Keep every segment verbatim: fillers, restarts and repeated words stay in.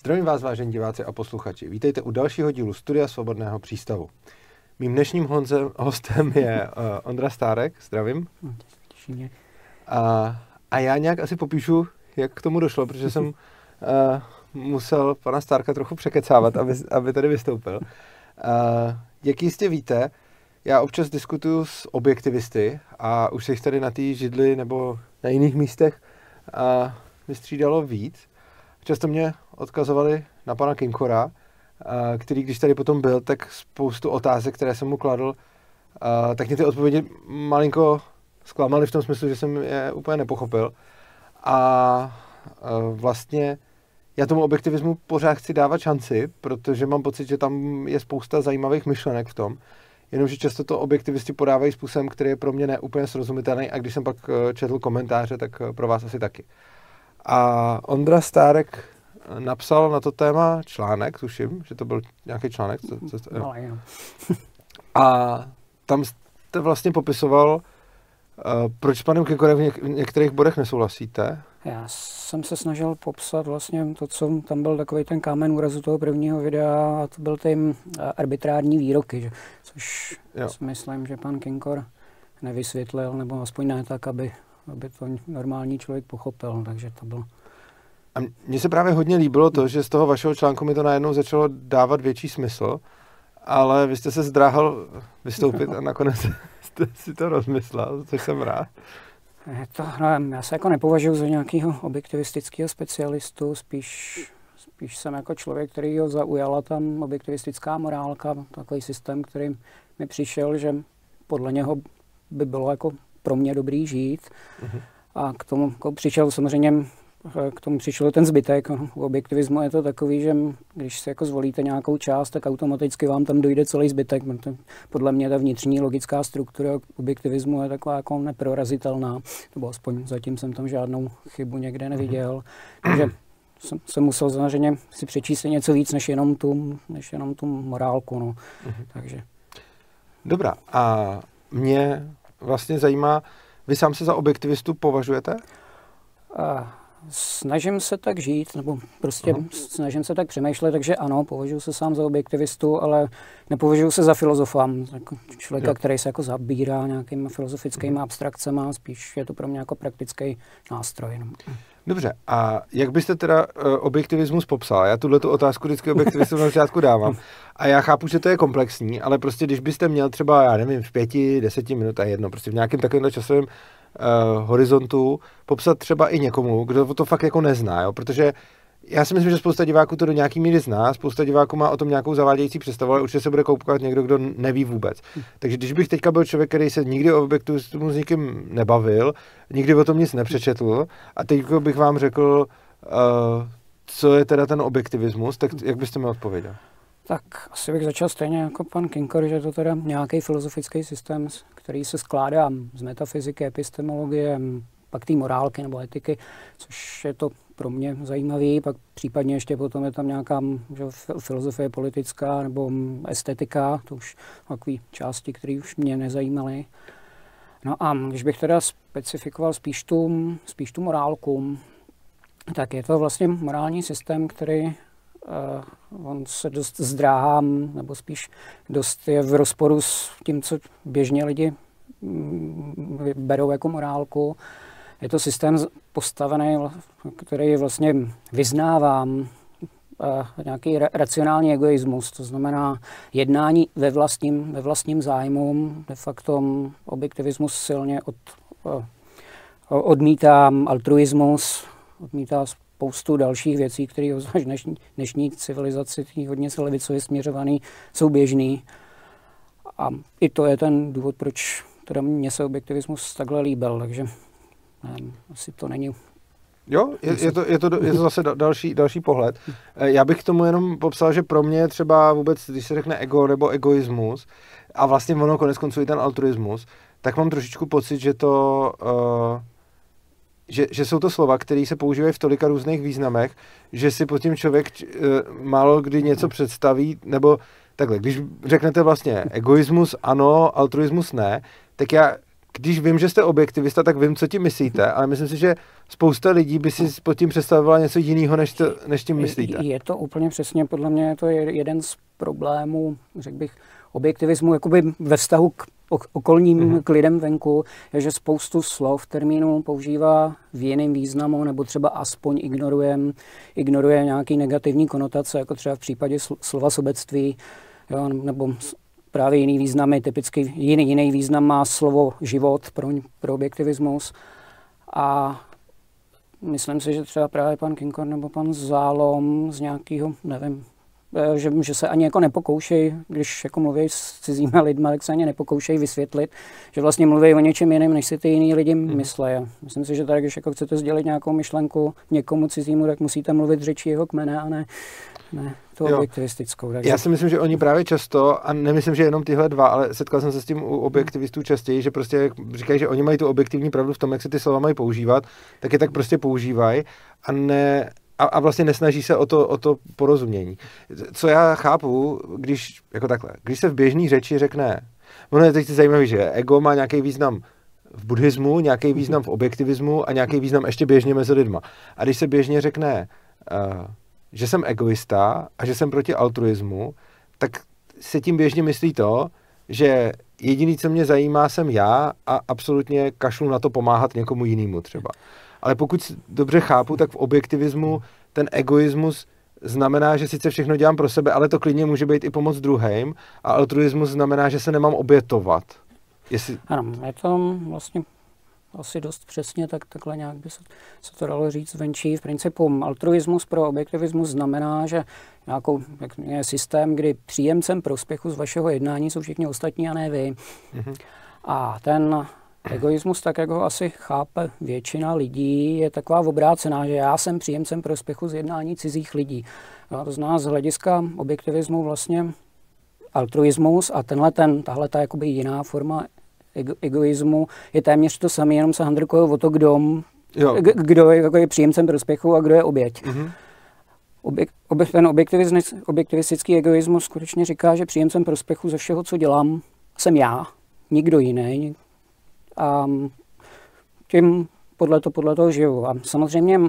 Zdravím vás, vážení diváci a posluchači. Vítejte u dalšího dílu Studia Svobodného přístavu. Mým dnešním hostem je uh, Ondra Stárek. Zdravím. A, a já nějak asi popíšu, jak k tomu došlo, protože jsem uh, musel pana Stárka trochu překecávat, aby, aby tady vystoupil. Uh, jak jistě víte, já občas diskutuju s objektivisty a už se jich tady na té židli nebo na jiných místech uh, vystřídalo víc. Často mě odkazovali na pana Kinkora, který, když tady potom byl, tak spoustu otázek, které jsem mu kladl, tak mě ty odpovědi malinko zklamaly v tom smyslu, že jsem je úplně nepochopil. A vlastně já tomu objektivismu pořád chci dávat šanci, protože mám pocit, že tam je spousta zajímavých myšlenek v tom, jenomže často to objektivisti podávají způsobem, který je pro mě neúplně srozumitelný, a když jsem pak četl komentáře, tak pro vás asi taky. A Ondra Stárek napsal na to téma článek, tuším, že to byl nějaký článek. Co, co, no, jo. A tam jste vlastně popisoval, uh, proč s panem Kinkorem v, něk- v některých bodech nesouhlasíte. Já jsem se snažil popsat vlastně to, co tam byl takový ten kámen úrazu toho prvního videa, a to byl tím arbitrární výroky, že, což jo. Si myslím, že pan Kinkor nevysvětlil, nebo aspoň ne tak, aby... aby to normální člověk pochopil, takže to bylo. A mně se právě hodně líbilo to, že z toho vašeho článku mi to najednou začalo dávat větší smysl, ale vy jste se zdráhal vystoupit a nakonec jste si to rozmyslel, což jsem rád. To, no, já se jako nepovažuji za nějakého objektivistického specialistu, spíš, spíš jsem jako člověk, který ho zaujala tam objektivistická morálka, takový systém, který mi přišel, že podle něho by bylo jako pro mě dobrý žít. Uh-huh. A k tomu jako přišel samozřejmě, k tomu přišel ten zbytek. U objektivismu je to takový, že když si jako zvolíte nějakou část, tak automaticky vám tam dojde celý zbytek. Podle mě ta vnitřní logická struktura objektivismu je taková jako neprorazitelná. Nebo aspoň zatím jsem tam žádnou chybu někde neviděl. Uh-huh. Takže jsem, jsem musel samozřejmě si přečíst něco víc, než jenom tu, než jenom tu morálku. No. Uh-huh. Takže. Dobrá. A mě... Vlastně zajímá, vy sám se za objektivistu považujete? Snažím se tak žít, nebo prostě uh-huh. snažím se tak přemýšlet, takže ano, považuji se sám za objektivistu, ale nepovažuji se za filozofa, jako člověka, jo. který se jako zabírá nějakými filozofickými uh-huh. abstrakcemi, spíš je to pro mě jako praktický nástroj. No. Dobře, a jak byste teda objektivismus popsal? Já tuhle tu otázku vždycky objektivistům na začátku dávám. A já chápu, že to je komplexní, ale prostě když byste měl třeba, já nevím, v pěti, deseti minutách jedno, prostě v nějakém takovém časovém uh, horizontu popsat třeba i někomu, kdo to fakt jako nezná, jo? Protože já si myslím, že spousta diváků to do nějaký míry zná, spousta diváků má o tom nějakou zavádějící představu, ale určitě se bude koukat někdo, kdo neví vůbec. Takže když bych teďka byl člověk, který se nikdy o objektivismu s nikým nebavil, nikdy o tom nic nepřečetl, a teď bych vám řekl, uh, co je teda ten objektivismus, tak jak byste mi odpověděl? Tak asi bych začal stejně jako pan Kinkor, že to teda nějaký filozofický systém, který se skládá z metafyziky, epistemologie, pak té morálky nebo etiky, což je to pro mě zajímavý, pak případně ještě potom je tam nějaká že, filozofie politická nebo estetika, to už takové části, které už mě nezajímaly. No a když bych teda specifikoval spíš tu, spíš tu morálku, tak je to vlastně morální systém, který Uh, on se dost zdráhá, nebo spíš dost je v rozporu s tím, co běžně lidi berou jako morálku. Je to systém postavený, který vlastně vyznává uh, nějaký ra- racionální egoismus, to znamená jednání ve vlastním, ve vlastním zájmu, de facto objektivismus silně od, uh, odmítá altruismus, odmítá spoustu dalších věcí, které v dnešní, dnešní civilizaci, hodně se levicově směřovaný, jsou běžný. A i to je ten důvod, proč teda mně se objektivismus takhle líbil, takže nevím, asi to není... Jo, je, je, to, je, to, je to zase další, další pohled. Já bych tomu jenom popsal, že pro mě třeba vůbec, když se řekne ego nebo egoismus, a vlastně ono konec konců i ten altruismus, tak mám trošičku pocit, že to... Uh, Že, že jsou to slova, které se používají v tolika různých významech, že si pod tím člověk č, e, málo kdy něco představí, nebo takhle, když řeknete vlastně egoismus ano, altruismus ne, tak já když vím, že jste objektivista, tak vím, co tím myslíte, ale myslím si, že spousta lidí by si pod tím představovala něco jiného, než, než tím myslíte. Je to úplně přesně, podle mě je to jeden z problémů, řekl bych, objektivismu jakoby ve vztahu k okolním mm-hmm. k lidem venku, je, že spoustu slov, termínů používá v jiném významu, nebo třeba aspoň ignorujeme, ignoruje nějaký negativní konotace, jako třeba v případě sl- slova sobectví, jo, nebo právě jiný významy, typicky jiný, jiný význam má slovo život pro, pro objektivismus. A myslím si, že třeba právě pan Kinkor nebo pan Zálom z nějakého, nevím, Že, že se ani jako nepokoušejí, když jako mluví s cizíma lidma, tak se ani nepokoušejí vysvětlit, že vlastně mluví o něčem jiném, než si ty jiný lidi hmm. myslejí. Myslím si, že tady, když jako chcete sdělit nějakou myšlenku někomu cizímu, tak musíte mluvit řečí jeho kmene a ne, ne to objektivistickou. Takže... Já si myslím, že oni právě často, a nemyslím, že jenom tyhle dva, ale setkal jsem se s tím u objektivistů častěji, že prostě říkají, že oni mají tu objektivní pravdu v tom, jak se ty slova mají používat, tak je tak prostě používají a ne... A, a vlastně nesnaží se o to, o to porozumění. Co já chápu, když, jako takhle, když se v běžné řeči řekne, ono je teď zajímavé, že ego má nějaký význam v buddhismu, nějaký význam v objektivismu a nějaký význam ještě běžně mezi lidma. A když se běžně řekne, uh, že jsem egoista a že jsem proti altruismu, tak se tím běžně myslí to, že jediný, co mě zajímá, jsem já a absolutně kašlu na to pomáhat někomu jinému třeba. Ale pokud dobře chápu, tak v objektivismu ten egoismus znamená, že sice všechno dělám pro sebe, ale to klidně může být i pomoc druhým. A altruismus znamená, že se nemám obětovat. Jestli... Ano, je to vlastně asi dost přesně, tak takhle nějak by se, se to dalo říct venčí. V principu altruismus pro objektivismus znamená, že nějakou, jak je systém, kdy příjemcem prospěchu z vašeho jednání jsou všichni ostatní a ne vy. Mm-hmm. A ten... Egoismus, tak jak ho asi chápe většina lidí, je taková obrácená, že já jsem příjemcem prospěchu z jednání cizích lidí. No, to znamená z hlediska objektivismu vlastně altruismus a tenhle ten, tahle ta jakoby jiná forma ego, egoismu je téměř to samé, jenom se handrkuje o to, kdo, k, kdo je, jako je příjemcem prospěchu a kdo je oběť. Mm-hmm. Objek, obje, ten objektivistický egoismus skutečně říká, že příjemcem prospěchu ze všeho, co dělám, jsem já, nikdo jiný. A tím podle, to, podle toho žiju. A samozřejmě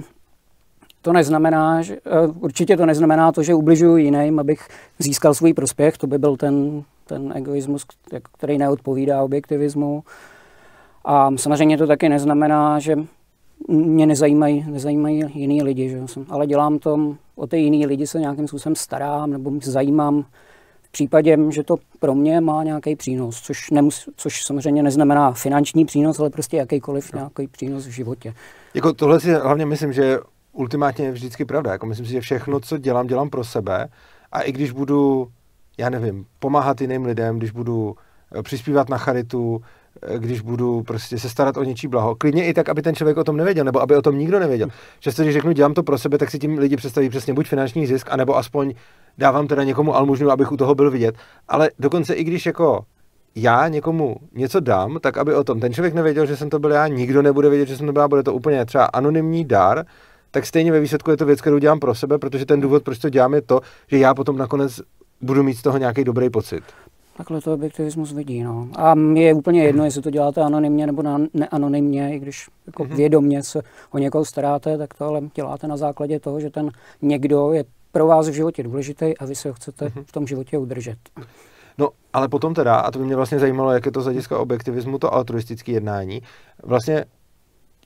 to neznamená, že, určitě to neznamená to, že ubližuju jiným, abych získal svůj prospěch. To by byl ten, ten egoismus, který neodpovídá objektivismu. A samozřejmě to taky neznamená, že mě nezajímají, nezajímají jiný lidi. Že? Ale dělám to, o ty jiný lidi se nějakým způsobem starám nebo zajímám. V případě, že to pro mě má nějaký přínos, což, nemus, což samozřejmě neznamená finanční přínos, ale prostě jakýkoliv no. nějaký přínos v životě. Jako tohle si hlavně myslím, že je ultimátně vždycky pravda. Jako myslím si, že všechno, co dělám, dělám pro sebe. A i když budu, já nevím, pomáhat jiným lidem, když budu přispívat na charitu, když budu prostě se starat o něčí blaho. Klidně i tak, aby ten člověk o tom nevěděl, nebo aby o tom nikdo nevěděl. Často, když řeknu, dělám to pro sebe, tak si tím lidi představí přesně buď finanční zisk, anebo aspoň dávám teda někomu almužnu, abych u toho byl vidět. Ale dokonce i když jako já někomu něco dám, tak aby o tom ten člověk nevěděl, že jsem to byl já, nikdo nebude vědět, že jsem to byl já, bude to úplně třeba anonymní dar, tak stejně ve výsledku je to věc, kterou dělám pro sebe, protože ten důvod, proč to dělám, je to, že já potom nakonec budu mít z toho nějaký dobrý pocit. Takhle to objektivismus vidí, no. A je úplně jedno, jestli to děláte anonymně nebo neanonymně, i když jako vědomně se o někoho staráte, tak to ale děláte na základě toho, že ten někdo je pro vás v životě důležitý a vy se ho chcete v tom životě udržet. No, ale potom teda, a to by mě vlastně zajímalo, jak je to z hlediska objektivismu, to altruistické jednání. Vlastně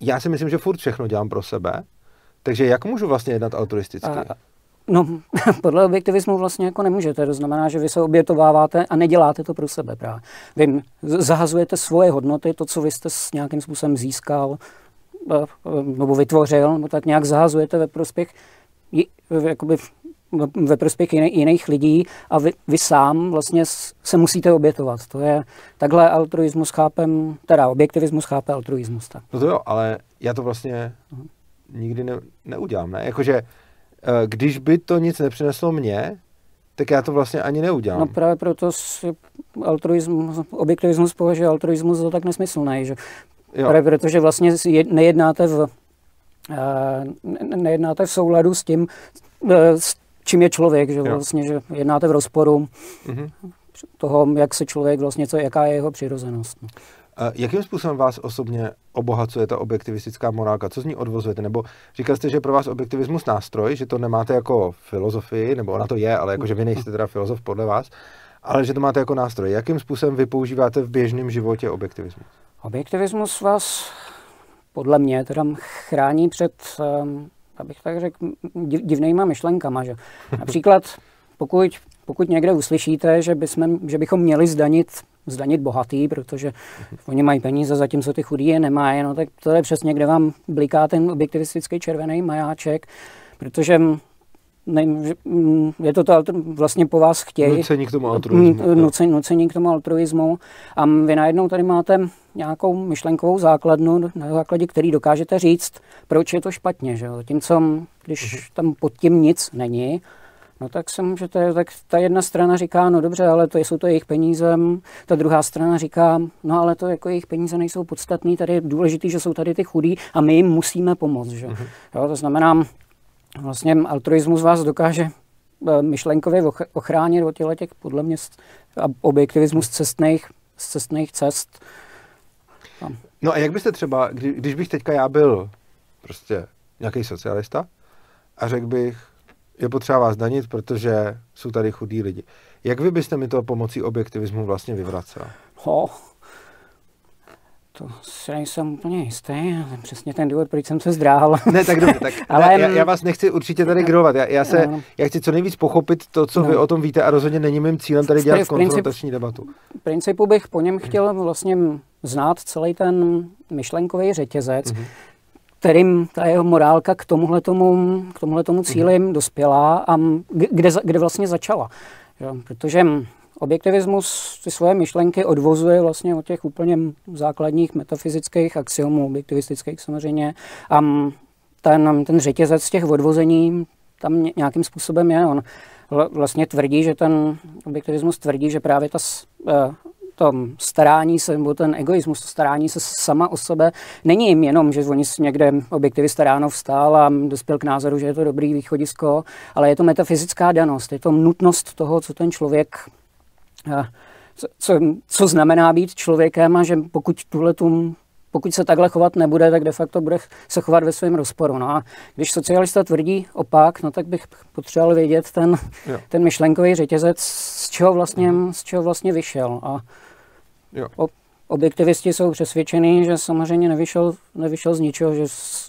já si myslím, že furt všechno dělám pro sebe, takže jak můžu vlastně jednat altruisticky? A... No, podle objektivismu vlastně jako nemůžete, to znamená, že vy se obětováváte a neděláte to pro sebe právě. Vy zahazujete svoje hodnoty, to, co vy jste s nějakým způsobem získal nebo vytvořil, nebo tak nějak zahazujete ve prospěch, jakoby ve prospěch jiných lidí a vy, vy sám vlastně se musíte obětovat. To je takhle altruismus chápem, teda objektivismus chápe altruismus. Tak. No to jo, ale já to vlastně nikdy ne, neudělám, ne? Jakože když by to nic nepřineslo mně, tak já to vlastně ani neudělám. No právě proto altruismus, objektivismus považuje altruismus za tak nesmyslný, že? Jo. Právě protože vlastně nejednáte v, nejednáte v souladu s tím, s čím je člověk, že vlastně, že jednáte v rozporu mhm. toho, jak se člověk vlastně, co, jaká je jeho přirozenost. Jakým způsobem vás osobně obohacuje ta objektivistická morálka? Co z ní odvozujete? Nebo říkal jste, že je pro vás objektivismus nástroj, že to nemáte jako filozofii, nebo ona to je, ale jako, že vy nejste teda filozof podle vás, ale že to máte jako nástroj. Jakým způsobem vy používáte v běžném životě objektivismus? Objektivismus vás podle mě teda chrání před, abych tak řekl, divnýma myšlenkama. Že? Například pokud, pokud někde uslyšíte, že, bychom, že bychom měli zdanit zdanit bohatý, protože oni mají peníze, zatímco ty chudí je nemají. No tak to je přesně, kde vám bliká ten objektivistický červený majáček, protože ne, je to, to vlastně po vás chtějí. Nucení k tomu altruismu. Nucení, nucení k tomu altruismu. A vy najednou tady máte nějakou myšlenkovou základnu, na základě který dokážete říct, proč je to špatně. Že? Zatímco, když tam pod tím nic není, no tak se můžete, tak ta jedna strana říká, no dobře, ale to jsou to jejich peníze, ta druhá strana říká, no ale to jako jejich peníze nejsou podstatný, tady je důležitý, že jsou tady ty chudí a my jim musíme pomoct, že? Uh-huh. Jo, to znamená, vlastně altruismus vás dokáže myšlenkově ochránit od těchto těch, podle mě, objektivismus z cestných, z cestných cest. Tam. No a jak byste třeba, kdy, když bych teďka já byl prostě nějaký socialista a řekl bych, je potřeba vás danit, protože jsou tady chudí lidi. Jak vy byste mi to pomocí objektivismu vlastně vyvracel? Ho, to si nejsem úplně jistý. Přesně ten důvod, proč jsem se zdráhal. Ne, tak dobře. Tak, ale, já, já vás nechci určitě tady grilovat. Já, já, se, já chci co nejvíc pochopit to, co no. vy o tom víte a rozhodně není mým cílem tady dělat konfrontační debatu. V principu bych po něm chtěl vlastně znát celý ten myšlenkový řetězec, mm-hmm. kterým ta jeho morálka k tomuhle tomu, k tomuhle tomu cíli mm-hmm. dospěla a kde, kde vlastně začala. Protože objektivismus ty svoje myšlenky odvozuje vlastně od těch úplně základních metafyzických axiomů, objektivistických samozřejmě. A ten, ten řetězec těch odvození tam nějakým způsobem je. On vlastně tvrdí, že ten objektivismus tvrdí, že právě ta to starání se, nebo ten egoismus, to starání se sama o sebe, není jim jenom, že oni někde objektivista ráno vstál a dospěl k názoru, že je to dobrý východisko, ale je to metafyzická danost, je to nutnost toho, co ten člověk, co, co znamená být člověkem a že pokud tuhletum, pokud se takhle chovat nebude, tak de facto bude se chovat ve svém rozporu. No a když socialista tvrdí opak, no tak bych potřeboval vědět ten, ten myšlenkový řetězec, z čeho vlastně, z čeho vlastně vyšel. A jo. Objektivisti jsou přesvědčení, že samozřejmě nevyšel, nevyšel z ničeho, že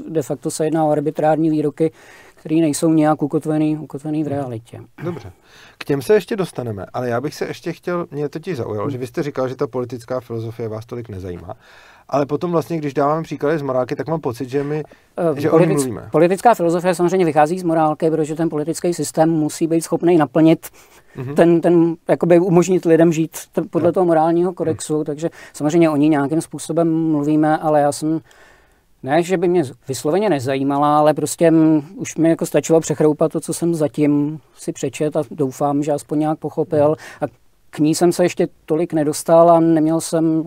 de facto se jedná o arbitrární výroky, které nejsou nějak ukotvený, ukotvený v realitě. Dobře. K těm se ještě dostaneme, ale já bych se ještě chtěl, mě totiž zaujalo, že vy jste říkal, že ta politická filozofie vás tolik nezajímá, ale potom vlastně, když dáváme příklady z morálky, tak mám pocit, že my, že o ní mluvíme. Politická filozofie samozřejmě vychází z morálky, protože ten politický systém musí být schopný naplnit, mm-hmm. ten, ten, jakoby umožnit lidem žít podle no. toho morálního kodexu, mm. takže samozřejmě o ní nějakým způsobem mluvíme, ale já jsem ne, že by mě vysloveně nezajímala, ale prostě m, už mi jako stačilo přechroupat to, co jsem zatím si přečet a doufám, že aspoň nějak pochopil. A k ní jsem se ještě tolik nedostal a neměl jsem,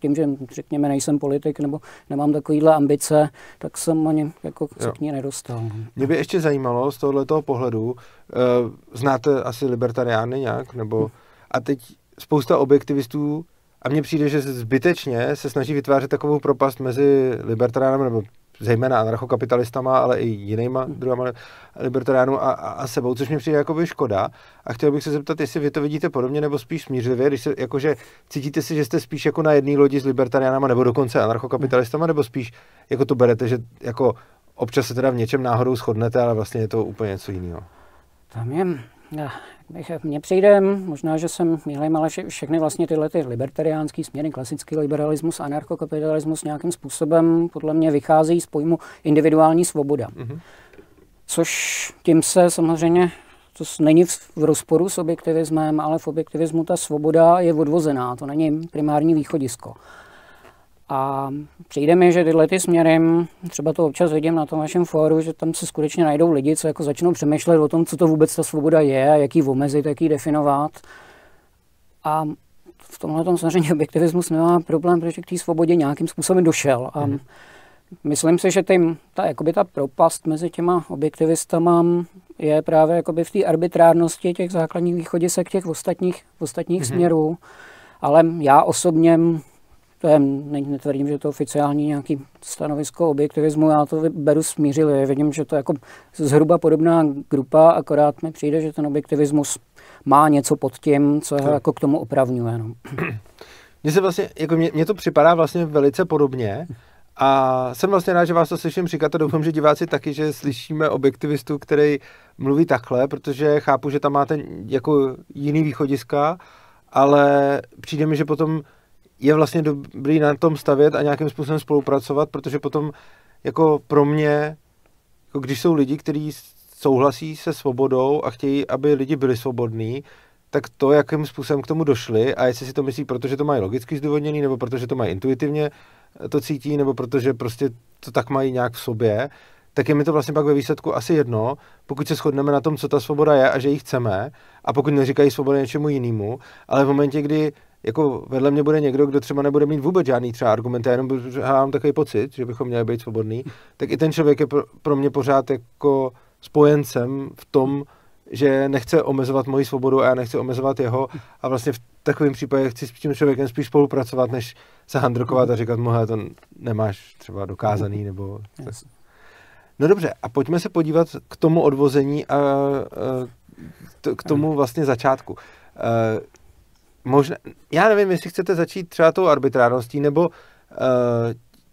tím, že řekněme nejsem politik nebo nemám takovýhle ambice, tak jsem ani jako se k ní nedostal. Mě by ještě zajímalo z tohoto pohledu, uh, znáte asi libertariány nějak, nebo a teď spousta objektivistů, a mně přijde, že zbytečně se snaží vytvářet takovou propast mezi libertariánami, nebo zejména anarchokapitalistama, ale i jinýma druhama libertariánů a, a sebou, což mě přijde jakoby škoda. A chtěl bych se zeptat, jestli vy to vidíte podobně, nebo spíš smířlivě, když se, jakože cítíte si, že jste spíš jako na jedné lodi s libertariánama, nebo dokonce anarchokapitalistama, nebo spíš jako to berete, že jako občas se teda v něčem náhodou shodnete, ale vlastně je to úplně něco jiného. Tam je... Já, mně přijde, možná, že jsem mýlím, ale všechny vlastně tyhle ty libertariánský směry, klasický liberalismus, anarchokapitalismus nějakým způsobem podle mě vychází z pojmu individuální svoboda. Mm-hmm. Což tím se samozřejmě, to není v rozporu s objektivismem, ale v objektivismu ta svoboda je odvozená, to není primární východisko. A přijde mi, že tyhle ty směry, třeba to občas vidím na tom vašem fóru, že tam se skutečně najdou lidi, co jako začnou přemýšlet o tom, co to vůbec ta svoboda je, jak ji omezit, jak ji definovat. A v tomhle tom samozřejmě objektivismus nemá problém, protože k té svobodě nějakým způsobem došel. A hmm. myslím si, že tým, ta, jakoby ta propast mezi těma objektivistama je právě jakoby v té arbitrárnosti těch základních východisek těch ostatních, ostatních hmm. směrů. Ale já osobně To je, netvrdím, že to je oficiální nějaký stanovisko objektivismu, já to beru smířili. Vidím, že to je jako zhruba podobná grupa, akorát mi přijde, že ten objektivismus má něco pod tím, co ho jako k tomu opravňuje. No. Mně se vlastně, jako mě, mě to připadá vlastně velice podobně a jsem vlastně rád, že vás to slyším říkat a doufám, že diváci taky, že slyšíme objektivistu, který mluví takhle, protože chápu, že tam máte jako jiný východiska, ale přijde mi, že potom je vlastně dobrý na tom stavět a nějakým způsobem spolupracovat, protože potom jako pro mě, jako když jsou lidi, kteří souhlasí se svobodou a chtějí, aby lidi byli svobodní, tak to, jakým způsobem k tomu došli a jestli si to myslí, protože to mají logicky zdůvodněný, nebo protože to mají intuitivně, to cítí, nebo protože prostě to tak mají nějak v sobě, tak je mi to vlastně pak ve výsledku asi jedno, pokud se shodneme na tom, co ta svoboda je a že ji chceme, a pokud neříkají svoboda něčemu jinému, ale v momentě, kdy jako vedle mě bude někdo, kdo třeba nebude mít vůbec žádný třeba argument, já jenom mám takový pocit, že bychom měli být svobodný, tak i ten člověk je pro mě pořád jako spojencem v tom, že nechce omezovat moji svobodu a já nechci omezovat jeho a vlastně v takovém případě chci s tím člověkem spíš spolupracovat, než se handrkovat a říkat mu, to nemáš třeba dokázaný nebo... No dobře, a pojďme se podívat k tomu odvození a, a to, k tomu vlastně začátku. A, možná, já nevím, jestli chcete začít třeba tou arbitrárností nebo uh,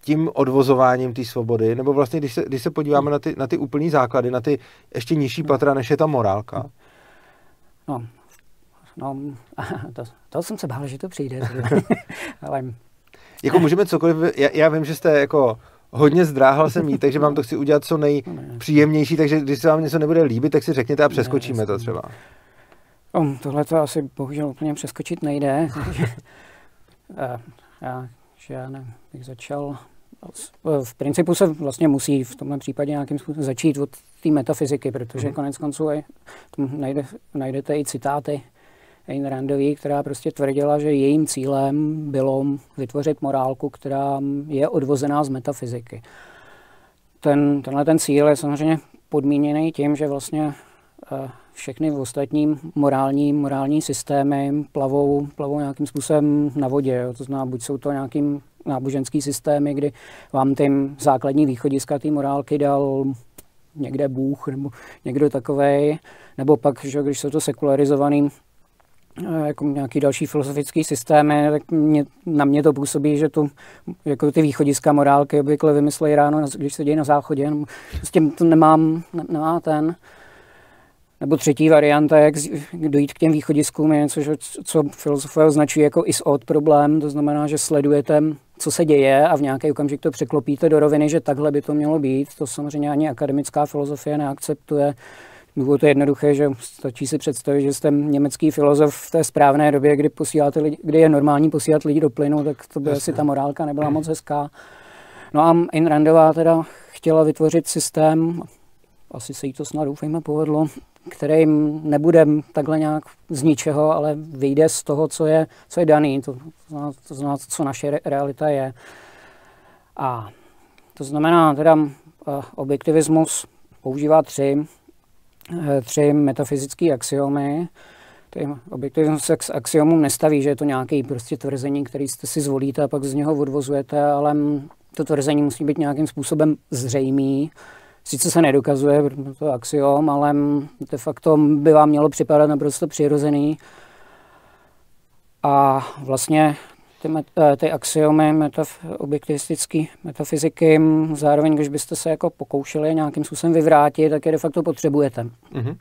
tím odvozováním té svobody, nebo vlastně, když se, když se podíváme na ty, na ty úplný základy, na ty ještě nižší patra, než je ta morálka. No, no to, to jsem se bál, že to přijde. Ale... Jako můžeme cokoliv, já, já vím, že jste jako hodně zdráhal jsem jí, takže vám to chci udělat co nejpříjemnější, takže když se vám něco nebude líbit, tak si řekněte a přeskočíme to třeba. Um, Tohle to asi bohužel úplně přeskočit nejde. já, že já ne, bych začal. V principu se vlastně musí v tomhle případě nějakým způsobem začít od té metafyziky, protože mm-hmm. konec konců je, najde, najdete i citáty Ayn Randové, která prostě tvrdila, že jejím cílem bylo vytvořit morálku, která je odvozená z metafyziky. Ten, tenhle ten cíl je samozřejmě podmíněný tím, že vlastně všechny ostatní morální, morální systémy plavou, plavou nějakým způsobem na vodě. Jo. To znamená, buď jsou to nějaký náboženský systémy, kdy vám tím základní východiska té morálky dal někde Bůh nebo někdo takovej, nebo pak, že když jsou to sekularizovaný jako nějaký další filozofický systémy, tak mě, na mě to působí, že to, jako ty východiska morálky obvykle vymyslejí ráno, když se dějí na záchodě. No, s tím to nemám, ne, nemá ten... Nebo třetí varianta, jak dojít k těm východiskům, je něco, co filozofové označují jako is-ought problém. To znamená, že sledujete, co se děje a v nějaký okamžik to překlopíte do roviny, že takhle by to mělo být. To samozřejmě ani akademická filozofie neakceptuje. Důvod je jednoduché, že stačí si představit, že jste německý filozof v té správné době, kdy, posíláte lidi, kdy je normální posílat lidi do plynu, tak to by asi ta morálka nebyla moc hezká. No a Ayn Randová teda chtěla vytvořit systém, asi se jí to snad doufejme povedlo, který nebude takhle nějak z ničeho, ale vyjde z toho, co je, co je daný, to, to znamená, co naše realita je. A to znamená, teda objektivismus používá tři, tři metafyzické axiomy. Objektivismus se k axiomům nestaví, že je to nějaké prostě tvrzení, které jste si zvolíte a pak z něho odvozujete, ale to tvrzení musí být nějakým způsobem zřejmý. Sice se nedokazuje, protože to je axiom, ale de facto by vám mělo připadat naprosto přirozený. A vlastně ty, met- ty axiomy metaf- objektivistické metafyziky, zároveň, když byste se jako pokoušeli nějakým způsobem vyvrátit, tak je de facto potřebujete. Mm-hmm.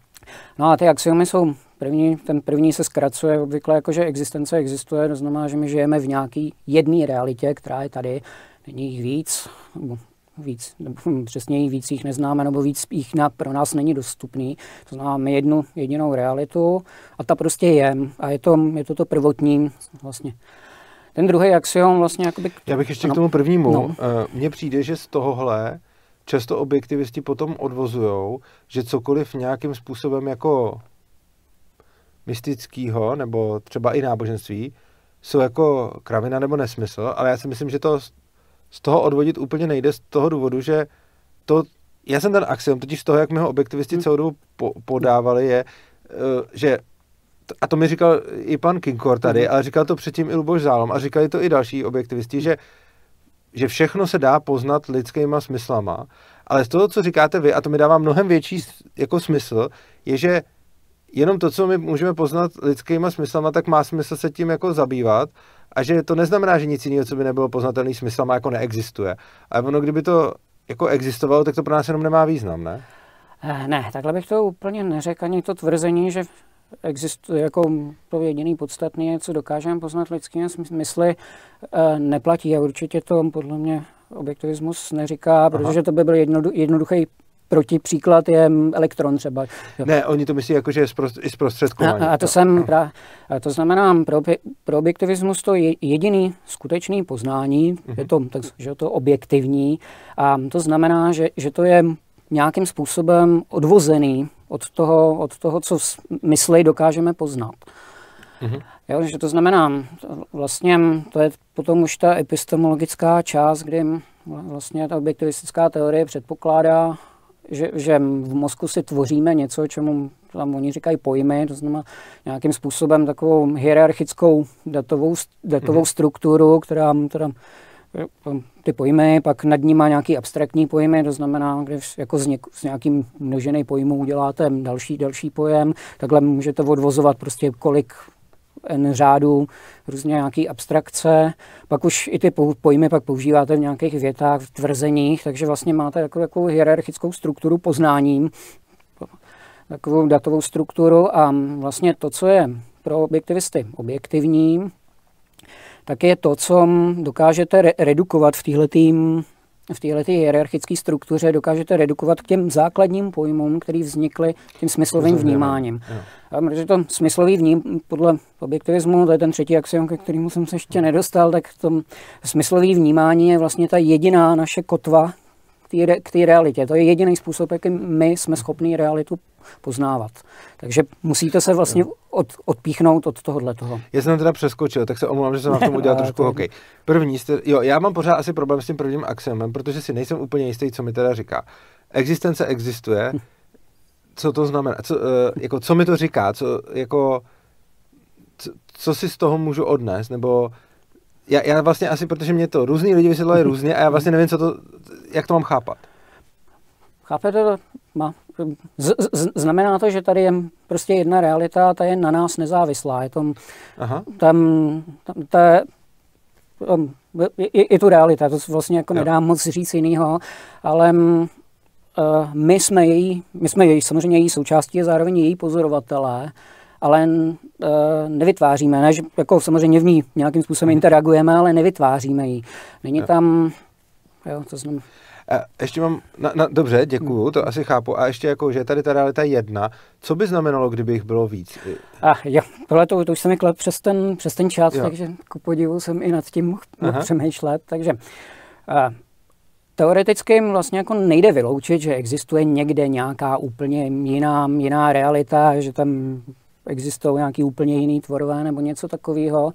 No a ty axiomy jsou první, ten první se zkracuje obvykle jako, že existence existuje, to znamená, že my žijeme v nějaký jedné realitě, která je tady, není jich víc, víc, nebo přesněji víc jich neznáme, nebo víc jich na, pro nás není dostupný. To znamená jednu jedinou realitu a ta prostě je. A je to je to, to prvotní vlastně. Ten druhý axiom vlastně jakoby... Já bych ještě no, k tomu prvnímu. No. Mně přijde, že z tohohle často objektivisti potom odvozujou, že cokoliv nějakým způsobem jako mystického nebo třeba i náboženství jsou jako kravina nebo nesmysl, ale já si myslím, že to z toho odvodit úplně nejde z toho důvodu, že to, já jsem ten axiom, totiž z toho, jak mi ho objektivisti celou dobu po, podávali, je, že a to mi říkal i pan Kinkor tady, ale říkal to předtím i Luboš Zálom a říkali to i další objektivisti, že, že všechno se dá poznat lidskýma smyslama, ale z toho, co říkáte vy, a to mi dává mnohem větší jako smysl, je, že jenom to, co my můžeme poznat lidskýma smyslama, tak má smysl se tím jako zabývat a že to neznamená, že nic jiného, co by nebylo poznatelný smyslama, jako neexistuje. A ono, kdyby to jako existovalo, tak to pro nás jenom nemá význam, ne? Ne, takhle bych to úplně neřekl, ani to tvrzení, že existuje jako to jediný podstatný je, co dokážeme poznat lidskými smysly, neplatí a určitě to podle mě objektivismus neříká, protože to by byl jednoduchý protipříklad je elektron třeba. Ne, oni to myslí jako, že je zprostředkování. A, a to, jsem pra, a to znamená, pro, pro objektivismus to je jediný skutečný poznání, mm-hmm. je to, tak, že to objektivní a to znamená, že, že to je nějakým způsobem odvozený od toho, od toho co mysli dokážeme poznat. Mm-hmm. Jo, že to znamená, vlastně to je potom už ta epistemologická část, kdy vlastně ta objektivistická teorie předpokládá, Že, že v mozku si tvoříme něco, čemu tam oni říkají pojmy, to znamená nějakým způsobem takovou hierarchickou datovou, datovou mm-hmm. strukturu, která teda, ty pojmy, pak nad ní má nějaký abstraktní pojmy, to znamená, když jako z, něk, z nějakým množený pojmů uděláte další, další pojem, takhle můžete odvozovat prostě kolik n řádů, různě nějaký abstrakce, pak už i ty pojmy pak používáte v nějakých větách, v tvrzeních, takže vlastně máte takovou, takovou hierarchickou strukturu poznáním, takovou datovou strukturu a vlastně to, co je pro objektivisty objektivní, tak je to, co dokážete re- redukovat v téhletým v této hierarchické struktuře dokážete redukovat k těm základním pojmům, které vznikly tím smyslovým vnímáním. A protože to smyslový vním, podle objektivismu, to je ten třetí axiom, ke kterému jsem se ještě nedostal, tak to smyslový vnímání je vlastně ta jediná naše kotva k té realitě. To je jediný způsob, jakým my jsme schopni realitu poznávat. Takže musíte se vlastně od, odpíchnout od tohohletoho. Já jsem teda přeskočil, tak se omlouvám, že jsem vám tomu udělal trošku hokej. První, jste, jo, já mám pořád asi problém s tím prvním axiomem, protože si nejsem úplně jistý, co mi teda říká. Existence existuje, co to znamená, co, jako, co mi to říká, co, jako, co, co si z toho můžu odnést, nebo já, já vlastně asi, protože mě to různý lidi vysvětlují různě a já vlastně nevím, co to, jak to mám chápat. Chápete to? Má. Z, z, znamená to, že tady je prostě jedna realita, ta je na nás nezávislá. Je tom, Aha. tam, tam, ta, tam je, je, je tu realita, to vlastně jako nedá moc říct jinýho, ale uh, my jsme její, my jsme její, samozřejmě její součástí a zároveň její pozorovatelé, ale uh, nevytváříme, ne, že, jako samozřejmě v ní nějakým způsobem hmm. interagujeme, ale nevytváříme ji. Není jo. tam, jo, to znamená. A ještě mám, na, na, dobře, děkuju, to asi chápu, a ještě jako, že tady ta realita jedna, co by znamenalo, kdyby jich bylo víc? Ach, jo, tohle to, to už jsem mi klep přes ten, přes ten čas, jo. takže ku podivu jsem i nad tím mohl přemýšlet, takže a, teoreticky vlastně jako nejde vyloučit, že existuje někde nějaká úplně jiná, jiná realita, že tam existují nějaký úplně jiný tvorové nebo něco takového,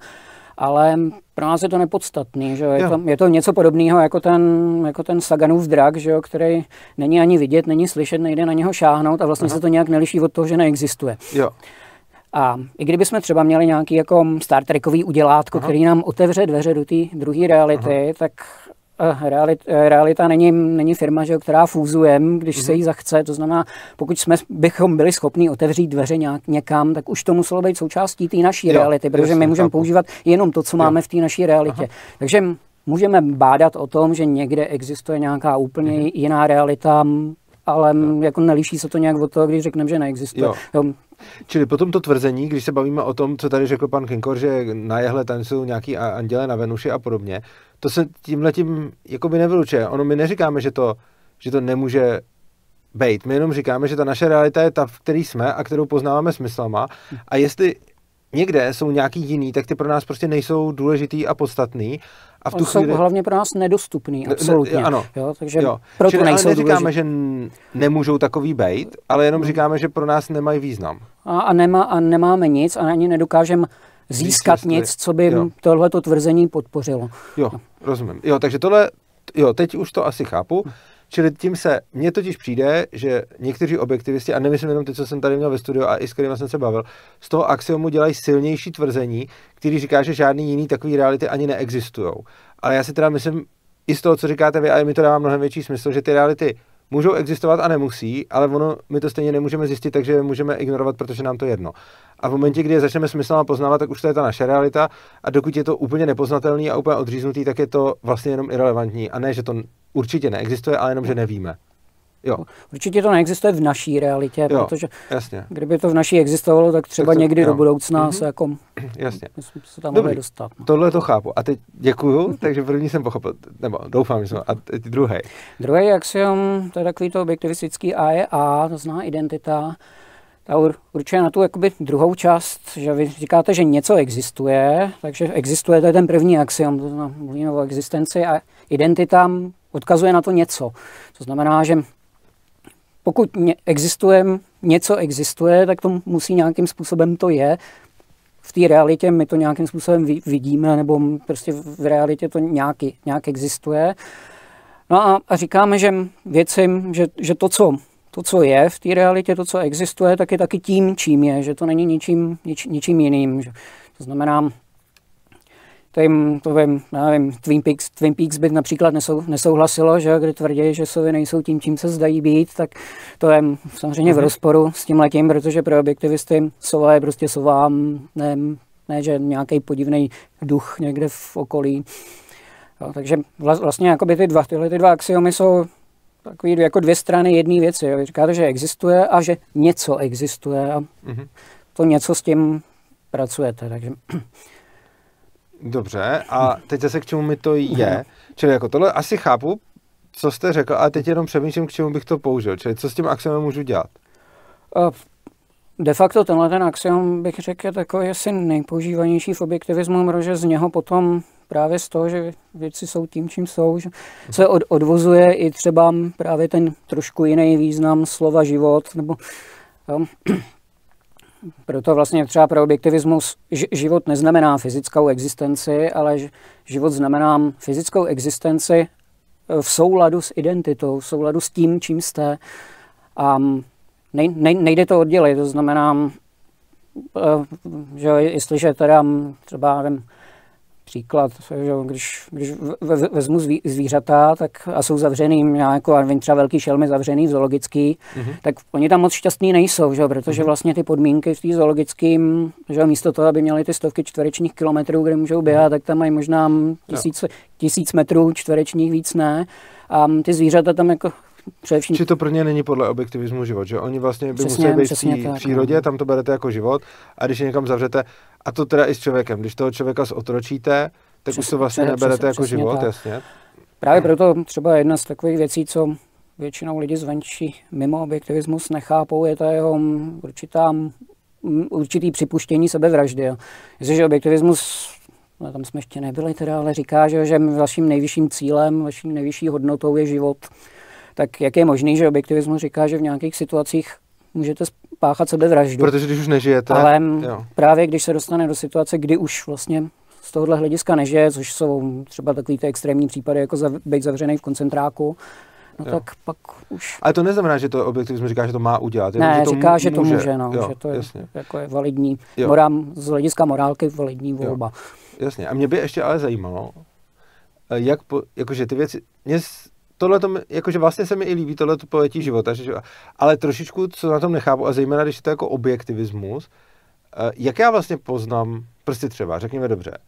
ale pro nás je to nepodstatný, že je to, je to něco podobného jako ten, jako ten Saganův drak, že jo, který není ani vidět, není slyšet, nejde na něho šáhnout a vlastně Aha. se to nějak neliší od toho, že neexistuje. Jo. A i kdybychom třeba měli nějaký jako Star Trekový udělátko, Aha. který nám otevře dveře do té druhé reality, Aha. tak uh, realit, uh, realita není, není firma, že jo, která fúzuje, když Aha. se jí zachce, to znamená, pokud jsme, bychom byli schopni otevřít dveře nějak, někam, tak už to muselo být součástí té naší jo, reality, protože my můžeme používat jenom to, co jo. máme v té naší realitě. Aha. Takže můžeme bádat o tom, že někde existuje nějaká úplně Aha. jiná realita, ale jo. jako nelíší se to nějak od toho, když řekneme, že neexistuje. Jo. Jo. Čili po tomto tvrzení, když se bavíme o tom, co tady řekl pan Kinkor, že na jehle tancují nějaký anděle na Venuši a podobně, to se tímhletím jakoby nevylučuje. Ono my neříkáme, že to, že to nemůže být. My jenom říkáme, že ta naše realita je ta, v který jsme a kterou poznáváme smyslama. A jestli někde jsou nějaký jiný, tak ty pro nás prostě nejsou důležitý a podstatný. A v tu jsou chvíli hlavně pro nás nedostupný, absolutně. Ne, ano. Jo, takže jo. Proto Čili, nejsou ale neříkáme, důležitý. Že nemůžou takový bejt, ale jenom říkáme, že pro nás nemají význam. A, a, nemá, a nemáme nic a ani nedokážeme získat Výsledky. Nic, co by jo. tohleto tvrzení podpořilo. Jo, rozumím. Jo, takže tohle, jo, teď už to asi chápu. Čili tím se, mně totiž přijde, že někteří objektivisti, a nemyslím jenom ty, co jsem tady měl ve studiu a i s kterými jsem se bavil, z toho axiomu dělají silnější tvrzení, který říká, že žádný jiný takový reality ani neexistují. Ale já si teda myslím, i z toho, co říkáte vy, a mi to dává mnohem větší smysl, že ty reality můžou existovat a nemusí, ale ono, my to stejně nemůžeme zjistit, takže můžeme ignorovat, protože nám to jedno. A v momentě, kdy je začneme smyslem poznávat, tak už to je ta naše realita, a dokud je to úplně nepoznatelný a úplně odříznutý, tak je to vlastně jenom irelevantní. A ne, že to určitě neexistuje, ale jenom, že nevíme. Jo. Určitě to neexistuje v naší realitě, jo, protože jasně. Kdyby to v naší existovalo, tak třeba tak to, někdy jo. do budoucna mm-hmm. se jako jasně. se tam mohli dostat. Tohle to chápu. A teď děkuju, takže první jsem pochopil, nebo doufám, že jsem, a teď druhý. Druhý axiom, to je takový to objektivistický A je A, to zná identita. Ta určuje na tu jakoby druhou část, že vy říkáte, že něco existuje, takže existuje, to je ten první axiom, to znamená, mluvíme o existenci a identita odkazuje na to něco. To znamená, že pokud existuje, něco existuje, tak to musí nějakým způsobem to je. V té realitě my to nějakým způsobem vidíme, nebo prostě v realitě to nějaký, nějak existuje. No a, a říkáme, že věci, že, že to, co, to, co je v té realitě, to, co existuje, tak je taky tím, čím je, že to není ničím, nič, ničím jiným. Že, to znamená, Tým, to vím, nevím, Twin Peaks, Twin Peaks by například nesou, nesouhlasilo, že kdy tvrdí, že sovy nejsou tím, čím se zdají být, tak to je samozřejmě v rozporu s tímhletím, protože pro objektivisty sova je prostě sova, ne, ne že nějaký podivný duch někde v okolí. Jo, takže vlastně jakoby ty dva, tyhle ty dva axiomy jsou takový jako dvě strany jedné věci. Jo. Říkáte, že existuje a že něco existuje a mm-hmm. to něco s tím pracujete, takže... Dobře, a teď zase k čemu mi to je. Čili jako tohle asi chápu, co jste řekl, ale teď jenom přemýšlím, k čemu bych to použil. Čili co s tím axiomem můžu dělat? De facto tenhle ten axiom, bych řekl, je takový asi nejpoužívanější v objektivismu, protože z něho potom právě z toho, že věci jsou tím, čím jsou, že se od, odvozuje i třeba právě ten trošku jiný význam slova život, nebo... Jo. Proto vlastně třeba pro objektivismus život neznamená fyzickou existenci, ale život znamená fyzickou existenci v souladu s identitou, v souladu s tím, čím jste. A nejde to oddělit, to znamená, že jestliže teda třeba příklad, že když, když vezmu zvířata tak a jsou zavřený, já jako třeba velký šelmy zavřený v zoologický, mm-hmm. tak oni tam moc šťastní nejsou, že? Protože mm-hmm. vlastně ty podmínky v té zoologickým, že místo toho, aby měli ty stovky čtverečních kilometrů, kde můžou běhat, tak tam mají možná tisíc, tisíc metrů čtverečních, víc ne. A ty zvířata tam jako... Především... Či to pro ně není podle objektivismu život, že oni vlastně by přesně, museli být v té přírodě, tam to berete jako život a když je někam zavřete, a to teda i s člověkem, když toho člověka zotročíte, tak přesně, už to vlastně přesně, neberete přesně, jako přesně život, tak. Jasně. Právě proto třeba jedna z takových věcí, co většinou lidi zvenčí mimo objektivismus nechápou, je ta jeho určitá, určitý připuštění sebevraždy. Jestliže objektivismus... No, tam jsme ještě nebyli teda, ale říká, že, že vaším nejvyšším cílem, vaším nejvyšší hodnotou je život. Tak jak je možný, že objektivismus říká, že v nějakých situacích můžete spáchat sebevraždu. Protože když už nežijete. Ale jo. Právě když se dostane do situace, kdy už vlastně z tohohle hlediska nežije, což jsou třeba takový ty extrémní případy, jako zav, být zavřený v koncentráku, no jo. Tak pak už... Ale to neznamená, že to objektivismus říká, že to má udělat. Ne, že to říká, že to může, může no, jo, že to je, jako je validní. Morál, z hlediska morálky validní volba. Jo. Jasně. A mě by ještě ale zajímalo, jak po, jakože ty věci... Mě tohle to, jakože vlastně se mi i líbí tohleto pojetí života, že, ale trošičku, co na tom nechápu, a zejména, když je to jako objektivismus, jak já vlastně poznám, prostě třeba, řekněme dobře,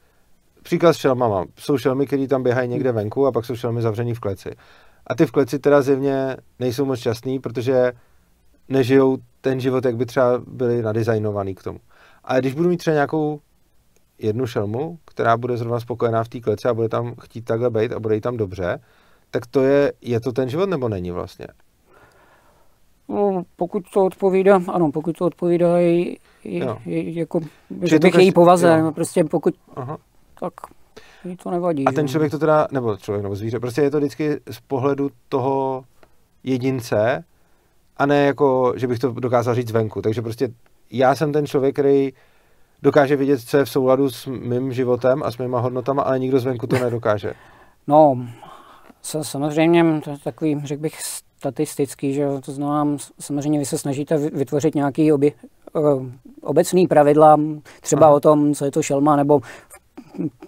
příklad s šelmama, jsou šelmy, které tam běhají někde venku a pak jsou šelmy zavřený v kleci. A ty v kleci teda zjevně nejsou moc šťastný, protože nežijou ten život, jak by třeba byli nadizajnovaný k tomu. Ale když budu mít třeba nějakou jednu šelmu, která bude zrovna spokojená v té kleci a bude tam chtít takhle bejt a bude jí tam dobře, tak to je, je to ten život, nebo není vlastně? No, pokud to odpovídá, ano, pokud to odpovídá i, i, i jako, že bych její povaze, jo. Prostě pokud, aha. Tak mi to nevadí. A ten člověk to teda, nebo člověk, nebo zvíře, prostě je to vždycky z pohledu toho jedince, a ne jako, že bych to dokázal říct venku, takže prostě já jsem ten člověk, který dokáže vidět, co je v souladu s mým životem a s mýma hodnotama, ale nikdo zvenku to nedokáže. No... Samozřejmě to je takový, řekl bych, statistický, že to znamená, samozřejmě vy se snažíte vytvořit nějaký obě, obecný pravidla, třeba Aha. o tom, co je to šelma, nebo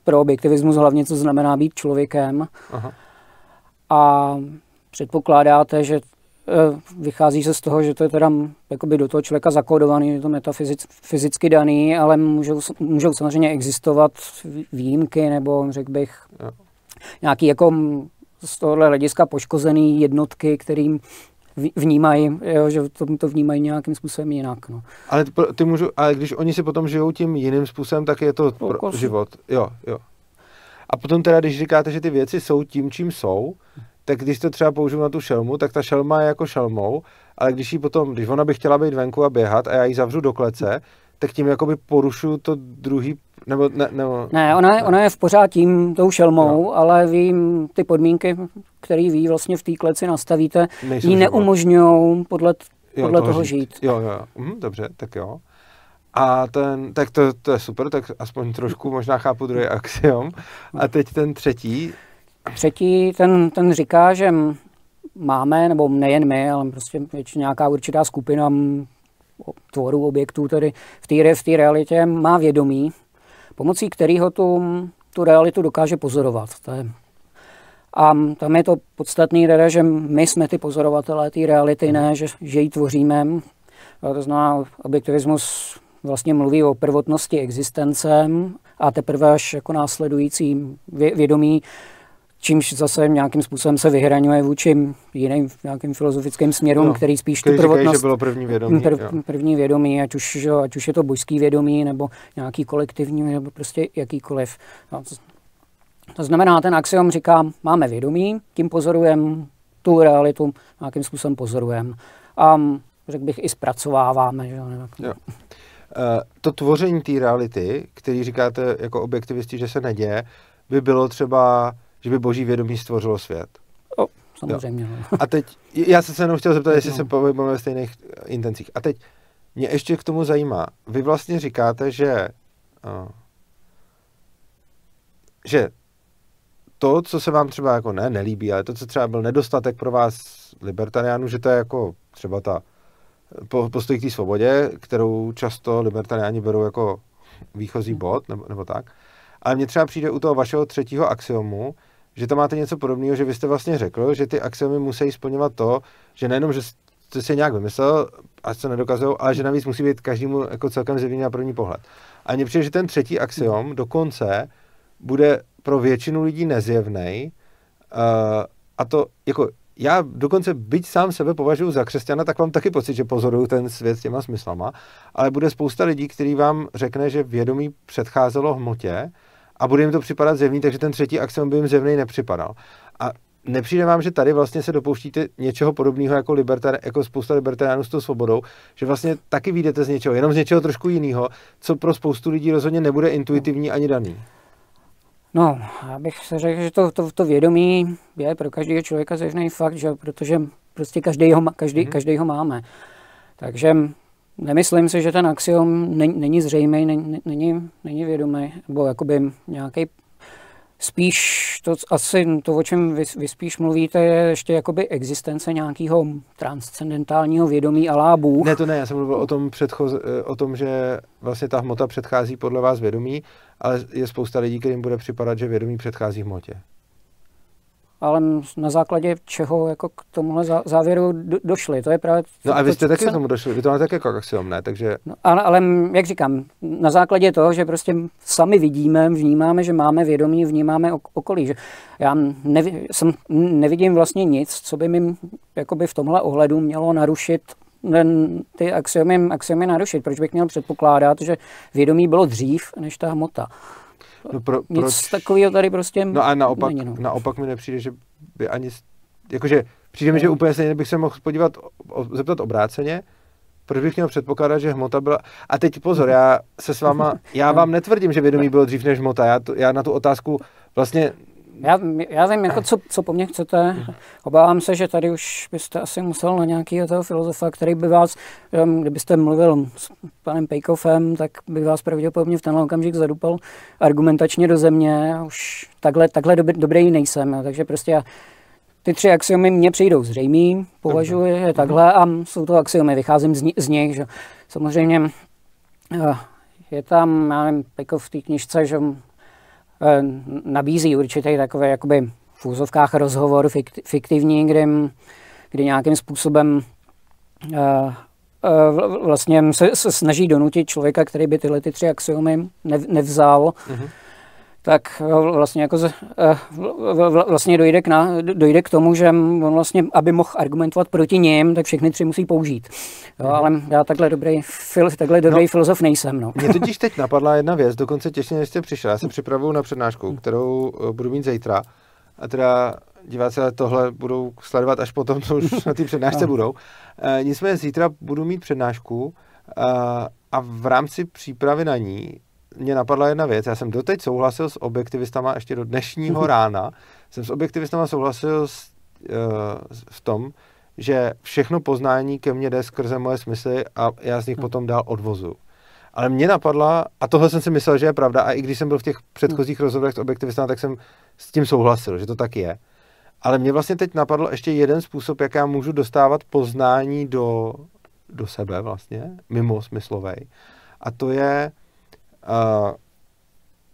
pro objektivismus hlavně, co znamená být člověkem. Aha. A předpokládáte, že vychází se z toho, že to je teda jakoby do toho člověka zakódovaný, je to metafyzicky daný, ale můžou, můžou samozřejmě existovat výjimky nebo, řekl bych, jo. nějaký jako z tohohle hlediska poškozený jednotky, kterým vnímají, jo, že to, to vnímají nějakým způsobem jinak. No. Ale, ty můžu, ale když oni si potom žijou tím jiným způsobem, tak je to pro, život. Jo, jo. A potom teda, když říkáte, že ty věci jsou tím, čím jsou, tak když to třeba použiju na tu šelmu, tak ta šelma je jako šelmou, ale když jí potom, když ona by chtěla být venku a běhat a já ji zavřu do klece, tak tím jakoby porušuju to druhý, nebo... Ne, nebo, ne, ona, ne. ona je v pořád tím, tou šelmou, no. ale vy ty podmínky, které vy vlastně v té kleci nastavíte, Nejsou jí neumožňují podle, podle jo, toho žít. žít. Jo, jo, hm, dobře, tak jo. A ten, tak to, to je super, tak aspoň trošku možná chápu druhý axiom. A teď ten třetí... Třetí, ten, ten říká, že máme, nebo nejen my, ale prostě nějaká určitá skupina tvorů objektů tady v té v té realitě má vědomí, pomocí kterého tu, tu realitu dokáže pozorovat. To je, a tam je to podstatný, teda, že my jsme ty pozorovatelé té reality, ne, že, že ji tvoříme. To znamená, objektivismus vlastně mluví o prvotnosti existence a teprve až jako následující vě, vědomí, čímž zase nějakým způsobem se vyhraňuje vůči jiným nějakým filozofickým směrům, no, který spíš který tu prvotnost... Říkají, že bylo první vědomí. Prv, první vědomí, ať už, že, ať už je to božský vědomí, nebo nějaký kolektivní, nebo prostě jakýkoliv. To znamená, ten axiom říká, máme vědomí, tím pozorujeme tu realitu, nějakým způsobem pozorujeme. A řekl bych, i zpracováváme. Že? Jo. To tvoření té reality, který říkáte jako objektivisti, že se neděje, by bylo třeba... že by boží vědomí stvořilo svět. O, samozřejmě. Jo. A teď, já jsem se jenom chtěl zeptat, jestli no. se pohybujeme ve stejných intencích. A teď, mě ještě k tomu zajímá, vy vlastně říkáte, že, uh, že to, co se vám třeba jako ne, nelíbí, ale to, co třeba byl nedostatek pro vás libertariánů, že to je jako třeba ta postoj k té svobodě, kterou často libertariáni berou jako výchozí bod, nebo, nebo tak. Ale mně třeba přijde u toho vašeho třetího axiomu, že tam máte něco podobného, že vy jste vlastně řekl, že ty axiomy musí splňovat to, že nejenom, že jste si nějak vymyslel a co nedokazujou, ale že navíc musí být každému jako celkem zjevný na první pohled. A mně přijde, že ten třetí axiom dokonce bude pro většinu lidí nezjevnej. Uh, a to jako já dokonce, byť sám sebe považuji za křesťana, tak mám taky pocit, že pozoruju ten svět těma smyslama, ale bude spousta lidí, který vám řekne, že vědomí předcházelo hmotě, a bude jim to připadat zjevný, takže ten třetí axiom by jim zjevný nepřipadal. A nepřijde vám, že tady vlastně se dopouštíte něčeho podobného jako, libertar, jako spousta libertariánů s tou svobodou, že vlastně taky vyjdete z něčeho, jenom z něčeho trošku jiného, co pro spoustu lidí rozhodně nebude intuitivní ani daný. No, já bych se řekl, že to, to, to vědomí je pro každého člověka zjevný fakt, že protože prostě každý ho, každý, mm-hmm. každý ho máme. Takže... Nemyslím si, že ten axiom není, není zřejmý, není, není, není vědomý, nebo jakoby nějaký spíš, to, asi to, o čem vy, vy spíš mluvíte, je ještě jakoby existence nějakého transcendentálního vědomí alá Bůh. Ne, to ne, já jsem mluvil o tom, předcho- o tom, že vlastně ta hmota předchází podle vás vědomí, ale je spousta lidí, kterým bude připadat, že vědomí předchází hmotě. Ale na základě čeho jako k tomuhle závěru do, došli. To je právě... No to, a vy jste to, taky k tomu došli, vy to máte taky jako axiom, ne? Takže... No, ale, ale jak říkám, na základě toho, že prostě sami vidíme, vnímáme, že máme vědomí, vnímáme okolí. Že já nevi, jsem, nevidím vlastně nic, co by mi jakoby v tomhle ohledu mělo narušit ty axiomy, axiomy narušit. Proč bych měl předpokládat, že vědomí bylo dřív než ta hmota? No pro, Nic proč? takového tady prostě No a naopak, není, no. naopak mi nepřijde, že by ani... Jakože přijde mi, že úplně stejně bych se mohl podívat, o, zeptat obráceně, proč bych měl předpokládat, že hmota byla... A teď pozor, já se s váma... Já vám netvrdím, že vědomí bylo dřív než hmota. Já, to, já na tu otázku vlastně... Já, já vím, jako co, co po mně chcete. Obávám se, že tady už byste asi musel na nějakého toho filozofa, který by vás, kdybyste mluvil s panem Peikoffem, tak by vás pravděpodobně v tenhle okamžik zadupal argumentačně do země. Už takhle, takhle dobrý nejsem. Takže prostě já Ty tři axiomy mně přijdou zřejmý, považuji je takhle a jsou to axiomy, vycházím z, ni z nich. Že? Samozřejmě je tam, já nevím, Peikoff v té knižce, že nabízí určitě takové jakoby v úzovkách rozhovor fiktivní, kdy, kdy nějakým způsobem vlastně se, se snaží donutit člověka, který by tyhle ty tři axiomy nevzal, mhm. tak vlastně, jako, vlastně dojde, k na, dojde k tomu, že on vlastně, aby mohl argumentovat proti nim, tak všechny tři musí použít. Jo, ale já takhle dobrý, fil, takhle dobrý no, filozof nejsem. No. Mě totiž teď napadla jedna věc, dokonce těšně, než jste přišel. Já se připravuju na přednášku, kterou budu mít zítra. A teda diváci tohle budou sledovat až potom, co už na té přednášce budou. E, nicméně zítra budu mít přednášku a, a v rámci přípravy na ní mě napadla jedna věc. Já jsem doteď souhlasil s objektivistama ještě do dnešního rána. Jsem s objektivistama souhlasil s, e, v tom, že všechno poznání ke mně jde skrze moje smysly a já z nich potom dál odvozu. Ale mě napadla, a tohle jsem si myslel, že je pravda, a i když jsem byl v těch předchozích rozhovorech s objektivistama, tak jsem s tím souhlasil, že to tak je. Ale mě vlastně teď napadl ještě jeden způsob, jak já můžu dostávat poznání do, do sebe vlastně, mimo smyslovej. A to je, uh,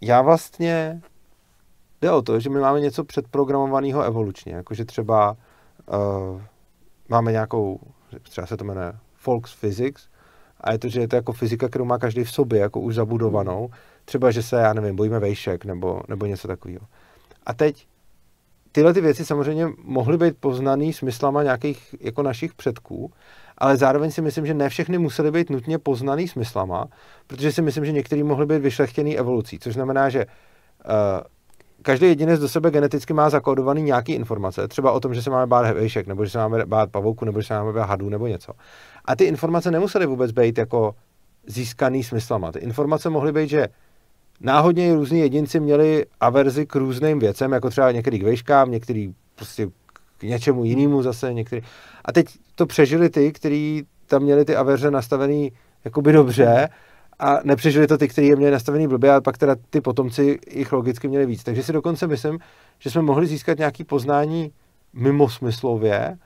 já vlastně, jde o to, že my máme něco předprogramovaného evolučně, jakože třeba uh, máme nějakou, třeba se to jmenuje Volksphysics, a je to, že je to jako fyzika, kterou má každý v sobě, jako už zabudovanou, třeba, že se, já nevím, bojíme vejšek, nebo, nebo něco takového. A teď tyhle ty věci samozřejmě mohly být poznaný smyslama nějakých jako našich předků, ale zároveň si myslím, že ne všechny musely být nutně poznaný smyslama, protože si myslím, že některý mohly být vyšlechtěný evolucí, což znamená, že uh, každý jedinec do sebe geneticky má zakódovaný nějaký informace, třeba o tom, že se máme bát hvěšek, nebo že se máme bát pavouku, nebo že se máme bát hadů, nebo něco. A ty informace nemusely vůbec být jako získaný smyslama. Ty informace mohly být, že náhodně různí jedinci měli averzi k různým věcem, jako třeba některý k vejškám, některý prostě k něčemu jinému zase, některý. A teď to přežili ty, kteří tam měli ty averze nastavený jakoby dobře a nepřežili to ty, kteří je měli nastavený blbě, a pak teda ty potomci jich logicky měli víc. Takže si dokonce myslím, že jsme mohli získat nějaké poznání mimo smyslově,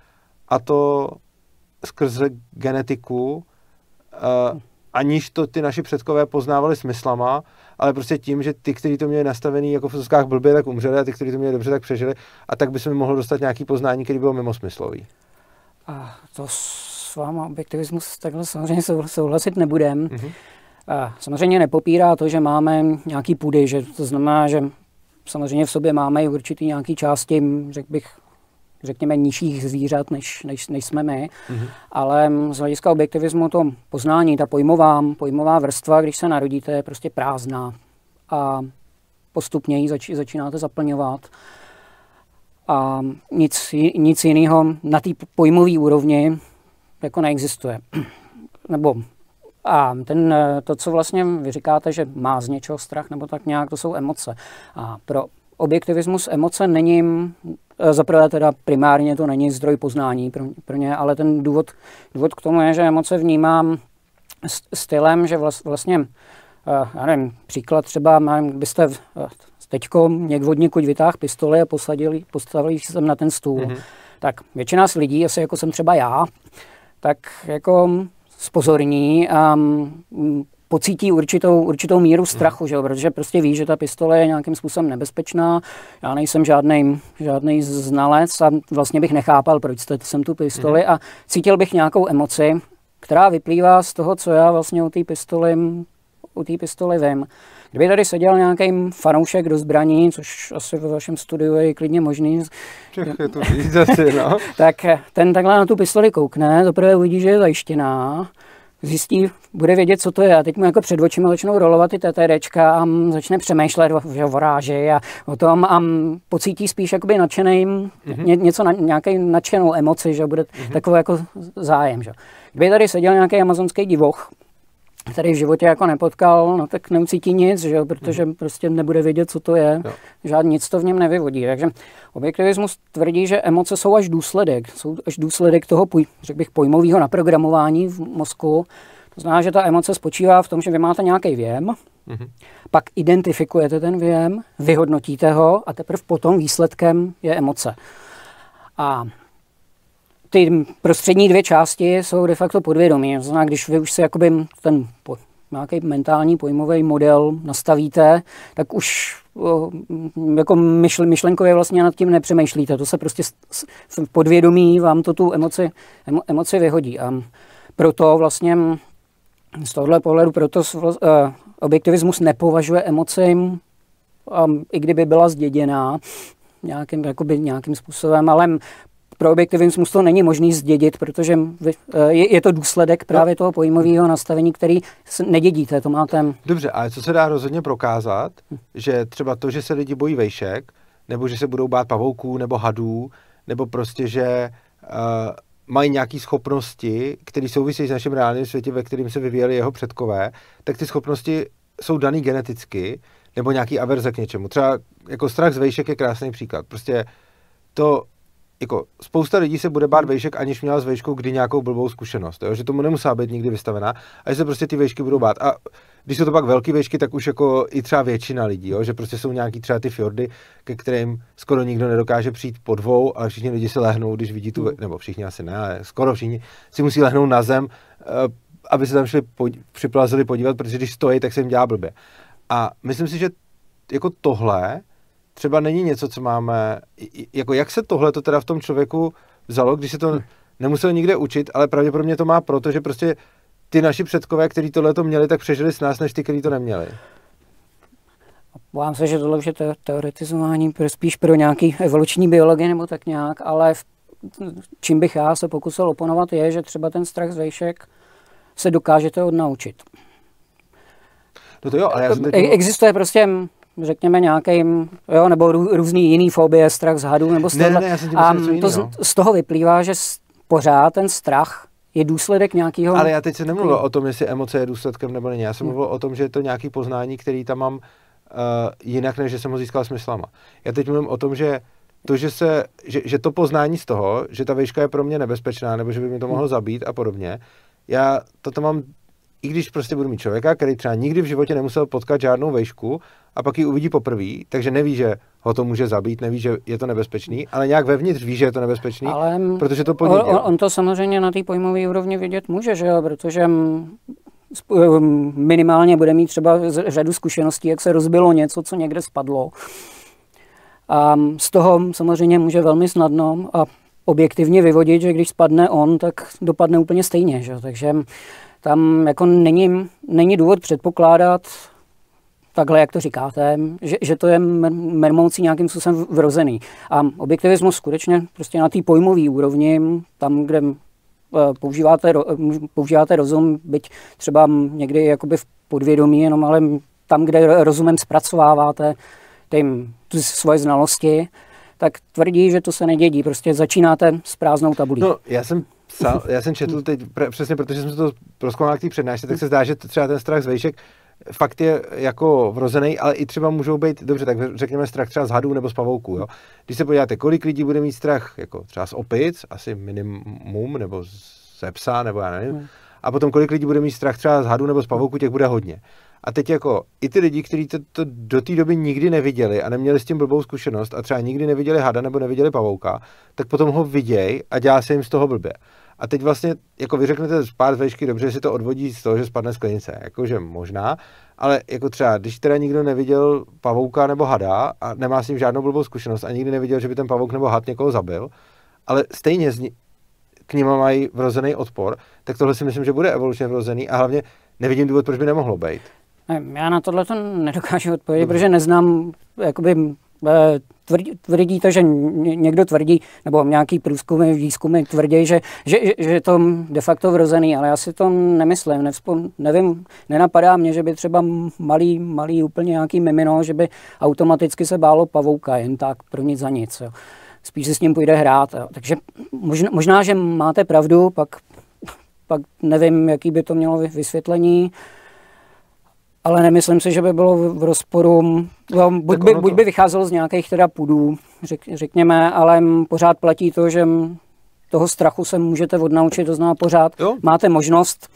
a to skrze genetiku, uh, aniž to ty naši předkové poznávali smyslama, ale prostě tím, že ty, kteří to měli nastavený jako v fotoskách blbě, tak umřeli, a ty, kteří to měli dobře, tak přežili, a tak bychom mohli dostat nějaké poznání, které bylo mimo smyslový. A to s váma objektivismus takhle samozřejmě souhlasit nebudem. Mm-hmm. A samozřejmě nepopírá to, že máme nějaký půdy, že to znamená, že samozřejmě v sobě máme i určitý nějaký části, řekl bych, řekněme, nižších zvířat, než, než, než jsme my, mm-hmm. ale z hlediska objektivismu to poznání, ta pojmová, pojmová vrstva, když se narodíte, je prostě prázdná a postupně ji zač, začínáte zaplňovat a nic, nic jiného na té pojmové úrovni jako neexistuje. Nebo a ten, to, co vlastně vy říkáte, že má z něčeho strach, nebo tak nějak, to jsou emoce. A pro objektivismus emoce není, zaprvé teda primárně to není zdroj poznání pro, pro ně, ale ten důvod, důvod k tomu je, že emoce vnímám stylem, že vlast, vlastně, já nevím, příklad třeba, byste teďko někdo někud vytáhl pistoli a posadili, postavili jsem na ten stůl, mm-hmm. tak většina z lidí, asi jako jsem třeba já, tak jako spozorní a pocítí určitou, určitou míru strachu, že? Protože prostě ví, že ta pistole je nějakým způsobem nebezpečná. Já nejsem žádný, žádný znalec a vlastně bych nechápal, proč jste sem tu pistoli, a cítil bych nějakou emoci, která vyplývá z toho, co já vlastně u té pistoli, u té pistoli vím. Kdyby tady seděl nějaký fanoušek do zbraní, což asi ve vašem studiu je klidně možný, je to víc asi, no. tak ten takhle na tu pistoli koukne, zaprvé uvidí, že je zajištěná, zjistí, bude vědět, co to je, a teď mu jako před očima začnou rolovat ty TTDčka a začne přemýšlet o, o ráži a o tom a pocítí spíš jakoby nadšenej, mm-hmm. ně, něco na, nějaký nadšenou emoci, že bude mm-hmm. takový jako zájem. Že? Kdyby tady seděl nějaký amazonský divoch, který v životě jako nepotkal, no tak neucítí nic, že? Protože mm. prostě nebude vědět, co to je. No. Žádný nic to v něm nevyvodí. Takže objektivismus tvrdí, že emoce jsou až důsledek. Jsou až důsledek toho, řekl bych, pojmového naprogramování v mozku. To znamená, že ta emoce spočívá v tom, že vy máte nějaký věm, mm. pak identifikujete ten věm, vyhodnotíte ho a teprve potom výsledkem je emoce. A ty prostřední dvě části jsou de facto podvědomí. Znamená, když vy už si jakoby ten nějaký mentální pojmový model nastavíte, tak už jako myšl, myšlenkově vlastně nad tím nepřemýšlíte. To se prostě v podvědomí vám to tu emoci, emo, emoci vyhodí. A proto vlastně z tohohle pohledu proto objektivismus nepovažuje emoci, i kdyby byla zděděná nějakým, jakoby nějakým způsobem, ale pro objektivismus to není možný zdědit, protože je to důsledek právě toho pojmového nastavení, který nedědíte, to máte. Dobře, ale co se dá rozhodně prokázat, že třeba to, že se lidi bojí vejšek, nebo že se budou bát pavouků, nebo hadů, nebo prostě, že uh, mají nějaké schopnosti, které souvisí s naším reálným světem, ve kterém se vyvíjeli jeho předkové, tak ty schopnosti jsou dané geneticky, nebo nějaký averze k něčemu. Třeba jako strach z vejšek je krásný příklad. Prostě to... Jako, spousta lidí se bude bát vejšek, aniž měla s vejškou kdy nějakou blbou zkušenost, jo? Že tomu nemusela být nikdy vystavená a že se prostě ty vejšky budou bát. A když jsou to pak velké vejšky, tak už jako i třeba většina lidí, jo? Že prostě jsou nějaký třeba ty fjordy, ke kterým skoro nikdo nedokáže přijít po dvou, ale všichni lidi se lehnou, když vidí tu, nebo všichni asi ne, ale skoro všichni si musí lehnout na zem, aby se tam šli podí, připlazili podívat, protože když stojí, tak se jim dělá blbě. A myslím si, že jako tohle třeba není něco, co máme, jako jak se tohle to teda v tom člověku vzalo, když se to nemusel nikde učit, ale pravděpodobně to má proto, že prostě ty naši předkové, kteří tohle to měli, tak přežili s nás, než ty, kteří to neměli. Bojím se, že tohle už je teoretizování spíš pro nějaký evoluční biologie nebo tak nějak, ale v, čím bych já se pokusil oponovat je, že třeba ten strach z vejšek se dokážete odnaučit. No to jo, ale já jsem teď... Existuje prostě... řekněme nějakým, jo, nebo rů, různý jiný fobie, strach z hadů, nebo strach. Ne, ne, a to z, z toho vyplývá, že z, pořád ten strach je důsledek nějakého... Ale já teď se nemluvil o tom, jestli emoce je důsledkem nebo není. Já jsem hmm. mluvil o tom, že je to nějaké poznání, který tam mám uh, jinak, než že jsem ho získal smyslama. Já teď mluvím o tom, že to, že, se, že, že to poznání z toho, že ta vejška je pro mě nebezpečná, nebo že by mě to mohlo zabít a podobně, já to tam mám. I když prostě budu mít člověka, který třeba nikdy v životě nemusel potkat žádnou vejšku a pak ji uvidí poprvé, takže neví, že ho to může zabít, neví, že je to nebezpečný, ale nějak vevnitř ví, že je to nebezpečný, ale protože to podívá. On, on to samozřejmě na té pojmové úrovni vidět může, že jo, protože minimálně bude mít třeba řadu zkušeností, jak se rozbilo něco, co někde spadlo. A z toho samozřejmě může velmi snadno a objektivně vyvodit, že když spadne on, tak dopadne úplně stejně, že jo, takže tam jako není, není důvod předpokládat, takhle, jak to říkáte, že, že to je mermoucí nějakým způsobem vrozený. A objektivismus skutečně prostě na té pojmové úrovni, tam, kde používáte, používáte rozum, byť třeba někdy jakoby v podvědomí, jenom, ale tam, kde rozumem zpracováváte tím, ty svoje znalosti, tak tvrdí, že to se nedědí. Prostě začínáte s prázdnou tabulí. No, já jsem... Sám, já jsem četl teď, přesně protože jsem se to prozkoumal k té přednášce, tak se zdá, že třeba ten strach z vejšek fakt je jako vrozený, ale i třeba můžou být, dobře, tak řekněme strach třeba z hadů nebo z pavouků, jo. Když se podíváte, kolik lidí bude mít strach, jako třeba z opic, asi minimum, nebo ze psa, nebo já nevím, a potom kolik lidí bude mít strach třeba z hadů nebo z pavouků, těch bude hodně. A teď jako i ty lidi, kteří to, to do té doby nikdy neviděli a neměli s tím blbou zkušenost a třeba nikdy neviděli hada nebo neviděli pavouka, tak potom ho viděj a dělá se jim z toho blbě. A teď vlastně, jako vy řeknete pár vejšky, dobře, si to odvodí z toho, že spadne sklenice, jakože možná, ale jako třeba, když teda nikdo neviděl pavouka nebo hada a nemá s ním žádnou blbou zkušenost a nikdy neviděl, že by ten pavouk nebo had někoho zabil, ale stejně z ní, k nima mají vrozený odpor, tak tohle si myslím, že bude evolučně vrozený a hlavně nevidím důvod, proč by nemohlo být. Já na tohle to nedokážu odpovědět, hmm. protože neznám, jakoby, tvrdí, tvrdí to, že někdo tvrdí, nebo nějaký průzkumy, výzkumy tvrdí, že, že, že je to de facto vrozený, ale já si to nemyslím, nevzpom, nevím, nenapadá mě, že by třeba malý, malý úplně nějaký mimino, že by automaticky se bálo pavouka, jen tak pro nic za nic, jo. Spíš si s ním půjde hrát, jo. Takže možná, možná, že máte pravdu, pak, pak nevím, jaký by to mělo vysvětlení. Ale nemyslím si, že by bylo v rozporu, buď by, buď by vycházelo z nějakých teda pudů, řek, řekněme, ale pořád platí to, že toho strachu se můžete odnaučit, to znamená pořád jo. Máte možnost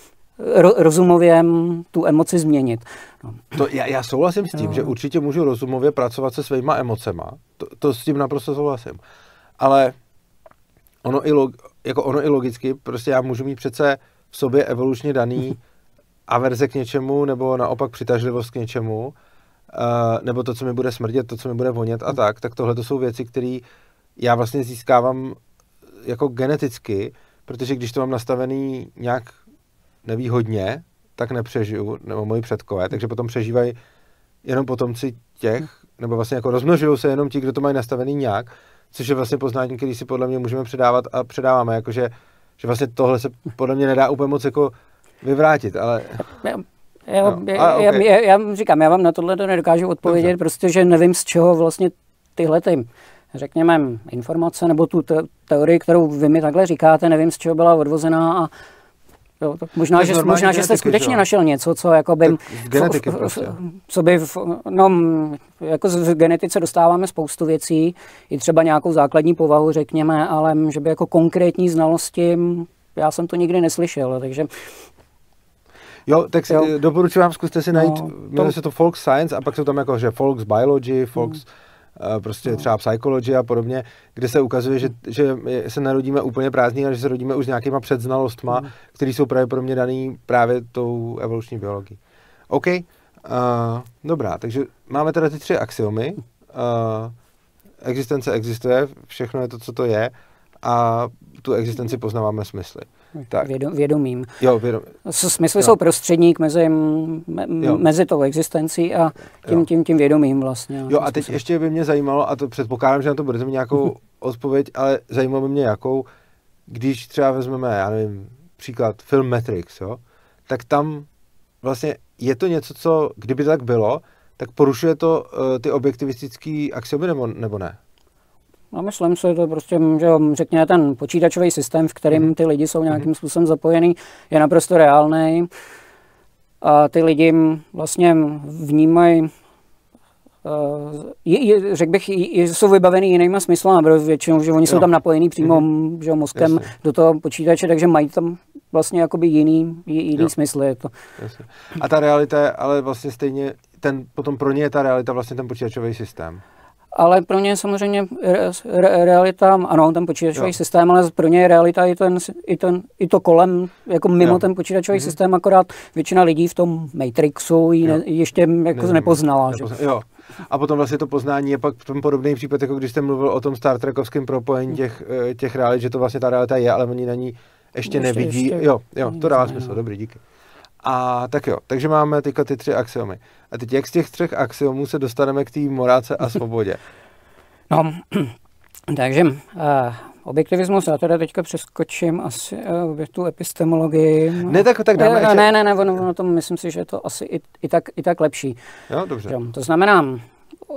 ro, rozumově tu emoci změnit. No. To já, já souhlasím s tím, jo. Že určitě můžu rozumově pracovat se svýma emocema, to, to s tím naprosto souhlasím, ale ono i, log, jako ono i logicky, prostě já můžu mít přece v sobě evolučně daný averze k něčemu, nebo naopak přitažlivost k něčemu, uh, nebo to, co mi bude smrdět, to, co mi bude vonět a tak, tak tohle to jsou věci, které já vlastně získávám jako geneticky, protože když to mám nastavený nějak nevýhodně, tak nepřežiju, nebo moji předkové, takže potom přežívají jenom potomci těch, nebo vlastně jako rozmnožují se jenom ti, kdo to mají nastavený nějak, což je vlastně poznání, který si podle mě můžeme předávat a předáváme, jakože že vlastně tohle se podle mě nedá úplně moc jako vyvrátit, ale... Já, no. já, a, okay. já, já, já říkám, já vám na tohle to nedokážu odpovědět, protože nevím, z čeho vlastně tyhle ty, řekněme, informace, nebo tu te- teorii, kterou vy mi takhle říkáte, nevím, z čeho byla odvozená a jo, tak možná, že, možná genetiky, že jste skutečně jo. našel něco, co jako by... genetiky prostě. Co by, no, jako z genetice dostáváme spoustu věcí, i třeba nějakou základní povahu, řekněme, ale že by jako konkrétní znalosti, já jsem to nikdy neslyšel, takže... Jo, tak si, jo. doporučuji vám, zkuste si najít, no, jmenuje se to folk science a pak jsou tam jako, že folks biology, folks... Hmm. prostě třeba psychology a podobně, kde se ukazuje, že, že se narodíme úplně prázdní, ale že se rodíme už s nějakýma předznalostma, mm. které jsou právě pro mě daný právě tou evoluční biologií. OK, uh, dobrá, takže máme teda ty tři axiomy. Uh, existence existuje, všechno je to, co to je a tu existenci poznáváme smysly. Tak. Vědomím. Jo, vědomím. Smysly jo. jsou prostředník mezi, me, mezi tou existencí a tím, tím, tím vědomím vlastně. Jo a teď způsob. Ještě by mě zajímalo, a to předpokládám, že na to budete mít nějakou odpověď, ale zajímalo by mě jakou, když třeba vezmeme, já nevím, příklad film Matrix, jo, tak tam vlastně je to něco, co kdyby tak bylo, tak porušuje to uh, ty objektivistický axiomy nebo, nebo ne? No, myslím si, to prostě, že řekněme, ten počítačový systém, v kterém ty lidi jsou nějakým způsobem zapojený, je naprosto reálný. A ty lidi vlastně vnímají, řekl bych, jsou vybavený jinýma smyslama, protože většinou, že oni jsou tam napojení přímo že, mozkem Jasně. do toho počítače, takže mají tam vlastně jakoby jiný, jiný smysl. Je to. A ta realita je ale vlastně stejně, ten, potom pro ně je ta realita vlastně ten počítačový systém. Ale pro ně je samozřejmě re, re, realita, ano, ten počítačový jo. systém, ale pro ně je realita i, ten, i, ten, i to kolem, jako mimo jo. ten počítačový mm-hmm. systém, akorát většina lidí v tom Matrixu ji ne, ještě jako ne, nepoznala. Nepozna- že? Jo. A potom vlastně to poznání je pak podobný případ, jako když jste mluvil o tom Star Trekovském propojení těch, těch realit, že to vlastně ta realita je, ale oni na ní ještě, ještě nevidí. Ještě, jo, jo, to dává smysl, dobrý, díky. A tak jo, takže máme teďka ty tři axiomy. A teď jak z těch třech axiomů se dostaneme k té morálce a svobodě? No, takže uh, objektivismus, já teda teďka přeskočím asi uh, tu epistemologii. Ne, tak, tak dáme ne, ještě. Ne, ne, ne, ono, ono to myslím si, že je to asi i, i, tak, i tak lepší. Jo, dobře. Jo, to znamená,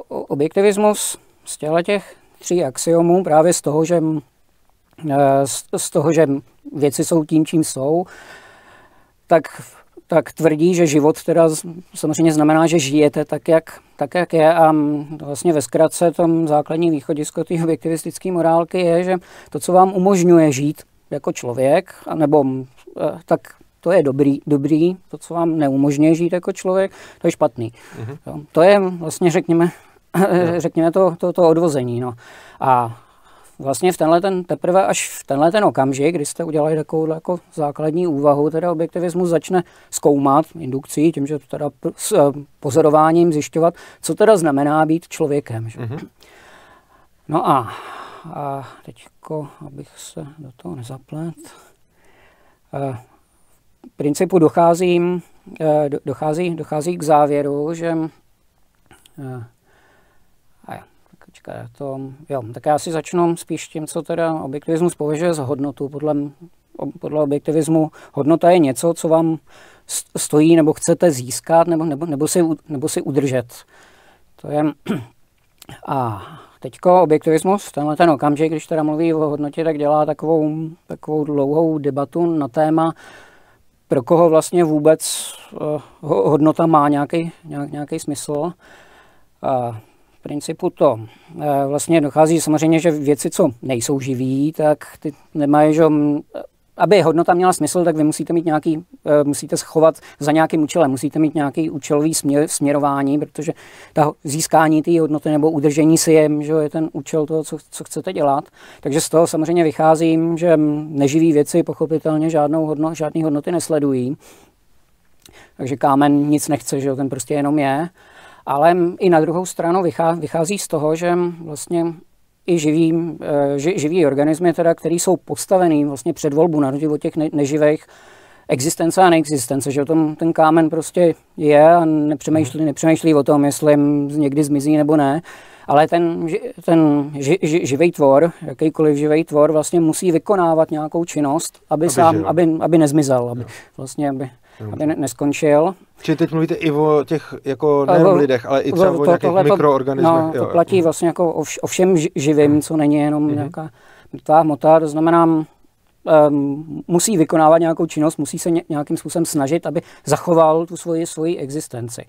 objektivismus z těch tří axiomů právě z toho, že, uh, z, z toho, že věci jsou tím, čím jsou, tak, tak tvrdí, že život teda samozřejmě znamená, že žijete tak, jak, tak, jak je a vlastně ve zkratce tom základní východisko té objektivistické morálky je, že to, co vám umožňuje žít jako člověk, nebo tak to je dobrý, dobrý, to, co vám neumožňuje žít jako člověk, to je špatný. Mm-hmm. To je vlastně, řekněme, řekněme to, to, to odvození. No. A vlastně v tenhle ten, teprve až v tenhle ten okamžik, kdy jste udělali takovou jako základní úvahu, teda objektivismus začne zkoumat indukcí, tím, že teda s pozorováním zjišťovat, co teda znamená být člověkem. Mm-hmm. No a, a teďko, abych se do toho nezaplet, v principu dochází, dochází, dochází k závěru, že... To, jo, tak já si začnu spíš tím, co teda objektivismus považuje za hodnotu. Podle, podle objektivismu hodnota je něco, co vám stojí nebo chcete získat nebo, nebo, nebo, si, nebo si udržet. To je... A teďko objektivismus, tenhle ten okamžik, když teda mluví o hodnotě, tak dělá takovou, takovou dlouhou debatu na téma, pro koho vlastně vůbec uh, hodnota má nějaký, nějak, nějaký smysl. Uh, V principu to vlastně dochází samozřejmě, že věci, co nejsou živí, tak ty nemají, že aby hodnota měla smysl, tak vy musíte mít nějaký, musíte schovat za nějakým účelem, musíte mít nějaký účelový směr, směrování, protože ta získání té hodnoty nebo udržení si je, že je ten účel toho, co, co chcete dělat. Takže z toho samozřejmě vycházím, že neživý věci pochopitelně žádnou hodno, žádný hodnoty nesledují. Takže kámen nic nechce, že ten prostě jenom je. Ale i na druhou stranu vychází z toho, že vlastně i živý, živý organismy, teda, které jsou postavený vlastně před volbu na rozdíl od těch neživých, existence a neexistence, že tom, ten kámen prostě je a nepřemýšlí, nepřemýšlí o tom, jestli někdy zmizí nebo ne, ale ten, ten ži, ži, živý tvor, jakýkoliv živý tvor vlastně musí vykonávat nějakou činnost, aby, aby sám, aby, aby nezmizel, aby, vlastně, aby, aby ne, neskončil. Či teď mluvíte i o těch, jako ne o lidech, ale i třeba o, o nějakých tohle, mikroorganismech. No, jo, to platí jo. vlastně jako o, vš, o všem živým, co není jenom mm-hmm. nějaká mrtvá hmota, to znamená, Um, musí vykonávat nějakou činnost, musí se ně, nějakým způsobem snažit, aby zachoval tu svoji, svoji existenci.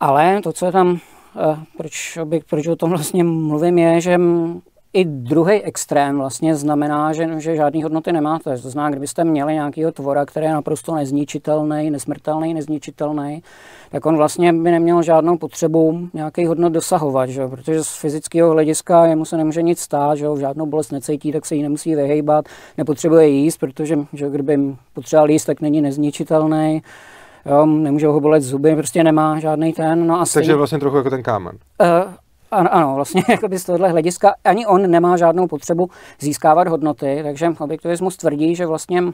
Ale to, co je tam, uh, proč, proč o tom vlastně mluvím, je, že i druhý extrém vlastně znamená, že, že žádný hodnoty nemáte. To znamená, kdybyste měli nějakého tvora, který je naprosto nezničitelný, nesmrtelný, nezničitelný, tak on vlastně by neměl žádnou potřebu nějaký hodnot dosahovat, že? Protože z fyzického hlediska jemu se nemůže nic stát, že? Žádnou bolest necítí, tak se jí nemusí vyhejbat, nepotřebuje jíst, protože že, kdyby potřeboval jíst, tak není nezničitelný. Jo? Nemůže ho bolet zuby, prostě nemá žádný ten. No a stejný... Takže vlastně trochu jako ten kámen. Uh, Ano, vlastně z tohohle hlediska ani on nemá žádnou potřebu získávat hodnoty, takže objektivismus tvrdí, že vlastně uh,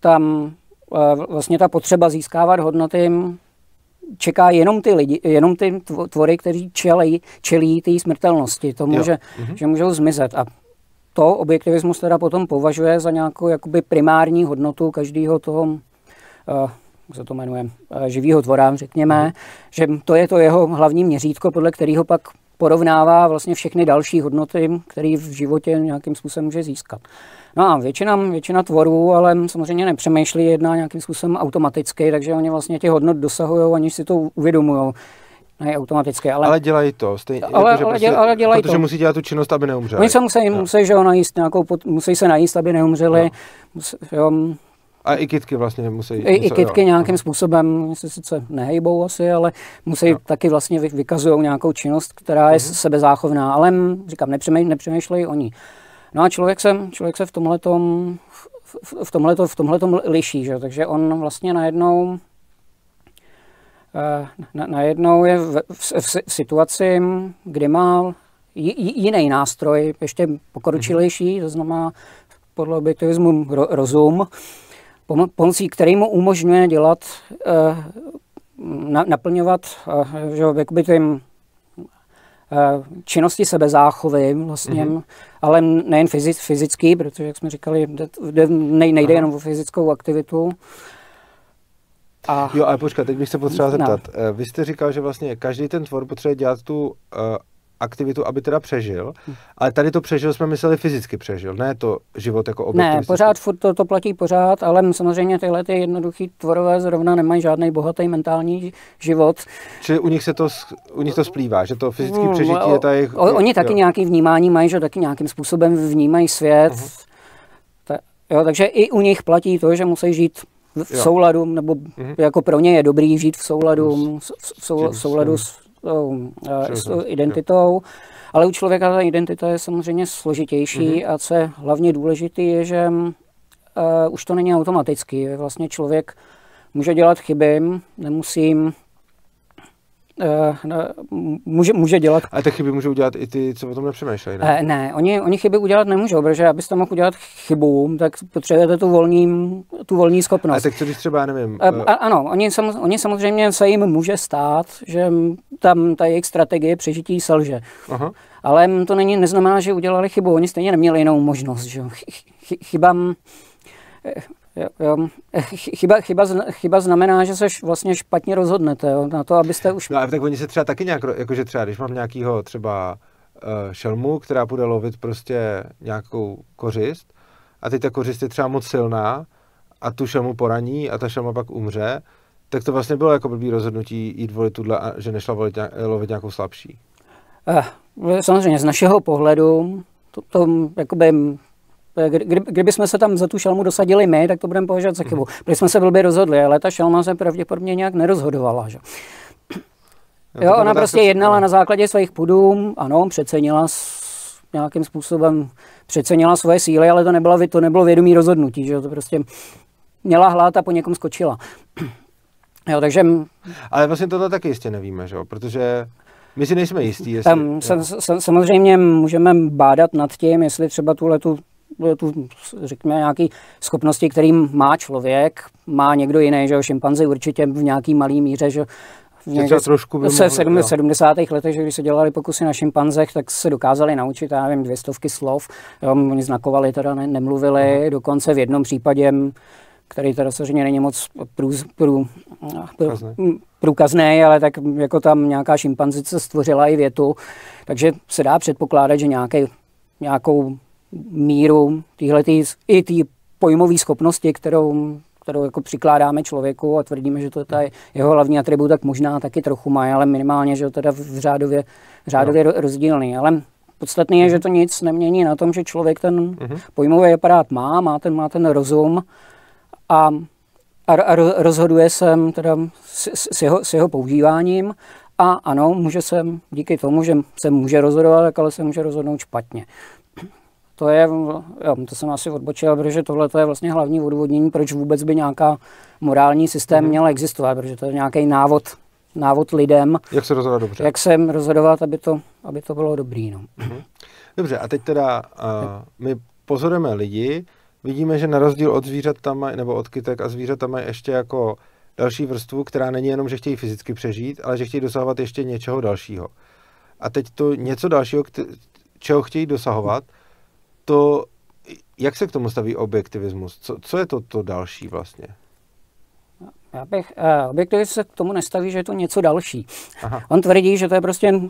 tam uh, vlastně ta potřeba získávat hodnoty čeká jenom ty lidi, jenom ty tvory, kteří čelí, čelí té smrtelnosti, tomu, že, mhm. že můžou zmizet. A to objektivismus teda potom považuje za nějakou jakoby primární hodnotu každého toho uh, jak se to jmenuje, živýho tvora, řekněme, mm. že to je to jeho hlavní měřítko, podle kterého pak porovnává vlastně všechny další hodnoty, které v životě nějakým způsobem může získat. No a většina, většina tvorů, ale samozřejmě nepřemýšlí, jedná nějakým způsobem automaticky, takže oni vlastně těch hodnot dosahují, aniž si to uvědomují. Ne, automaticky, ale... ale dělají to, stejně, ale, jako, že ale, prostě, ale dělají protože to. Musí dělat tu činnost, aby neumřeli. Oni se musí, no. musí, že ho najíst nějakou, musí se najíst, aby neumřeli. No. Musí, jo, a i kytky vlastně musí... I, musí, i kytky jo, nějakým jo. způsobem, se sice nehejbou asi, ale musí jo. taky vlastně vy, vykazují nějakou činnost, která je mm-hmm. sebezáchovná, ale říkám, nepřemý, nepřemýšlejí oni. No a člověk se, člověk se v tomhletom, v, v tomhletom, v tomhletom liší, že? Takže on vlastně najednou, na, najednou je v, v, v, v situaci, kdy má j, jiný nástroj, ještě pokročilejší, to znamená podle objektivismu ro, rozum, pomocí kterému umožňuje dělat, na, naplňovat že, jakoby tím, činnosti sebezáchovy, vlastně, mm-hmm. ale nejen fyzický, protože, jak jsme říkali, nej, nejde Aha. jenom o fyzickou aktivitu. A... Jo, ale počkat, teď bych se potřeba zeptat. No. Vy jste říkal, že vlastně každý ten tvor potřebuje dělat tu aktivitu, aby teda přežil, ale tady to přežil jsme mysleli fyzicky přežil, ne to život jako objektivní. Ne, pořád furt to, to platí pořád, ale samozřejmě tyhle ty jednoduchý tvorové zrovna nemají žádný bohatý mentální život. Čili u nich se to, u nich to splývá, že to fyzické přežití o, je ta jejich... O, oni jo. taky nějaký vnímání mají, že taky nějakým způsobem vnímají svět. Ta, jo, takže i u nich platí to, že musí žít v, v souladu, nebo mm-hmm. jako pro ně je dobrý žít v souladu, v, v, sou, v souladu s s tou identitou, ale u člověka ta identita je samozřejmě složitější mm-hmm. a co je hlavně důležité, je, že uh, už to není automatický. Vlastně člověk může dělat chyby, nemusí, uh, ne, může, může dělat... A ty chyby můžou udělat i ty, co o tom nepřemýšlejí, ne? Uh, ne, oni, oni chyby udělat nemůžou, protože abyste mohl udělat chybu, tak potřebujete tu volní, tu volní schopnost. A tak co když třeba, já nevím... Uh, uh, ano, oni, samoz, oni samozřejmě se jim může stát, že... tam ta jejich strategie přežití selže. Aha. Ale to není, neznamená, že udělali chybu, oni stejně neměli jinou možnost. Že? Chyba, chyba, chyba, chyba znamená, že se vlastně špatně rozhodnete jo? na to, abyste už... No ale tak oni se třeba taky nějak, jakože třeba, když mám nějakýho třeba uh, šelmu, která bude lovit prostě nějakou kořist a teď ta kořist je třeba moc silná a tu šelmu poraní a ta šelma pak umře, tak to vlastně bylo jako blbý rozhodnutí jít volit tuhle, že nešla volit, lovit nějakou slabší. Eh, samozřejmě z našeho pohledu to, to jakoby Kdy, kdybychom se tam za tu šelmu dosadili my, tak to budeme považovat za chybu. Protože jsme se blbě rozhodli, ale ta šelma se pravděpodobně nějak nerozhodovala. Že? Jo, ona prostě jednala na základě svých pudům, ano, přecenila nějakým způsobem, přecenila svoje síly, ale to nebylo, to nebylo vědomí rozhodnutí, že to prostě měla hlad a po někom skočila. Jo, takže... Ale vlastně tohle taky jistě nevíme, že jo, protože... My si nejsme jistí, jestli... Tam, samozřejmě můžeme bádat nad tím, jestli třeba tuhletu, tuhletu, řekněme, nějaké schopnosti, kterým má člověk, má někdo jiný, že jo, šimpanzi určitě v nějaký malý míře, že někde, trošku by se mohli, v sedmdesátých letech, že když se dělali pokusy na šimpanzech, tak se dokázali naučit, já nevím, dvě stovky slov, jo, oni znakovali, teda ne, nemluvili, hmm. dokonce v jednom případě, který teda samozřejmě není moc průz, prů, prů, průkazný, ale tak jako tam nějaká šimpanzice stvořila i větu, takže se dá předpokládat, že nějaký, nějakou míru týhletý, i té pojmové schopnosti, kterou, kterou jako přikládáme člověku a tvrdíme, že to je ta jeho hlavní atribut, tak možná taky trochu má, ale minimálně, že to teda v řádově, v řádově no. rozdílný, ale... Podstatné je, že to nic nemění na tom, že člověk ten uh-huh. pojmový aparát má, má ten, má ten rozum a, a, a rozhoduje se teda s, s, jeho, s jeho používáním a ano, může se díky tomu, že se může rozhodovat, ale se může rozhodnout špatně. To je, jo, to jsem asi odbočil, protože tohle je vlastně hlavní odůvodnění, proč vůbec by nějaká morální systém uh-huh. měla existovat, protože to je nějaký návod. Návod lidem, jak se rozhodovat dobře. Jak se rozhodovat, aby to, aby to bylo dobrý. No. Dobře, a teď teda uh, my pozorujeme lidi, vidíme, že na rozdíl od zvířat tam mají, nebo od kytek a zvířat tam mají ještě jako další vrstvu, která není jenom, že chtějí fyzicky přežít, ale že chtějí dosahovat ještě něčeho dalšího. A teď to něco dalšího, čeho chtějí dosahovat, to jak se k tomu staví objektivismus? Co, co je to, to další vlastně? Já bych, uh, objektivně se k tomu nestaví, že je to něco další. Aha. On tvrdí, že to je prostě,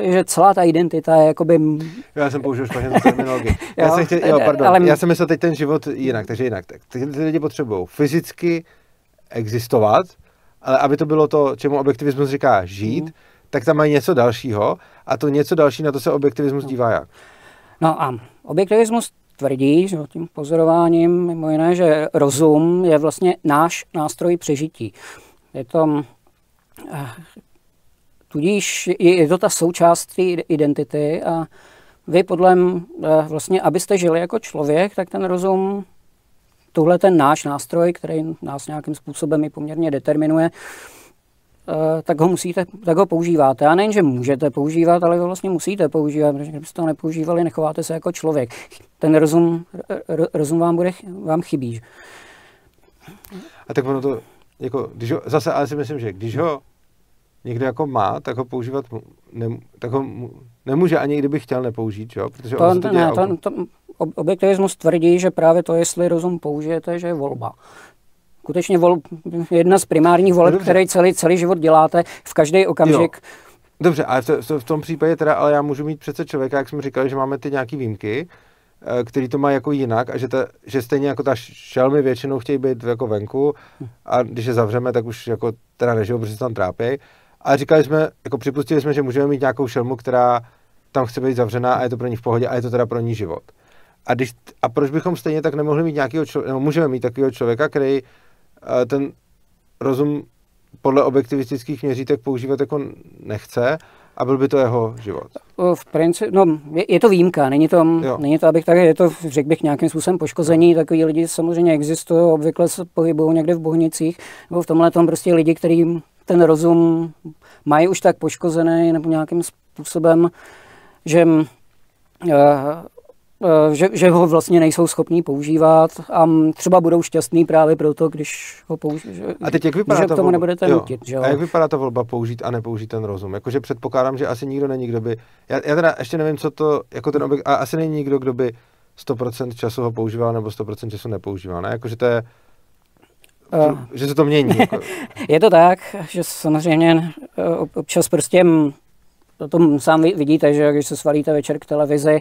že celá ta identita je jakoby... Já jsem použil špatně tu terminologii. Já, jsem chtěl, jo, pardon. Ale... Já jsem myslel teď ten život jinak, takže jinak. Teď ty lidi potřebují fyzicky existovat, ale aby to bylo to, čemu objektivismus říká žít, mm. tak tam mají něco dalšího a to něco další, na to se objektivismus no. dívá jak? No a objektivismus tvrdí, že tím pozorováním, mimo jiné, že rozum je vlastně náš nástroj přežití. Je to, tudíž je to ta součást té identity a vy podle vlastně, abyste žili jako člověk, tak ten rozum, tohle ten náš nástroj, který nás nějakým způsobem i poměrně determinuje, tak ho musíte, tak ho používáte. A nejenže můžete používat, ale ho vlastně musíte používat, protože kdybyste ho nepoužívali, nechováte se jako člověk. Ten rozum, rozum vám, bude, vám chybí. A tak ono to, jako, když ho, zase, ale si myslím, že když ho někde jako má, tak ho používat, ne, tak ho nemůže ani kdyby chtěl nepoužít, jo? Protože to, to ne, to, to, objektivismus tvrdí, že právě to, jestli rozum použijete, že je volba. Skutečně vol, jedna z primárních voleb, no který celý, celý život děláte v každý okamžik. Jo. Dobře, ale v tom případě teda, ale já můžu mít přece člověka, jak jsme říkali, že máme ty nějaký výjimky, který to má jako jinak a že, ta, že stejně jako ta šelmy většinou chtějí být jako venku a když je zavřeme, tak už jako teda nežijou, protože se tam trápějí. A říkali jsme, jako připustili jsme, že můžeme mít nějakou šelmu, která tam chce být zavřená a je to pro ní v pohodě a je to teda pro ní život. A, když, a proč bychom stejně tak nemohli mít nějakého člověka, nebo můžeme mít takového člověka, který ten rozum podle objektivistických měřítek používat jako nechce a byl by to jeho život. V principu, no, je, je to výjimka, není to, není to abych tak, je to, řekl bych, nějakým způsobem poškození, takový lidi samozřejmě existují, obvykle se pohybují někde v bohnicích, nebo v tomhle tom prostě lidi, kterým ten rozum mají už tak poškozený nebo nějakým způsobem, že uh, Že, že ho vlastně nejsou schopní používat a třeba budou šťastní právě proto, když ho použít. A teď jak vypadá, ta k tomu nebudete nutit, že? A jak vypadá ta volba použít a nepoužít ten rozum? Jakože předpokládám, že asi nikdo není, kdo by... Já, já teda ještě nevím, co to... Jako ten objekt, a asi není nikdo, kdo by sto procent času ho používal nebo sto procent času nepoužíval, ne? Jakože to je... Uh, že se to mění. Jako. Je to tak, že samozřejmě občas prostě... To tom sám vidíte, že když se svalíte večer k televizi,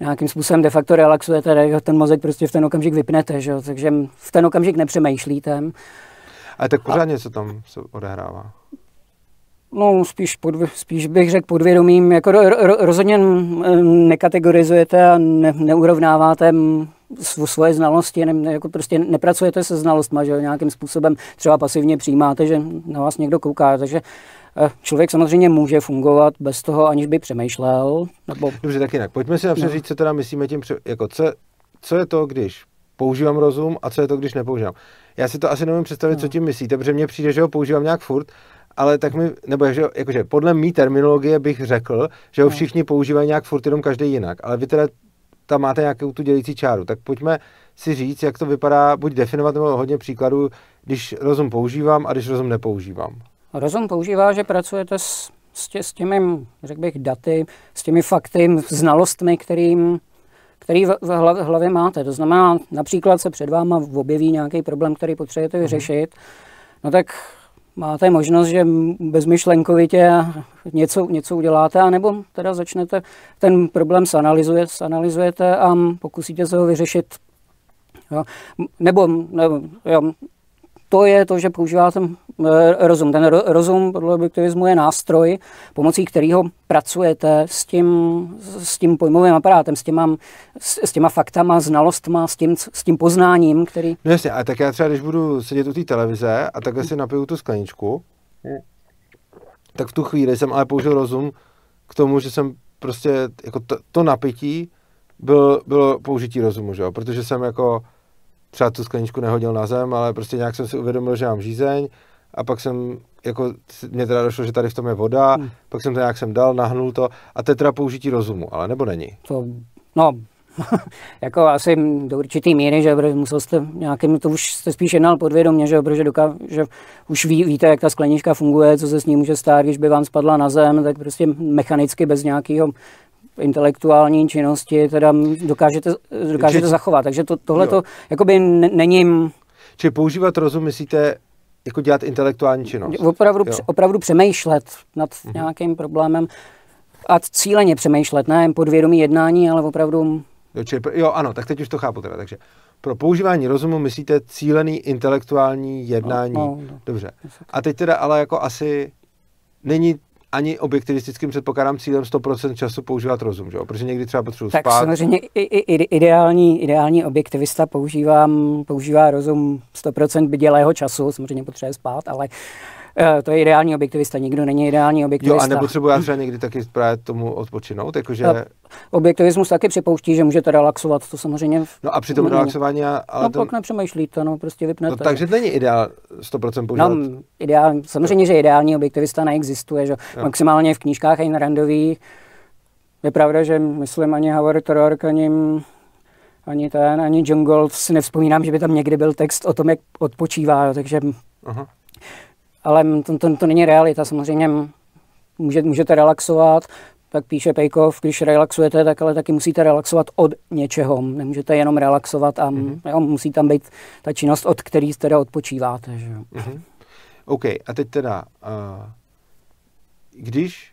nějakým způsobem de facto relaxujete, ten mozek prostě v ten okamžik vypnete, že? Takže v ten okamžik nepřemýšlíte. Ale tak pořád něco tam se odehrává? No spíš, pod, spíš bych řekl podvědomím, jako ro, ro, rozhodně nekategorizujete a ne, neurovnáváte svoje znalosti, ne, jako prostě nepracujete se znalostma, že jo, nějakým způsobem třeba pasivně přijímáte, že na vás někdo kouká, takže člověk samozřejmě může fungovat bez toho, aniž by přemýšlel. Nebo... Dobře, tak jinak, pojďme si například říct, co teda myslíme tím, jako co, co je to, když používám rozum a co je to, když nepoužívám. Já si to asi nemůžu představit, no. Co tím myslíte, protože mně přijde, že ho používám nějak furt, ale tak mi, nebo že, jakože podle mý terminologie bych řekl, že ho všichni používají nějak furt, jenom každý jinak, ale vy teda tam máte nějakou tu dělící čáru, tak pojďme si říct, jak to vypadá, buď definovat nebo hodně příkladů, když rozum používám a když rozum nepoužívám. Rozum používá, že pracujete s, s, tě, s těmi, řekl bych, daty, s těmi fakty, znalostmi, kterým, který v, v, hlav, v hlavě máte. To znamená, například se před váma objeví nějaký problém, který potřebujete vyřešit, no tak máte možnost, že bezmyšlenkovitě něco, něco uděláte, anebo teda začnete, ten problém analyzuje, analyzujete a pokusíte se ho vyřešit. Jo. Nebo, nebo jo. To je to, že používáte rozum. Ten rozum podle objektivismu je nástroj, pomocí kterého pracujete s tím, s tím pojmovým aparátem, s těma, s těma faktama, znalostma, s tím, s tím poznáním, který... No jasně, a tak já třeba, když budu sedět u té televize a takhle si napiju tu skleničku, tak v tu chvíli jsem ale použil rozum k tomu, že jsem prostě, jako to, to napití byl, bylo použití rozumu, že jo? Protože jsem jako... Třeba tu skleničku nehodil na zem, ale prostě nějak jsem si uvědomil, že mám žízeň a pak jsem, jako, mě teda došlo, že tady v tom je voda, hmm. pak jsem to nějak sem dal, nahnul to a to je teda použití rozumu, ale nebo není? To, no, jako asi do určitý míry, že musel jste nějakým, to už jste spíš jednal podvědomě, že, protože doká, že už ví, víte, jak ta sklenička funguje, co se s ní může stát, když by vám spadla na zem, tak prostě mechanicky bez nějakého intelektuální činnosti, teda dokážete, dokážete či, zachovat. Takže to, tohle to jakoby není... Či používat rozum, myslíte, jako dělat intelektuální činnost? Opravdu, opravdu přemýšlet nad mhm. nějakým problémem a cíleně přemýšlet, ne podvědomí jednání, ale opravdu... Jo, či, jo, ano, tak teď už to chápu teda. Takže pro používání rozumu myslíte cílený intelektuální jednání. No, no, dobře. A teď teda ale jako asi není... Ani objektivistickým předpokládám cílem sto procent času používat rozum, že jo? Protože někdy třeba potřebuji spát. Tak samozřejmě ideální, ideální objektivista používám, používá rozum sto procent bdělého času, samozřejmě potřebuje spát, ale to je ideální objektivista, nikdo není ideální objektivista. Jo, a nepotřebuji já třeba někdy taky právě tomu odpočinout, jakože... Objektivismus taky připouští, že můžete relaxovat, to samozřejmě... V... No a při tom relaxování... Ale no ten... pak nepřemýšlíte, no prostě vypnete. No, takže to není ideál sto procent používat. No, ideál, samozřejmě, že ideální objektivista neexistuje, že maximálně v knížkách Ayn Randových. Je pravda, že myslím ani Howard Roark, ani... Ani ten, ani John Galt, si nevzpomínám, že by tam někdy byl text o tom, jak odpočívá, takže... Aha. Ale to, to, to není realita, samozřejmě můžete, můžete relaxovat, tak píše Peikoff, když relaxujete, tak ale taky musíte relaxovat od něčeho, nemůžete jenom relaxovat a mm-hmm. jo, musí tam být ta činnost, od který teda odpočíváte. Že? Mm-hmm. OK, a teď teda, uh, když,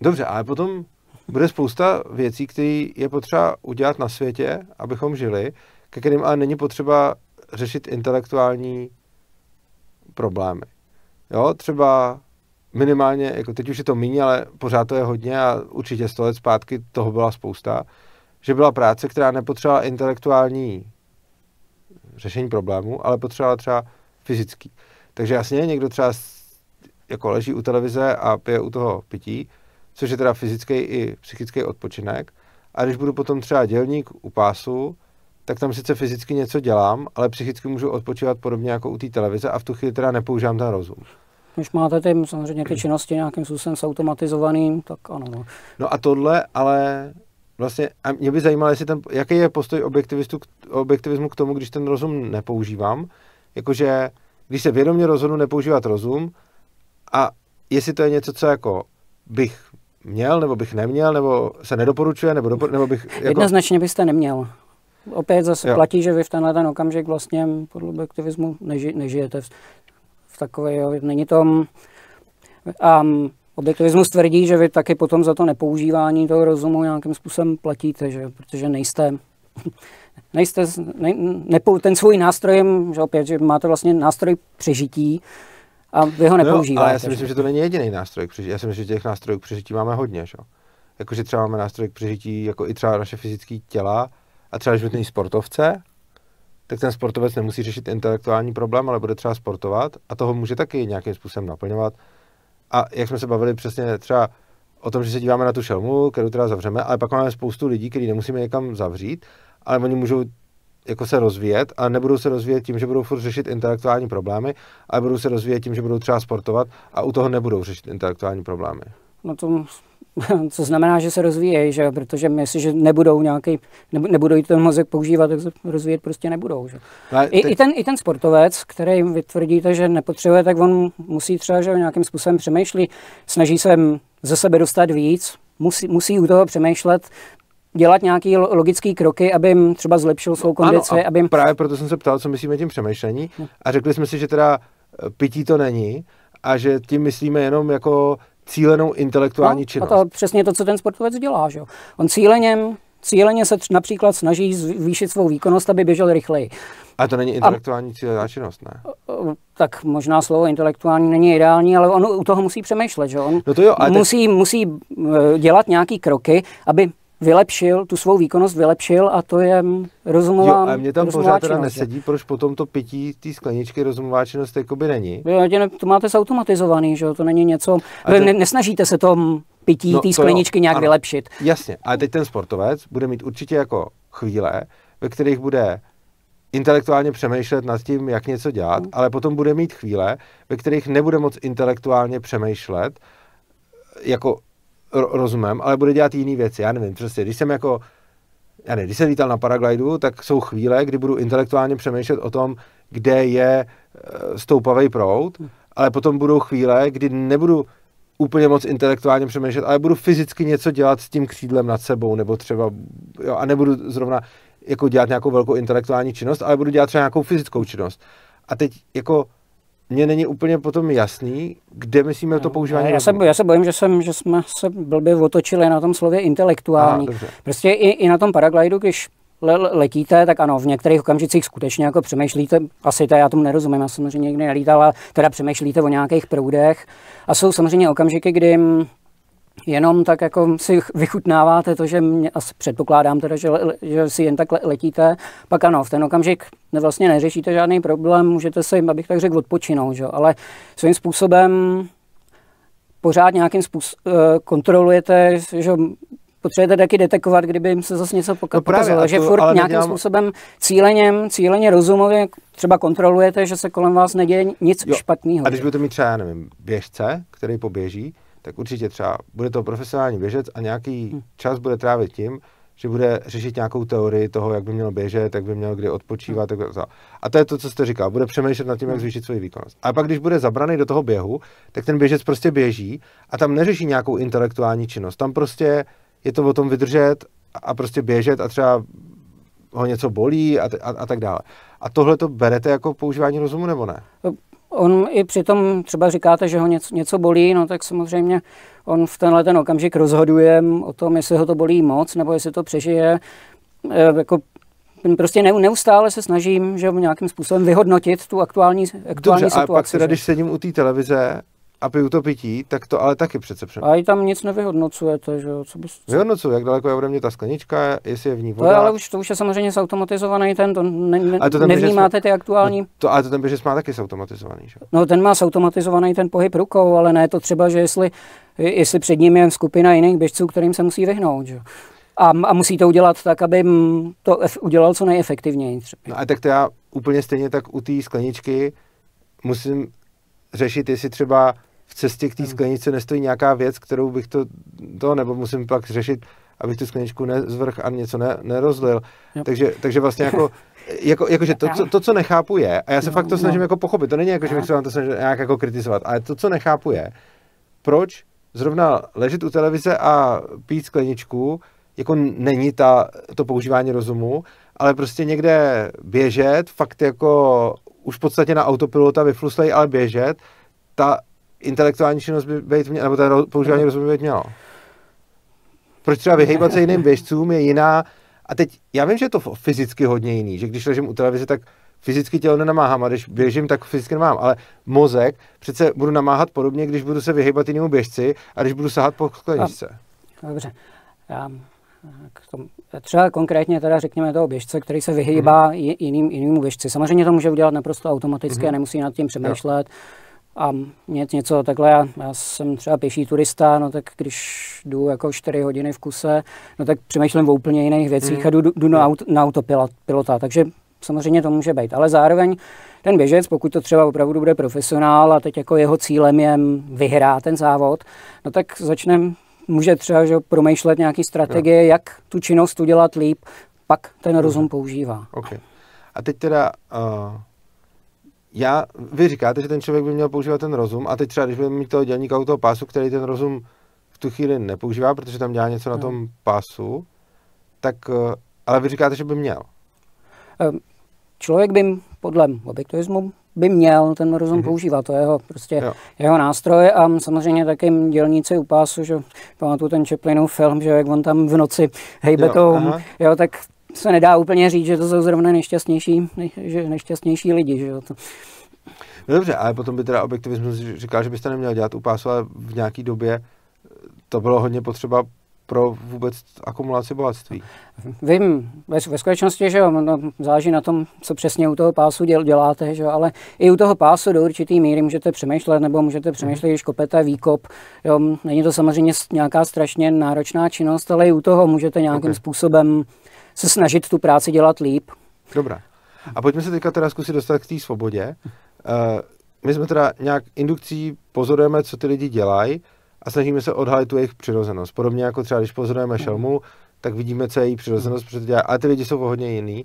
dobře, ale potom bude spousta věcí, které je potřeba udělat na světě, abychom žili, ke kterým ale není potřeba řešit intelektuální problémy. Jo, třeba minimálně, jako teď už je to míň, ale pořád to je hodně a určitě sto let zpátky toho byla spousta, že byla práce, která nepotřebovala intelektuální řešení problému, ale potřebovala třeba fyzický. Takže jasně, někdo třeba jako leží u televize a pije u toho pití, což je teda fyzický i psychický odpočinek. A když budu potom třeba dělník u pásu, tak tam sice fyzicky něco dělám, ale psychicky můžu odpočívat podobně jako u té televize a v tu chvíli teda nepoužívám ten rozum. Když máte ty, samozřejmě ty činnosti nějakým způsobem automatizovaný, tak ano. No a tohle, ale vlastně, a mě by zajímalo, jestli ten, jaký je postoj objektivistů k, objektivismu k tomu, když ten rozum nepoužívám, jakože když se vědomě rozhodnu nepoužívat rozum a jestli to je něco, co jako bych měl, nebo bych neměl, nebo se nedoporučuje, nebo, dopor, nebo bych... Jako... Jednoznačně byste neměl. Opět zase jo. Platí, že vy v tenhle ten okamžik vlastně podle objektivismu neži, nežijete v, v takové, jo, není to... A objektivismus tvrdí, že vy taky potom za to nepoužívání toho rozumu nějakým způsobem platíte, že, protože nejste... nejste ne, nepou, ten svůj nástroj, že opět, že máte vlastně nástroj přežití a vy ho nepoužíváte. No, ale já si myslím, že to není jediný nástroj k přežití. Já si myslím, že těch nástrojů k přežití máme hodně, že? Jakože třeba máme nástroj k přežití, jako i třeba naše fyzické těla, a třeba žlutný sportovce, tak ten sportovec nemusí řešit intelektuální problém, ale bude třeba sportovat a toho může taky nějakým způsobem naplňovat. A jak jsme se bavili přesně třeba o tom, že se díváme na tu šelmu, kterou teda zavřeme, ale pak máme spoustu lidí, kteří nemusíme někam zavřít, ale oni můžou jako se rozvíjet a nebudou se rozvíjet tím, že budou furt řešit intelektuální problémy, ale budou se rozvíjet tím, že budou třeba sportovat a u toho nebudou řešit intelektuální problémy. No to, co znamená, že se rozvíjejí, že? Protože jestliže nebudou nějaký, nebudou ten mozek používat, tak se rozvíjet prostě nebudou. Že? No I, teď... i, ten, I ten sportovec, který vy tvrdíte, že nepotřebuje, tak on musí třeba, že nějakým způsobem přemýšlí, snaží se ze sebe dostat víc, musí, musí u toho přemýšlet, dělat nějaké logické kroky, aby jim třeba zlepšil svou kondici. Ano, a aby jim... Právě proto jsem se ptal, co myslíme tím přemýšlení a řekli jsme si, že teda pití to není a že tím myslíme jenom jako cílenou intelektuální no, činnost. A to přesně to, co ten sportovec dělá. Že? On cíleně, cíleně se například snaží zvýšit svou výkonnost, aby běžel rychleji. A to není intelektuální a... cílená činnost, ne? Tak možná slovo intelektuální není ideální, ale on u toho musí přemýšlet. Že? On no to jo, ale musí, ten... musí dělat nějaké kroky, aby vylepšil, tu svou výkonnost vylepšil a to je rozumová činnost. A mě tam pořád teda nesedí, proč potom to pití té skleničky rozumová činnost jakoby není. Jo, to máte zautomatizovaný, že jo, to není něco, to... ne, nesnažíte se tom pití no, té skleničky jo, nějak ano, vylepšit. Jasně, ale teď ten sportovec bude mít určitě jako chvíle, ve kterých bude intelektuálně přemýšlet nad tím, jak něco dělat, no. Ale potom bude mít chvíle, ve kterých nebude moc intelektuálně přemýšlet, jako rozumím, ale bude dělat jiné věci. Já nevím, přesně, když jsem jako, já nevím, když jsem lítal na paraglidu, tak jsou chvíle, kdy budu intelektuálně přemýšlet o tom, kde je stoupavý proud, ale potom budou chvíle, kdy nebudu úplně moc intelektuálně přemýšlet, ale budu fyzicky něco dělat s tím křídlem nad sebou, nebo třeba, jo, a nebudu zrovna jako dělat nějakou velkou intelektuální činnost, ale budu dělat třeba nějakou fyzickou činnost. A teď jako mně není úplně potom jasný, kde myslíme no, to používání. Já se, já se bojím, že, jsem, že jsme se blbě otočili na tom slově intelektuální. Aha, prostě i, i na tom paraglidu, když le, letíte, tak ano, v některých okamžicích skutečně jako přemýšlíte, asi to já tomu nerozumím, já samozřejmě někdy nelítal, ale teda přemýšlíte o nějakých proudech. A jsou samozřejmě okamžiky, kdy jenom tak jako si vychutnáváte to, že mě, asi předpokládám teda, že, le, že si jen tak le, letíte, pak ano, v ten okamžik vlastně neřešíte žádný problém, můžete se jim, abych tak řekl, odpočinout, že? Ale svým způsobem pořád nějakým způsobem kontrolujete, že potřebujete taky detekovat, kdyby se zase něco pokazalo, no že furt nějakým dělám... způsobem cíleně, cíleně rozumově třeba kontrolujete, že se kolem vás neděje nic jo, špatného. A když budete mít třeba, já nevím, běžce, který poběží, tak určitě třeba bude to profesionální běžec a nějaký hmm. čas bude trávit tím, že bude řešit nějakou teorii toho, jak by měl běžet, jak by měl kdy odpočívat. Hmm. Tak a to je to, co jste říkal, bude přemýšlet nad tím, jak zvýšit svoji výkonnost. A pak, když bude zabraný do toho běhu, tak ten běžec prostě běží a tam neřeší nějakou intelektuální činnost. Tam prostě je to o tom vydržet a prostě běžet a třeba ho něco bolí a, t- a, a tak dále. A tohle to berete jako používání rozumu, nebo ne? On i přitom třeba říkáte, že ho něco, něco bolí, no tak samozřejmě on v tenhle ten okamžik rozhoduje o tom, jestli ho to bolí moc, nebo jestli to přežije. E, jako, prostě neustále se snažím, že nějakým způsobem vyhodnotit tu aktuální, aktuální Dobře, situaci. Dobře, ale pak teda, když sedím u té televize a piju to pití, tak to ale taky přece přemýšlím. A i tam nic nevyhodnocujete, že jo? Vyhodnocuju, jak daleko je ode mě ta sklenička, jestli je v ní voda. To je, ale už, to už je samozřejmě zautomatizovaný ten, to ne, ne, to nevnímáte běžec, ty aktuální... No to, ale to ten běžec má taky zautomatizovaný, že? No ten má zautomatizovaný ten pohyb rukou, ale ne to třeba, že jestli, jestli před ním je skupina jiných běžců, kterým se musí vyhnout, že? A, a musí to udělat tak, aby to udělal co nejefektivněji. Třeba. No a tak to já úplně stejně tak u té skleničky musím řešit, jestli třeba v cestě k té skleničce nestojí nějaká věc, kterou bych to, to nebo musím pak řešit, abych tu skleničku nezvrhl a něco ne, nerozlil. Yep. Takže, takže vlastně jako, jako, jako že to, co, to, co nechápu je, a já se no, fakt to snažím no. jako pochopit, to není jako, že bych se vám to snažil nějak jako kritizovat, ale to, co nechápu je, proč zrovna ležet u televize a pít skleničku, jako není ta, to používání rozumu, ale prostě někde běžet, fakt jako už v podstatě na autopilota vyfluslej, ale běžet, ta intelektuální činnost by být měla, nebo ta používání rozumu by být mělo. Proč třeba vyhejbat se jiným běžcům je jiná, a teď, já vím, že je to fyzicky hodně jiný, že když ležím u televize, tak fyzicky tělo nenamáhám, a když běžím, tak fyzicky nemám, ale mozek přece budu namáhat podobně, když budu se vyhejbat jinému běžci a když budu sahat po skleničce. Dobře, já Třeba konkrétně teda řekněme toho běžce, který se vyhýbá hmm. jiným, jiným běžci. Samozřejmě to může udělat naprosto automaticky, hmm. nemusí nad tím přemýšlet. A něco takhle, já, já jsem třeba pěší turista, no tak když jdu jako čtyři hodiny v kuse, no tak přemýšlím o úplně jiných věcích hmm. a jdu, jdu na, aut, na autopilota. Takže samozřejmě to může být, ale zároveň ten běžec, pokud to třeba opravdu bude profesionál a teď jako jeho cílem je vyhrát ten závod, no tak začne, může třeba že, promýšlet nějaký strategie, no. jak tu činnost udělat líp, pak ten no. rozum používá. Okay. A teď teda, uh, já, vy říkáte, že ten člověk by měl používat ten rozum a teď třeba, když budeme mít toho dělníka u toho pásu, který ten rozum v tu chvíli nepoužívá, protože tam dělá něco na no. tom pásu, tak, uh, ale vy říkáte, že by měl. Člověk by podle objektivismu by měl ten rozum mm-hmm. používat, to je jeho, prostě jo. jeho nástroj a samozřejmě taky dělníci u pásu, že pamatuju ten Chaplinův film, že jak on tam v noci hejbe to, jo, tak se nedá úplně říct, že to jsou zrovna nejšťastnější, nej, že nejšťastnější lidi. Že jo. No dobře, ale potom by teda objektivismus říkal, že byste neměl dělat u pásu, ale v nějaký době to bylo hodně potřeba pro vůbec akumulaci bohatství. Vím, ve, ve skutečnosti, že jo, no, záleží na tom, co přesně u toho pásu děl, děláte, že jo, ale i u toho pásu do určitý míry můžete přemýšlet, nebo můžete přemýšlet, když kopete výkop. Jo, není to samozřejmě nějaká strašně náročná činnost, ale i u toho můžete nějakým okay. způsobem se snažit tu práci dělat líp. Dobrá. A pojďme se teďka teda zkusit dostat k té svobodě. Uh, my jsme teda nějak indukcí pozorujeme, co ty lidi dělají, a snažíme se odhalit tu jejich přirozenost. Podobně jako třeba, když pozorujeme šelmu, tak vidíme, co je její přirozenost, protože dělá. Ale ty lidi jsou hodně jiný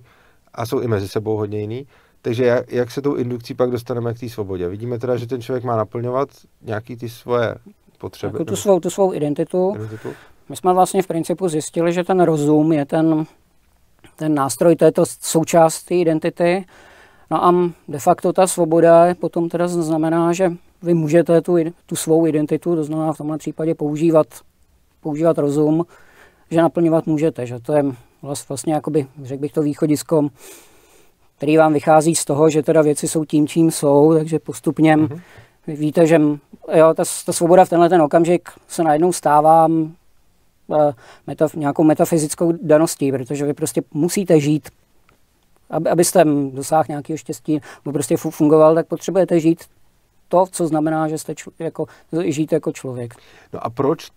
a jsou i mezi sebou hodně jiný. Takže jak, jak se tou indukcí pak dostaneme k té svobodě? Vidíme teda, že ten člověk má naplňovat nějaké ty svoje potřeby. Jako tu, svou, tu svou identitu. identitu. My jsme vlastně v principu zjistili, že ten rozum je ten, ten nástroj, to je to součást té identity. No a de facto ta svoboda potom teda znamená, že vy můžete tu, tu svou identitu, to znamená v tomhle případě používat, používat rozum, že naplňovat můžete, že to je vlastně jakoby, řekl bych to východisko, který vám vychází z toho, že teda věci jsou tím, čím jsou, takže postupně mm-hmm. víte, že jo, ta, ta svoboda v tenhle ten okamžik se najednou stává eh, metaf, nějakou metafyzickou daností, protože vy prostě musíte žít, aby, abyste dosáhl nějakého štěstí, nebo prostě fungoval, tak potřebujete žít to, co znamená, že jste čl- jako, žít jako člověk. No a proč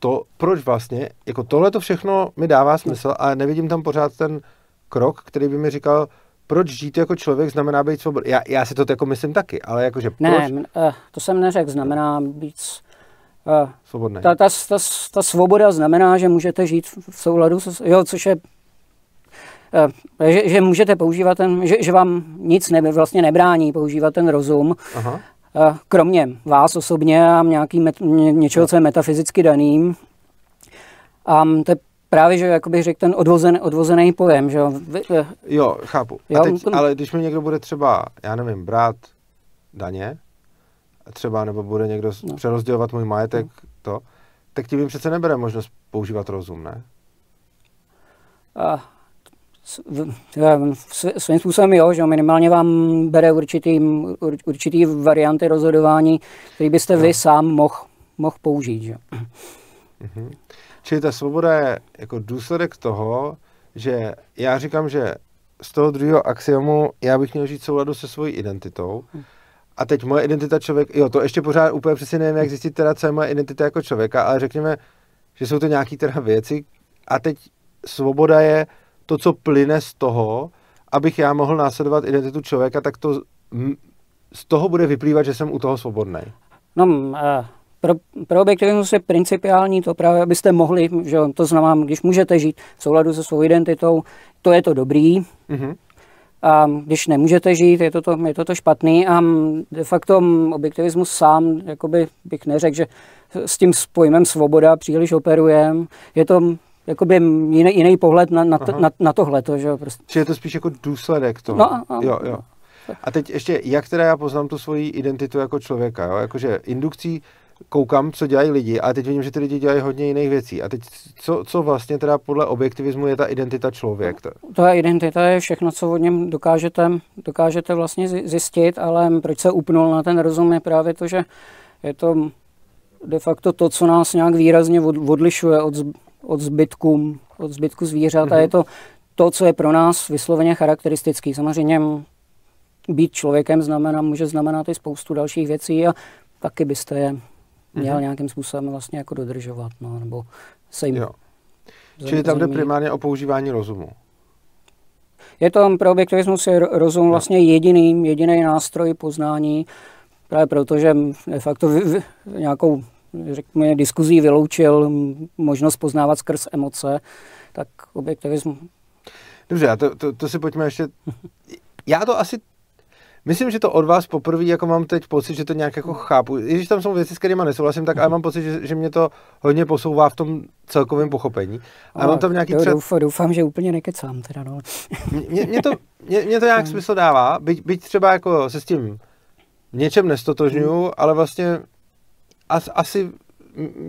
to, proč vlastně, jako tohle to všechno mi dává smysl, ale nevidím tam pořád ten krok, který by mi říkal, proč žít jako člověk znamená být svobodný. Já, já si to jako myslím taky, ale jakože proč? Ne, to jsem neřekl, znamená být svobodný. Ta, ta, ta, ta svoboda znamená, že můžete žít v souladu, jo, což je že, že můžete používat ten, že, že vám nic neby, vlastně nebrání používat ten rozum. Aha. Kromě vás osobně a nějaký met, ně, něčeho, co je metafyzicky daným. A to je právě, že jakoby řekl ten odvozen, odvozený pojem. Že vy, jo, chápu. Jo, a teď, to... Ale když mi někdo bude třeba, já nevím, brát daně, třeba nebo bude někdo no. přerozdělovat můj majetek, no. to, tak tím jim přece nebere možnost používat rozum, ne? A... Svým způsobem jo, že minimálně vám bere určitý, určitý varianty rozhodování, který byste vy no. sám mohl moh použít. Že? Mhm. Čili ta svoboda je jako důsledek toho, že já říkám, že z toho druhého axiomu já bych měl žít v souladu se svojí identitou. A teď moje identita člověk, jo, to ještě pořád úplně přesně nevím, jak zjistit teda, co je moje identita jako člověka, ale řekněme, že jsou to nějaké teda věci a teď svoboda je to, co plyne z toho, abych já mohl následovat identitu člověka, tak to z toho bude vyplývat, že jsem u toho svobodný. No, pro, pro objektivismus je principiální to právě, abyste mohli, že to znamená, když můžete žít v souladu se svou identitou, to je to dobrý. Mm-hmm. A když nemůžete žít, je to to, je to to špatný a de facto objektivismus sám, jakoby bych neřekl, že s tím pojmem svoboda příliš operuje. Je to jakoby jiný, jiný pohled na, na, na, na tohleto, že jo, prostě. Čili je to spíš jako důsledek toho. No, a, jo, jo. A teď ještě, jak teda já poznám tu svoji identitu jako člověka, jo, jakože indukcí koukám, co dělají lidi, a teď vidím, že ty lidi dělají hodně jiných věcí. A teď co, co vlastně teda podle objektivismu je ta identita člověk? Ta identita je všechno, co o něm dokážete, dokážete vlastně zjistit, ale proč se upnul na ten rozum je právě to, že je to de facto to, co nás nějak výrazně odlišuje od od zbytkům od zbytku zvířat, mm-hmm. a je to to, co je pro nás vysloveně charakteristický. Samozřejmě být člověkem znamená, může znamenat i spoustu dalších věcí a taky byste je měl mm-hmm. nějakým způsobem vlastně jako dodržovat, no, nebo se jim... Jo. Čili tam jde primárně o používání rozumu. Je tam pro objektivismus je rozum vlastně jediný, jediný nástroj poznání, právě protože de facto nějakou, řekněme, diskuzí vyloučil možnost poznávat skrz emoce, tak objektivismus. Dobře, to, to, to si pojďme ještě... Já to asi... Myslím, že to od vás poprvé, jako mám teď pocit, že to nějak jako chápu. I když tam jsou věci, s kterými nesouhlasím, tak ale mám pocit, že, že mě to hodně posouvá v tom celkovém pochopení. A ale mám tam nějaký třeba... doufám, doufám, že úplně nekecám teda, no. Mě, mě, to, mě, mě to nějak smysl dává, byť, byť třeba jako se s tím něčem nestotožňuju, hmm. ale vlastně as, asi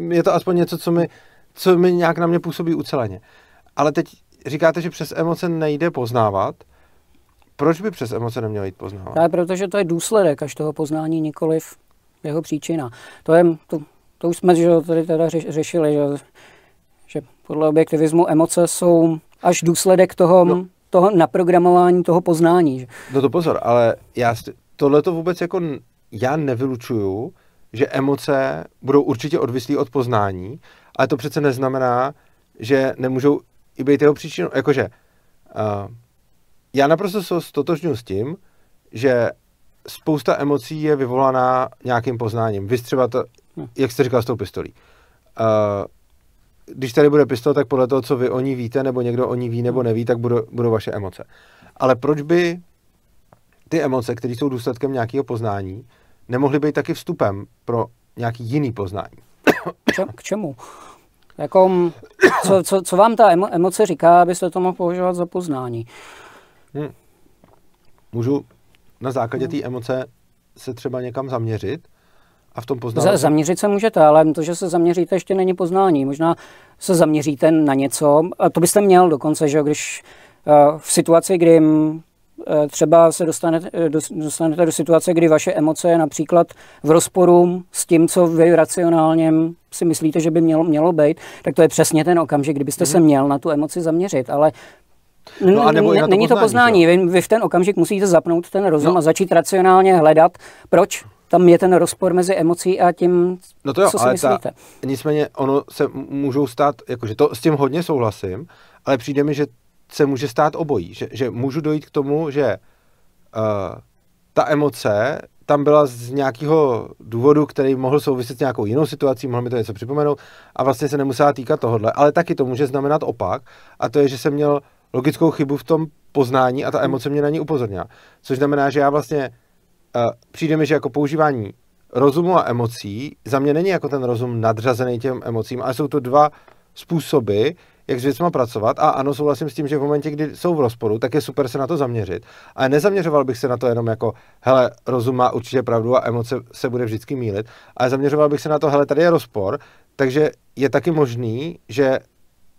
je to aspoň něco, co mi, co mi nějak na mě působí uceleně. Ale teď říkáte, že přes emoce nejde poznávat. Proč by přes emoce nemělo jít poznávat? Tak, protože to je důsledek až toho poznání, nikoliv jeho příčina. To, je, to, to už jsme že, tady teda řešili, že, že podle objektivismu emoce jsou až důsledek toho, no, toho naprogramování, toho poznání. No to pozor, ale já tohleto vůbec jako já nevylučuju, že emoce budou určitě odvislí od poznání, ale to přece neznamená, že nemůžou i být jeho příčinou. Jakože... Uh, Já naprosto stotožňuji s tím, že spousta emocí je vyvolaná nějakým poznáním. Vy třeba to, jak jste říkal s tou pistolí. Uh, když tady bude pistol, tak podle toho, co vy o ní víte, nebo někdo o ní ví nebo neví, tak budou, budou vaše emoce. Ale proč by ty emoce, které jsou důsledkem nějakého poznání, nemohly být taky vstupem pro nějaký jiný poznání? K čemu? Jako, co, co, co vám ta emo, emoce říká, abyste to mohl považovat za poznání? Hmm. Můžu na základě té emoce se třeba někam zaměřit a v tom poznání... Za, zaměřit se můžete, ale to, že se zaměříte, ještě není poznání. Možná se zaměříte na něco, a to byste měl dokonce, že když uh, v situaci, kdy uh, třeba se dostanete do, dostanete do situace, kdy vaše emoce je například v rozporu s tím, co vy racionálně si myslíte, že by mělo, mělo být, tak to je přesně ten okamžik, kdybyste hmm. se měl na tu emoci zaměřit, ale... No, není to poznání. To poznání. Vy, vy v ten okamžik musíte zapnout ten rozum no. a začít racionálně hledat, proč tam je ten rozpor mezi emocí a tím, no to jo, co si ale myslíte. Ta, nicméně ono se můžou stát, jakože to s tím hodně souhlasím, ale přijde mi, že se může stát obojí. Že, že můžu dojít k tomu, že uh, ta emoce tam byla z nějakého důvodu, který mohl souviset s nějakou jinou situací, mohl mi to něco připomenout a vlastně se nemusela týkat tohodle. Ale taky to může znamenat opak a to je, že jsem měl logickou chybu v tom poznání a ta emoce mě na ní upozornila. Což znamená, že já vlastně uh, přijde mi, že jako používání rozumu a emocí za mě není jako ten rozum nadřazený těm emocím, ale jsou to dva způsoby, jak s věcma pracovat. A ano, souhlasím s tím, že v momentě, kdy jsou v rozporu, tak je super se na to zaměřit. Ale nezaměřoval bych se na to jenom jako, hele, rozum má určitě pravdu a emoce se bude vždycky mýlit, ale zaměřoval bych se na to, hele, tady je rozpor, takže je taky možný, že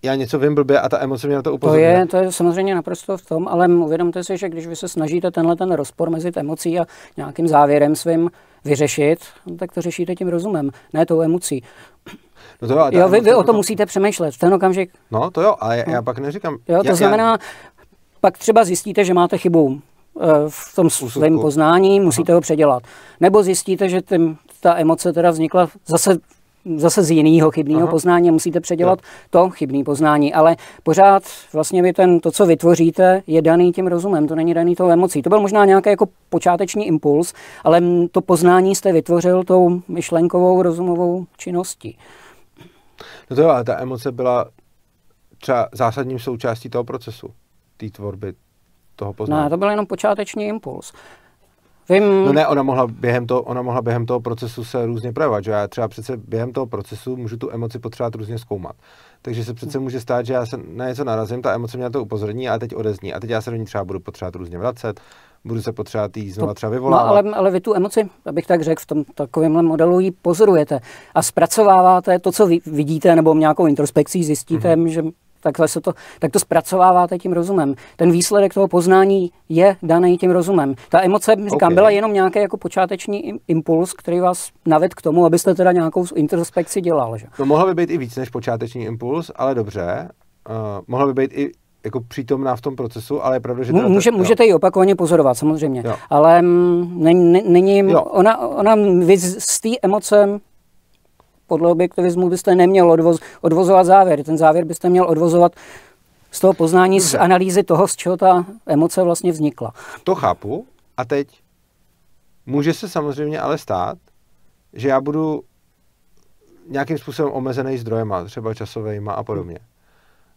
já něco vím blbě a ta emoce mě na to upozorní. To je, to je samozřejmě naprosto v tom, ale uvědomte si, že když vy se snažíte tenhle ten rozpor mezi emocí a nějakým závěrem svým vyřešit, tak to řešíte tím rozumem, ne tou emocí. No to jo, jo, vy, vy o tom musíte přemýšlet v ten okamžik. No to jo, ale já, já pak neříkám. Jo, to já, znamená, já... pak třeba zjistíte, že máte chybu v tom svém poznání, musíte Aha. ho předělat. Nebo zjistíte, že tím, ta emoce teda vznikla zase zase z jiného chybného Aha. poznání, musíte předělat ja. to chybné poznání, ale pořád vlastně vy ten, to, co vytvoříte, je daný tím rozumem, to není daný tou emocí. To byl možná nějaký jako počáteční impuls, ale to poznání jste vytvořil tou myšlenkovou, rozumovou činností. No to jo, ale ta emoce byla třeba zásadním součástí toho procesu, té tvorby toho poznání. No, to byl jenom počáteční impuls. Vím. No ne, ona mohla, během toho, ona mohla během toho procesu se různě projevovat, že já třeba přece během toho procesu můžu tu emoci potřebovat různě zkoumat. Takže se přece může stát, že já se na něco narazím, ta emoce mě na to upozorní a teď odezní. A teď já se do ní třeba budu potřebovat různě vracet, budu se potřebovat jí znova třeba vyvolávat. No, ale, ale vy tu emoci, abych tak řekl, v tom takovémhle modelu ji pozorujete a zpracováváte to, co vy vidíte, nebo nějakou introspekcí zjistíte, mm-hmm. že... Takhle se to, tak to zpracováváte tím rozumem. Ten výsledek toho poznání je daný tím rozumem. Ta emoce, říkám, okay. byla jenom nějaký jako počáteční impuls, který vás navedl k tomu, abyste teda nějakou introspekci dělal. Že? To mohlo by být i víc než počáteční impuls, ale dobře. uh, mohla by být i jako přítomná v tom procesu, ale je pravda, že... Ta, Může, ta, můžete ji opakovaně pozorovat, samozřejmě, jo. ale není... Ona, ona z té emoce podle objektivismu byste neměl odvoz, odvozovat závěr. Ten závěr byste měl odvozovat z toho poznání, Dobře. z analýzy toho, z čeho ta emoce vlastně vznikla. To chápu. A teď může se samozřejmě ale stát, že já budu nějakým způsobem omezený zdrojema, třeba časovejma a podobně.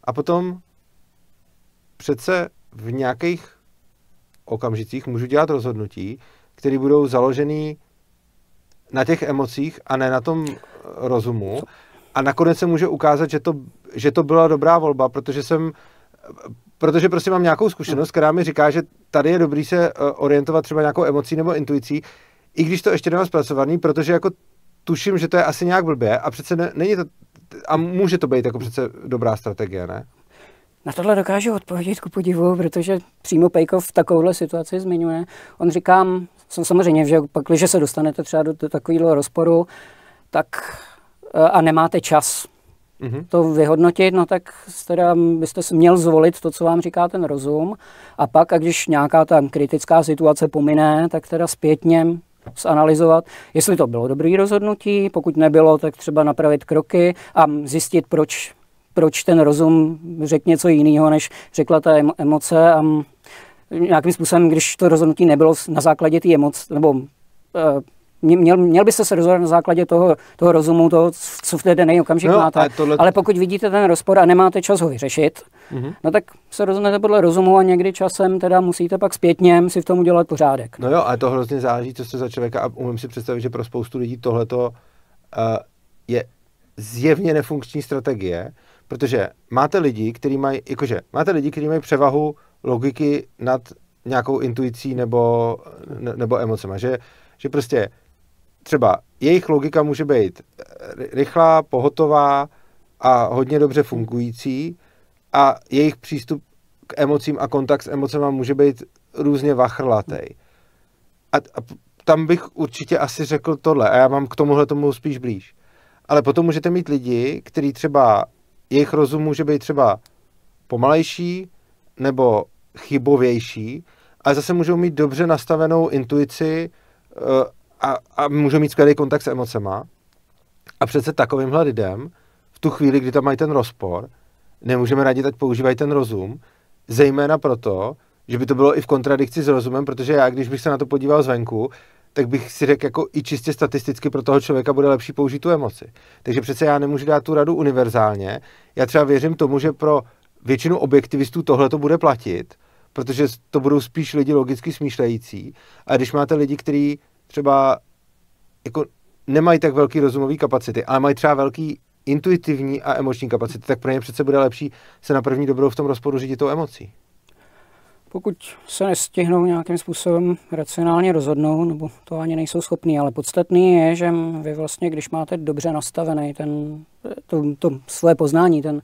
A potom přece v nějakých okamžicích můžu dělat rozhodnutí, které budou založené na těch emocích a ne na tom rozumu. A nakonec se může ukázat, že to, že to byla dobrá volba, protože jsem, protože prostě mám nějakou zkušenost, která mi říká, že tady je dobrý se orientovat třeba nějakou emocí nebo intuicí, i když to ještě nemám zpracovaný, protože jako tuším, že to je asi nějak blbě a přece ne, není to, a může to být jako přece dobrá strategie, ne? Na tohle dokážu odpovědět ku podivu, protože přímo Peikoff v takovouhle situaci zmiňuje. On říká, samozřejmě, že pak, když se dostanete třeba do, do takového rozporu, tak a nemáte čas mm-hmm. to vyhodnotit, no tak teda byste měl zvolit to, co vám říká ten rozum. A pak, a když nějaká tam kritická situace pomine, tak teda zpětně zanalyzovat, jestli to bylo dobré rozhodnutí, pokud nebylo, tak třeba napravit kroky a zjistit, proč proč ten rozum řekl něco jiného, než řekla ta emoce. A nějakým způsobem, když to rozhodnutí nebylo na základě té emoce, nebo měl, měl byste se rozhodnout na základě toho, toho rozumu, toho, co v té daný okamžik no, máte. Tohle... Ale pokud vidíte ten rozpor a nemáte čas ho vyřešit, mm-hmm. no tak se rozhodnete podle rozumu a někdy časem teda musíte pak zpětně si v tom udělat pořádek. No jo, ale to hrozně záleží, co jste za člověka, a umím si představit, že pro spoustu lidí tohleto uh, je zjevně nefunkční strategie. Protože máte lidi, kteří mají, jakože, máte lidi, kteří mají převahu logiky nad nějakou intuicí nebo, ne, nebo emocema. Že, že prostě třeba jejich logika může být rychlá, pohotová a hodně dobře fungující a jejich přístup k emocím a kontakt s emocema může být různě vachrlatej. A, a tam bych určitě asi řekl tohle a já mám k tomuhle tomu spíš blíž. Ale potom můžete mít lidi, kteří třeba jejich rozum může být třeba pomalejší nebo chybovější, ale zase můžou mít dobře nastavenou intuici a, a můžou mít skvělý kontakt s emocema. A přece takovýmhle lidem v tu chvíli, kdy tam mají ten rozpor, nemůžeme radit, ať používají ten rozum, zejména proto, že by to bylo i v kontradikci s rozumem, protože já, když bych se na to podíval zvenku, tak bych si řekl, jako i čistě statisticky pro toho člověka bude lepší použít tu emoci. Takže přece já nemůžu dát tu radu univerzálně. Já třeba věřím tomu, že pro většinu objektivistů tohle to bude platit, protože to budou spíš lidi logicky smýšlející. A když máte lidi, kteří třeba jako nemají tak velký rozumový kapacity, ale mají třeba velký intuitivní a emoční kapacity, tak pro ně přece bude lepší se na první dobrou v tom rozporu řídit tou emocí. Pokud se nestihnou nějakým způsobem racionálně rozhodnout, nebo to ani nejsou schopní, ale podstatný je, že vy vlastně, když máte dobře nastavený ten, to, to svoje poznání, ten,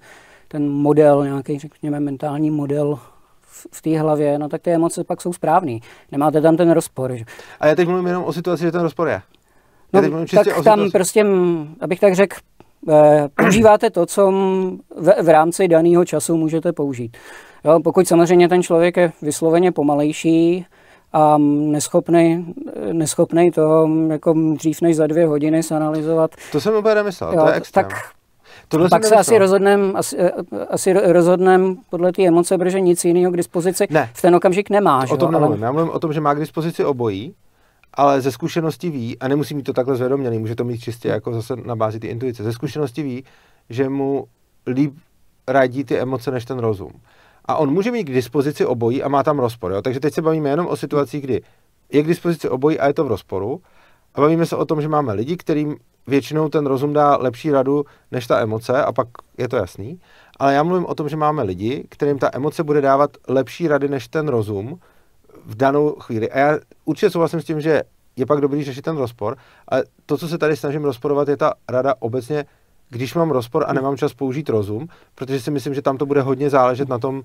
ten model, nějaký, řekněme, mentální model v, v té hlavě, no tak ty emoce pak jsou správný. Nemáte tam ten rozpor. Že? A já teď mluvím jenom o situaci, že ten rozpor je. No, tak tam prostě, abych tak řekl, eh, používáte to, co v, v rámci daného času můžete použít. Jo, pokud samozřejmě ten člověk je vysloveně pomalejší a neschopný, neschopný toho jako dřív než za dvě hodiny zanalyzovat. To jsem úplně nemyslel, jo, to je extrém. Tak tohle pak se asi rozhodneme asi, asi rozhodnem podle té emoce, protože nic jiného k dispozici ne. v ten okamžik nemáš. O tom jo, nemluvím. Ale... Já mluvím o tom, že má k dispozici obojí, ale ze zkušenosti ví, a nemusí mít to takhle zvědoměný, může to mít čistě jako zase na bázi ty intuice, ze zkušenosti ví, že mu líp radí ty emoce než ten rozum. A on může mít k dispozici obojí a má tam rozpor. Jo? Takže teď se bavíme jenom o situaci, kdy je k dispozici obojí a je to v rozporu. A bavíme se o tom, že máme lidi, kterým většinou ten rozum dá lepší radu než ta emoce a pak je to jasný. Ale já mluvím o tom, že máme lidi, kterým ta emoce bude dávat lepší rady než ten rozum v danou chvíli. A já určitě souhlasím s tím, že je pak dobrý řešit ten rozpor. Ale to, co se tady snažím rozporovat, je ta rada obecně, když mám rozpor a nemám čas použít rozum, protože si myslím, že tam to bude hodně záležet na tom,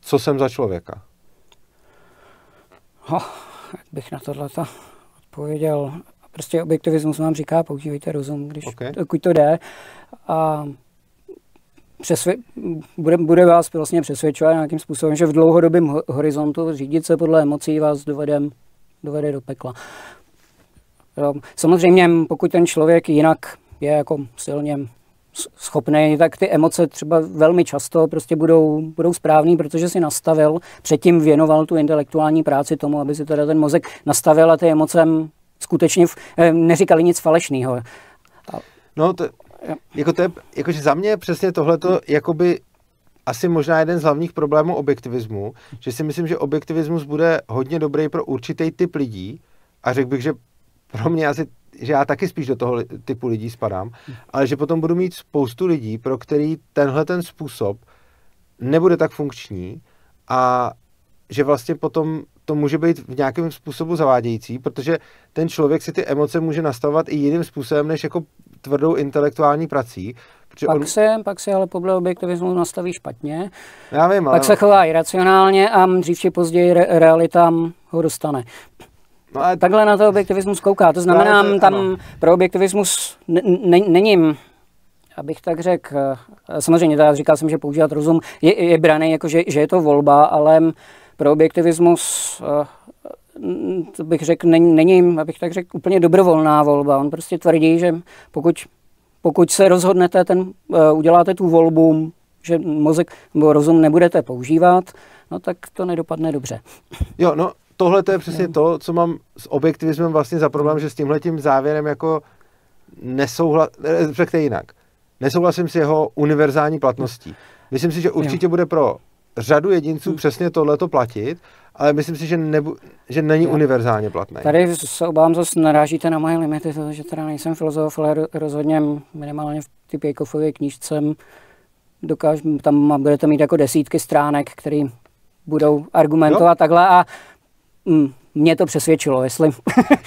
co jsem za člověka. No, jak bych na tohleto odpověděl. Prostě objektivismus vám říká, používejte rozum, když okay. to, když to jde. A přesvě... bude, bude vás vlastně přesvědčovat nějakým způsobem, že v dlouhodobém horizontu řídit se podle emocí vás dovede, dovede do pekla. Samozřejmě, pokud ten člověk jinak je jako silně schopný, tak ty emoce třeba velmi často prostě budou, budou správný, protože si nastavil, předtím věnoval tu intelektuální práci tomu, aby si teda ten mozek nastavil a ty emoce skutečně neříkali nic falešného. No to, jako to je, jakože za mě přesně tohleto jakoby asi možná jeden z hlavních problémů objektivismu, že si myslím, že objektivismus bude hodně dobrý pro určitý typ lidí a řekl bych, že pro mě asi, že já taky spíš do toho typu lidí spadám, ale že potom budu mít spoustu lidí, pro který tenhle ten způsob nebude tak funkční a že vlastně potom to může být v nějakém způsobu zavádějící, protože ten člověk si ty emoce může nastavovat i jiným způsobem, než jako tvrdou intelektuální prací. Pak, on... se, pak se ale podle objektivismu nastaví špatně, já vím, pak ale... se chová iracionálně a dřív či později re realita ho dostane. No ale... Takhle na to objektivismus kouká. To znamená, to, tam ano. Pro objektivismus není, abych tak řekl, samozřejmě já říkal jsem, že používat rozum je, je braný, jako že, že je to volba, ale pro objektivismus, to bych řekl, není, není, abych tak řekl, úplně dobrovolná volba. On prostě tvrdí, že pokud, pokud se rozhodnete, ten, uděláte tu volbu, že mozek nebo rozum nebudete používat, no tak to nedopadne dobře. Jo, no. Tohle to je přesně to, co mám s objektivismem vlastně za problém, že s tímhletím závěrem jako nesouhlasím, řekněte jinak, nesouhlasím s jeho univerzální platností. Myslím si, že určitě bude pro řadu jedinců přesně tohleto platit, ale myslím si, že, nebu, že není univerzálně platné. Tady se obávám, zase narážíte na moje limity, protože teda nejsem filozof, ale rozhodně minimálně v ty Peikoffově knížce dokážu, tam budete mít jako desítky stránek, které budou argumentovat jo. Takhle a Mm, mě to přesvědčilo, jestli...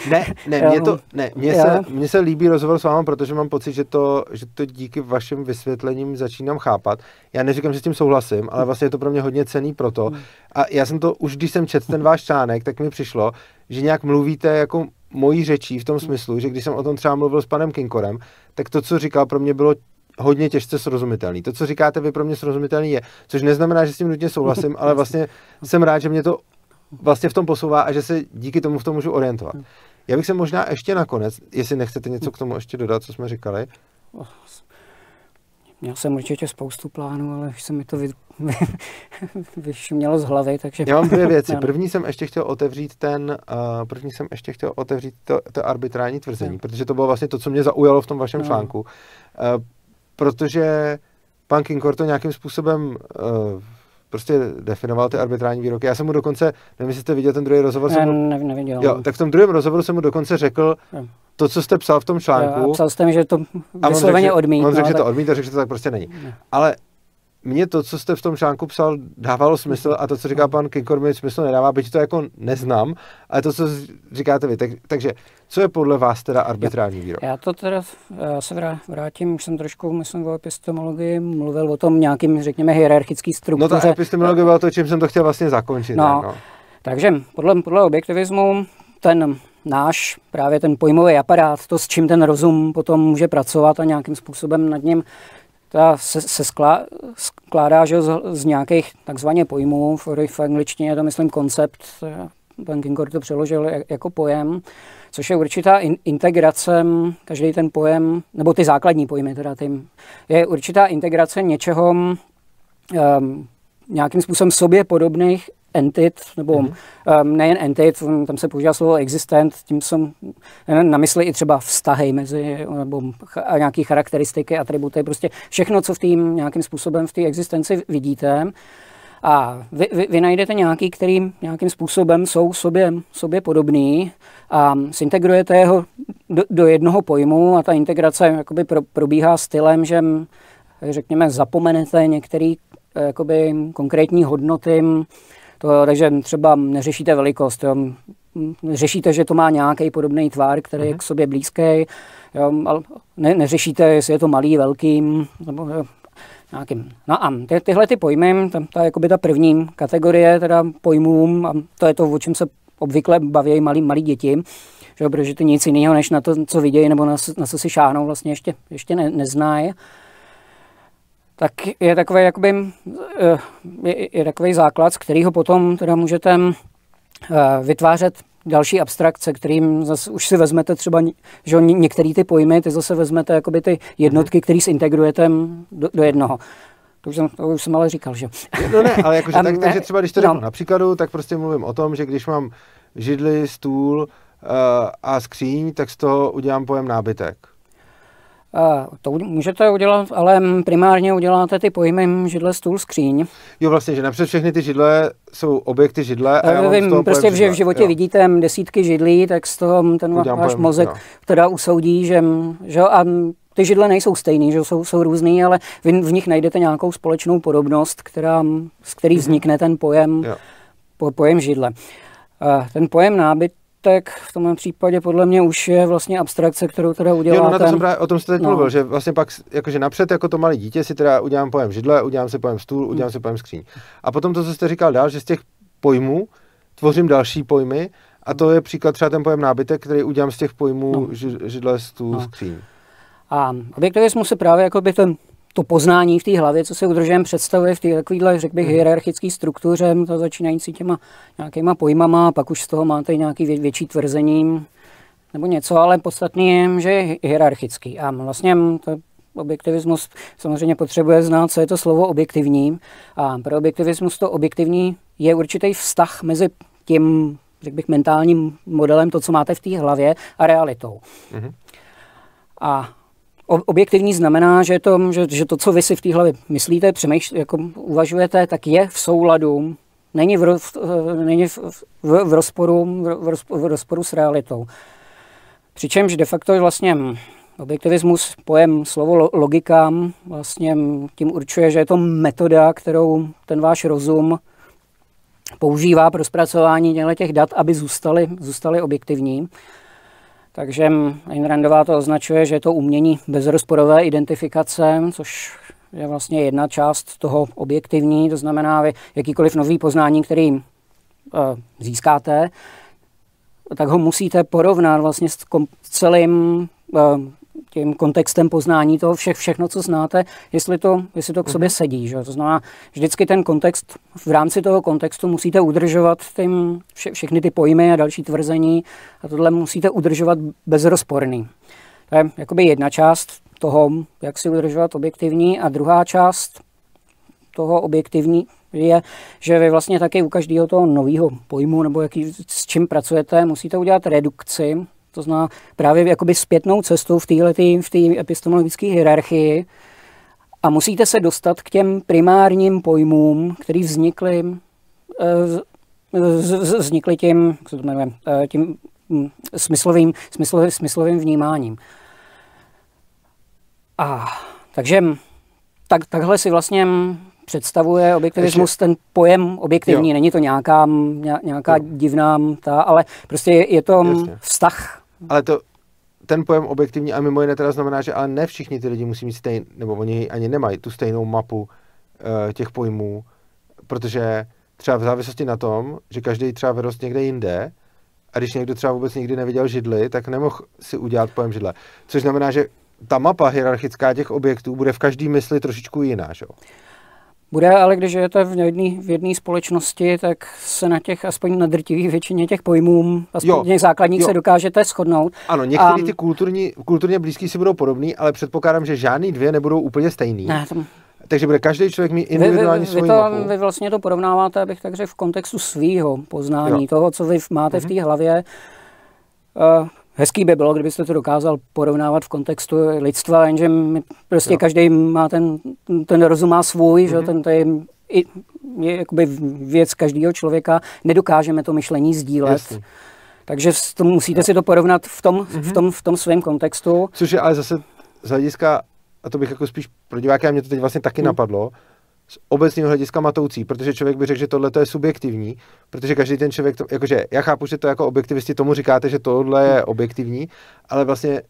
ne, ne, mě, to, ne mě, se, mě se líbí rozhovor s váma, protože mám pocit, že to, že to díky vašim vysvětlením začínám chápat. Já neříkám, že s tím souhlasím, ale vlastně je to pro mě hodně cenný proto. A já jsem to, už když jsem četl ten váš článek, tak mi přišlo, že nějak mluvíte jako mojí řečí v tom smyslu, že když jsem o tom třeba mluvil s panem Kinkorem, tak to, co říkal, pro mě bylo hodně těžce srozumitelný. To, co říkáte vy, pro mě srozumitelný je, což neznamená, že s tím nutně souhlasím, ale vlastně jsem rád, že mě to vlastně v tom posouvá a že se díky tomu v tom můžu orientovat. Já bych se možná ještě nakonec, jestli nechcete něco k tomu ještě dodat, co jsme říkali. Měl jsem určitě spoustu plánů, ale už se mi to vy... vyšmělo z hlavy, takže... Já mám dvě věci. První jsem ještě chtěl otevřít ten, uh, první jsem ještě chtěl otevřít to, to arbitrální tvrzení, no. Protože to bylo vlastně to, co mě zaujalo v tom vašem no. článku. Uh, protože pan Kinkor to nějakým způsobem uh, prostě definoval ty arbitrální výroky. Já jsem mu dokonce, nevím, jestli jste viděl ten druhý rozhovor. Ne, mu, ne, neviděl. Jo, tak v tom druhém rozhovoru jsem mu dokonce řekl ne. to, co jste psal v tom článku. Jo, a psal jste mi, že to vysloveně odmítl. On řekl, že to odmítl, řekl, že to tak prostě není. Ne. Ale mně to, co jste v tom článku psal, dávalo smysl a to, co říká pan Kinkor, mi smysl nedává, byť to jako neznám, ale to, co říkáte vy. Tak, takže, co je podle vás teda arbitrální výrok? Já to teda, já se vrátím, už jsem trošku, myslím, o epistemologii, mluvil o tom nějakým, řekněme, hierarchický struktuře. No ta epistemologie byla to, čím jsem to chtěl vlastně zakončit. No, no. Takže podle, podle objektivismu ten náš, právě ten pojmový aparát, to, s čím ten rozum potom může pracovat a nějakým způsobem nad ním ta se, se sklá, skládá že z, z nějakých takzvaně pojmů, v angličtině je to myslím koncept, pan Kinkor to přeložil jako pojem, což je určitá in, integrace, každý ten pojem, nebo ty základní pojmy teda, ty, je určitá integrace něčeho, um, nějakým způsobem sobě podobných entit, nebo mm-hmm. um, nejen entit, tam se používá slovo existent, tím jsem na mysli i třeba vztahy mezi, nebo ch- nějaké charakteristiky, atributy, prostě všechno, co v tým nějakým způsobem v té existenci vidíte. A vy, vy, vy najdete nějaký, který nějakým způsobem jsou sobě, sobě podobný a zintegrujete ho do, do jednoho pojmu a ta integrace jakoby pro, probíhá stylem, že řekněme zapomenete některé jakoby konkrétní hodnoty. To, takže třeba neřešíte velikost, jo. Řešíte, že to má nějaký podobný tvar, který uh-huh. je k sobě blízký, jo, ale ne, neřešíte, jestli je to malý, velký, nebo jo, nějakým. No a ty, tyhle ty pojmy, tam ta, jakoby ta první kategorie teda pojmům, a to je to, o čem se obvykle baví malí, malí děti, že, protože ty nic jiného, než na to, co vidějí, nebo na, na co si šáhnou, vlastně ještě, ještě ne, neznají. tak je takový, jakoby, je, je takový základ, z kterého potom teda můžete vytvářet další abstrakce, kterým zase už si vezmete třeba, že některé ty pojmy, ty zase vezmete jakoby ty jednotky, které zintegrujete do, do jednoho. To už, jsem, to už jsem ale říkal, že? No ne, ale jakože tak, takže třeba když to řeknu no. na příkladu, tak prostě mluvím o tom, že když mám židli, stůl uh, a skříň, tak z toho udělám pojem nábytek. To můžete udělat, ale primárně uděláte ty pojmy židle, stůl, skříň. Jo, vlastně, že napřed všechny ty židle jsou objekty židle a já mám vím, prostě, že v životě jo. vidíte desítky židlí, tak z toho ten udělám váš pojem, mozek jo. teda usoudí, že, že a ty židle nejsou stejný, že jsou, jsou různý, ale vy v nich najdete nějakou společnou podobnost, která, z který vznikne ten pojem, po, pojem židle. A ten pojem nábyt tak v tomhle případě podle mě už je vlastně abstrakce, kterou teda uděláte. Jo, no na to jsem právě, o tom jste teď no. mluvil, že vlastně pak, jakože napřed jako to malé dítě si teda udělám pojem židle, udělám si pojem stůl, udělám hmm. si pojem skříň. A potom to, co jste říkal dál, že z těch pojmů tvořím další pojmy a to je příklad třeba ten pojem nábytek, který udělám z těch pojmů no. židle, stůl, no. skříň. A objektivismu se právě jako by ten to poznání v té hlavě, co se udržujeme, představuje v té takovéhle, řekl bych, hierarchické struktuře, to začínající těma nějakýma pojmama, a pak už z toho máte nějaké vě, větší tvrzení nebo něco, ale podstatný je, že je hierarchický. A vlastně to objektivismus samozřejmě potřebuje znát, co je to slovo objektivní. A pro objektivismus to objektivní je určitý vztah mezi tím, řekl bych, mentálním modelem, to, co máte v té hlavě, a realitou. Mhm. A objektivní znamená, že to, že, že to, co vy si v té hlavě myslíte, přemýšlíte, jako uvažujete, tak je v souladu, není v, roz, není v, v, v, rozporu, v, roz, v rozporu s realitou. Přičemž de facto vlastně objektivismus, pojem, slovo logika, vlastně tím určuje, že je to metoda, kterou ten váš rozum používá pro zpracování těch dat, aby zůstaly, zůstaly objektivní. Takže Ayn Randová to označuje, že je to umění bezrozporové identifikace, což je vlastně jedna část toho objektivní, to znamená, vy jakýkoliv nový poznání, který uh, získáte, tak ho musíte porovnat vlastně s kom- celým uh, tím kontextem poznání toho vše- všechno, co znáte, jestli to, jestli to k sobě sedí. Že? To znamená, vždycky ten kontext, v rámci toho kontextu musíte udržovat tím vše- všechny ty pojmy a další tvrzení a tohle musíte udržovat bezrozporný. To je jakoby jedna část toho, jak si udržovat objektivní, a druhá část toho objektivní je, že vy vlastně taky u každého toho nového pojmu nebo jaký, s čím pracujete, musíte udělat redukci. To znamená právě jakoby zpětnou cestou v této v té epistemologické hierarchii a musíte se dostat k těm primárním pojmům, které vznikly, vznikly tím, jak se to jmenuje, tím smyslovým, smyslovým, smyslovým vnímáním. A takže tak, takhle si vlastně představuje objektivismus ještě ten pojem objektivní. Jo. Není to nějaká, nějaká divná, ta, ale prostě je, je to Jasně. vztah. Ale to, ten pojem objektivní a mimo jiné teda znamená, že ale ne všichni ty lidi musí mít stejný, nebo oni ani nemají tu stejnou mapu uh, těch pojmů, protože třeba v závislosti na tom, že každý třeba vyrost někde jinde, a když někdo třeba vůbec nikdy neviděl židli, tak nemohl si udělat pojem židle. Což znamená, že ta mapa hierarchická těch objektů bude v každý mysli trošičku jiná, že? Bude, ale když žijete v jedné společnosti, tak se na těch, aspoň na drtivých většině těch pojmů, aspoň jo, těch základních jo. se dokážete shodnout. Ano, některé ty kulturní, kulturně blízký si budou podobný, ale předpokládám, že žádný dvě nebudou úplně stejný. Ne, tam... Takže bude každý člověk mít individuální vy, vy, vy, to, mapu. Vy vlastně to porovnáváte, abych tak řekl, v kontextu svýho poznání, jo. toho, co vy máte mhm. v té hlavě. Uh, Hezký by bylo, kdybyste to dokázal porovnávat v kontextu lidstva, jenže prostě jo. každý má ten, ten rozum má svůj, mm-hmm. že ten, to je, je, je jakoby věc každého člověka, nedokážeme to myšlení sdílet. Jasný. Takže to, musíte jo. si to porovnat v tom, mm-hmm. v tom, v tom svém kontextu. Což je ale zase z hlediska, a to bych jako spíš pro diváky, a mě to teď vlastně taky mm. napadlo, z obecného hlediska matoucí, protože člověk by řekl, že tohle je subjektivní, protože každý ten člověk, to, jakože já chápu, že to jako objektivisti tomu říkáte, že tohle je objektivní, ale vlastně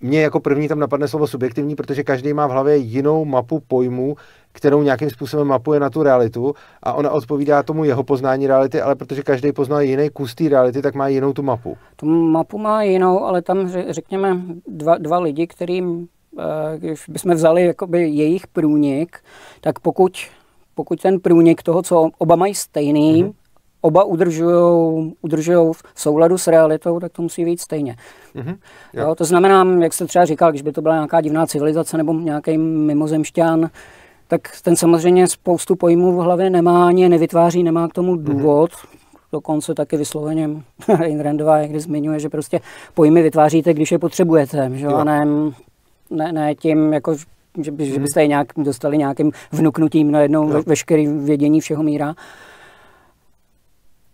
mě jako první tam napadne slovo subjektivní, protože každý má v hlavě jinou mapu pojmů, kterou nějakým způsobem mapuje na tu realitu a ona odpovídá tomu jeho poznání reality, ale protože každý pozná jiný kus té reality, tak má jinou tu mapu. Tu mapu má jinou, ale tam řekněme dva, dva lidi, kterým když bychom vzali jejich průnik, tak pokud, pokud ten průnik toho, co oba mají stejný, mm-hmm. oba udržují v souladu s realitou, tak to musí být stejně. Mm-hmm. Jo, to znamená, jak jste třeba říkal, když by to byla nějaká divná civilizace nebo nějaký mimozemšťan, tak ten samozřejmě spoustu pojmů v hlavě nemá, ani nevytváří, nemá k tomu důvod. Mm-hmm. Dokonce taky vysloveně Ayn Randová někdy zmiňuje, že prostě pojmy vytváříte, když je potřebujete, že? A ne, ne, ne tím, jako, že, by, že byste je nějak dostali nějakým vnuknutím najednou ve, veškerý vědění všeho míra.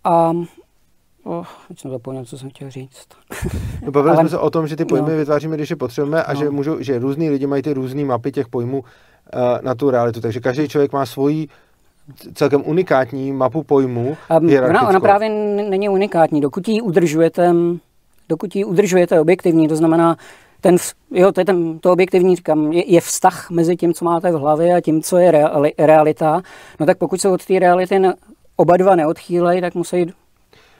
A oh, jsem zapomněl, co jsem chtěl říct. No, bavili jsme se o tom, že ty pojmy no. vytváříme, když je potřebujeme a no. že, můžou, že různý lidi mají ty různý mapy těch pojmů uh, na tu realitu. Takže každý člověk má svoji celkem unikátní mapu pojmů. Ona, ona právě není unikátní, dokud ji udržujete, dokud ji udržujete objektivní, to znamená, ten, jo, to, je ten, to objektivní říkám, je, je vztah mezi tím, co máte v hlavě a tím, co je reali, realita, no tak pokud se od té reality ne, oba dva neodchýlejí, tak musí...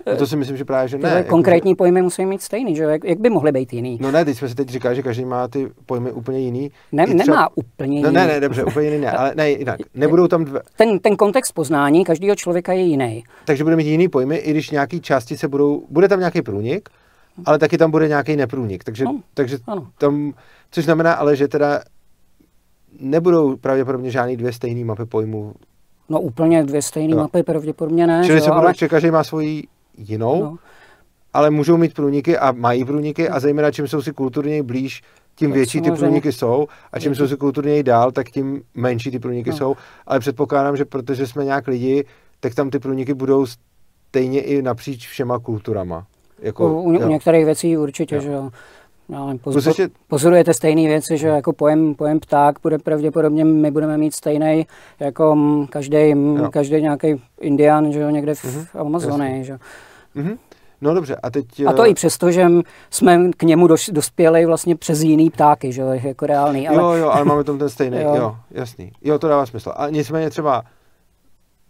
No to si myslím, že právě, že ne. Konkrétní jako, že... pojmy musí mít stejný, že? Jak, jak by mohly být jiný? No ne, teď jsme si teď říkali, že každý má ty pojmy úplně jiný. Ne, třeba... Nemá úplně jiný. No ne, ne, dobře, úplně jiný ne, ale ne, jinak. Nebudou tam dve... ten, ten kontext poznání každého člověka je jiný. Takže bude mít jiný pojmy, i když nějaký části se budou, bude tam nějaký průnik, ale taky tam bude nějaký neprůnik. Takže, no, takže tam, což znamená ale, že teda nebudou pravděpodobně žádný dvě stejný mapy pojmů. No úplně dvě stejný no. mapy pravděpodobně ne. Čili se budou ale... čekat, že má svoji jinou, no. ale můžou mít průniky a mají průniky a zejména čím jsou si kulturněji blíž, tím tak větší samozřejmě. Ty průniky jsou a čím jsou si kulturněji dál, tak tím menší ty průniky no. jsou, ale předpokládám, že protože jsme nějak lidi, tak tam ty průniky budou stejně i napříč všema kulturama. Jako, u, u, u některých věcí určitě, jo. že jo. No, poz, po, pozorujete stejné věci, že jako pojem, pojem pták bude pravděpodobně, my budeme mít stejný jako každý, no. každý nějaký indián, že jo, někde v mm-hmm. Amazonii, že mm-hmm. No dobře, a teď... A to uh... i přesto, že jsme k němu doš, dospěli vlastně přes jiný ptáky, že jo, jako reálný, ale... Jo, jo, ale máme tam ten stejný, jo. jo, jasný. Jo, to dává smysl. A nicméně třeba...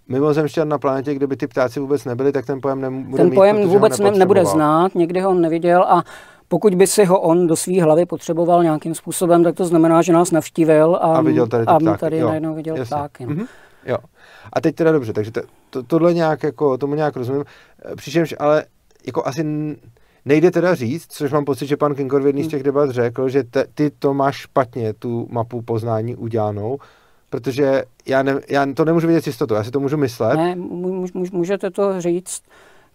mimozemšťan na planetě, kde by ty ptáci vůbec nebyli, tak ten pojem nebude Ten mít, pojem vůbec ne, nebude znát, někdy ho on neviděl a pokud by si ho on do své hlavy potřeboval nějakým způsobem, tak to znamená, že nás navštívil a, a viděl tady, a tady jo, najednou viděl jasně. ptáky. Mm-hmm. Jo. A teď teda dobře, takže to, to, tohle nějak, jako, tomu nějak rozumím, přičemž ale jako asi nejde teda říct, což mám pocit, že pan Kinkor v jedný z těch debat řekl, že te, ty to máš špatně, tu mapu poznání udělanou, protože já, ne, já to nemůžu vědět s jistotou, já si to můžu myslet. Ne, můžete to říct,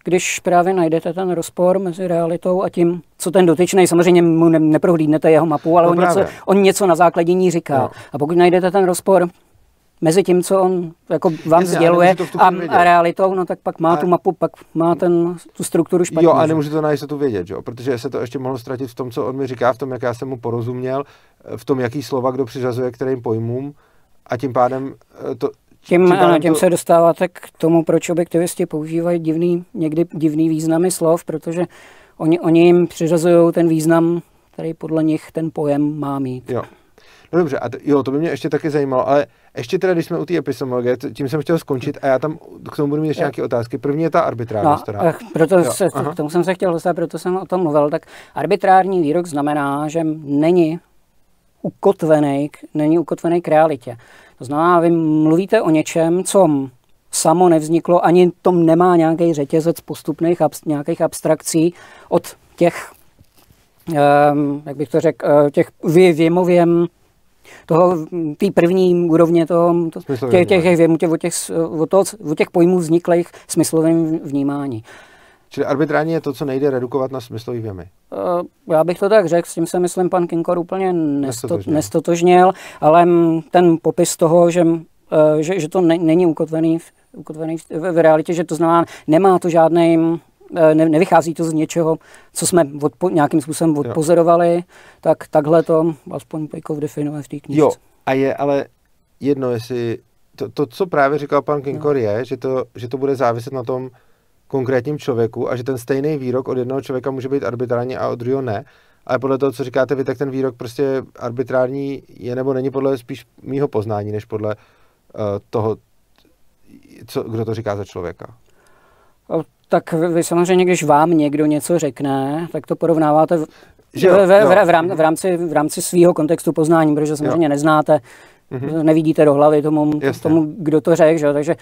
když právě najdete ten rozpor mezi realitou a tím, co ten dotyčný, samozřejmě mu ne, neprohlídnete jeho mapu, ale no on, něco, on něco na základě ní říká. No. A pokud najdete ten rozpor mezi tím, co on jako vám Jasně, sděluje a, a realitou, no tak pak má a... tu mapu, pak má ten, tu strukturu špatně. Jo, a nemůžu to na jistotu vědět, jo? Protože se to ještě mohlo ztratit v tom, co on mi říká, v tom, jak já jsem mu porozuměl, v tom, jaký slova kdo přiřazuje kterým pojmům. A tím pádem to... Tím, tím, pádem ano, tím to... se dostáváte k tomu, proč objektivisti používají divný, někdy divný významy slov, protože oni, oni jim přiřazují ten význam, který podle nich ten pojem má mít. Jo. No dobře, a t- jo, to by mě ještě taky zajímalo, ale ještě teda, když jsme u té epistemologie, tím jsem chtěl skončit a já tam k tomu budu mít ještě nějaké otázky. První je ta arbitrárnost. No, teda. Proto jo, se, k tomu jsem se chtěl dostat, proto jsem o tom mluvil. Tak arbitrární výrok znamená, že není... ukotvený, není ukotvený k realitě. To znamená, vy mluvíte o něčem, co samo nevzniklo, ani tom nemá nějaký řetězec postupných nějakých abstrakcí od těch, um, jak bych to řekl, těch věmovém toho, té první úrovně toho, těch, těch věmů, těch, těch, od, toho, od těch pojmů vzniklých smyslovým vnímání. Čili arbitrární je to, co nejde redukovat na smyslový věmy. Já bych to tak řekl, s tím se myslím pan Kinkor úplně nestotožněl, nestotožněl ale ten popis toho, že, že, že to není ukotvený, v, ukotvený v, v, v realitě, že to znamená, nemá to žádný, ne, nevychází to z něčeho, co jsme odpo, nějakým způsobem odpozorovali, tak takhle to aspoň Peikoff definuje v té knížce. Jo, a je ale jedno, jestli to, to co právě říkal pan Kinkor, no. je, že to, že to bude záviset na tom, konkrétním člověku a že ten stejný výrok od jednoho člověka může být arbitrární a od druhého ne. Ale podle toho, co říkáte vy, tak ten výrok prostě arbitrární je nebo není podle spíš mýho poznání, než podle uh, toho, co, kdo to říká za člověka. Tak vy samozřejmě, když vám někdo něco řekne, tak to porovnáváte... Jo, v, v, v, rám, v rámci, v rámci svého kontextu poznání, protože samozřejmě jo. neznáte, mm-hmm. nevidíte do hlavy tomu, tomu kdo to řekl, takže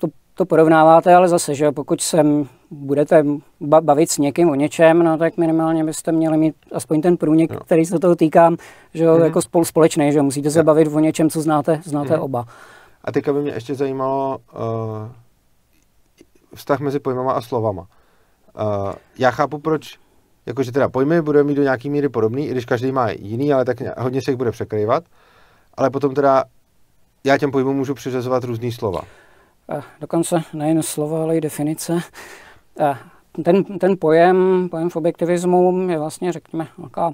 to, to porovnáváte, ale zase, že pokud se budete bavit s někým o něčem, no tak minimálně byste měli mít aspoň ten průnik, jo. který se toho týkám, že mm-hmm. jako spol, společný, že musíte se jo. bavit o něčem, co znáte, znáte mm-hmm. oba. A teďka by mě ještě zajímalo uh, vztah mezi pojmama a slovama. Uh, já chápu, proč jakože teda pojmy budeme mít do nějaký míry podobný, i když každý má jiný, ale tak hodně se jich bude překrývat. Ale potom teda já těm pojmům můžu přiřazovat různý slova. Dokonce nejen slova, ale i definice. Ten, ten pojem, pojem v objektivismu je vlastně, řekněme, nějaká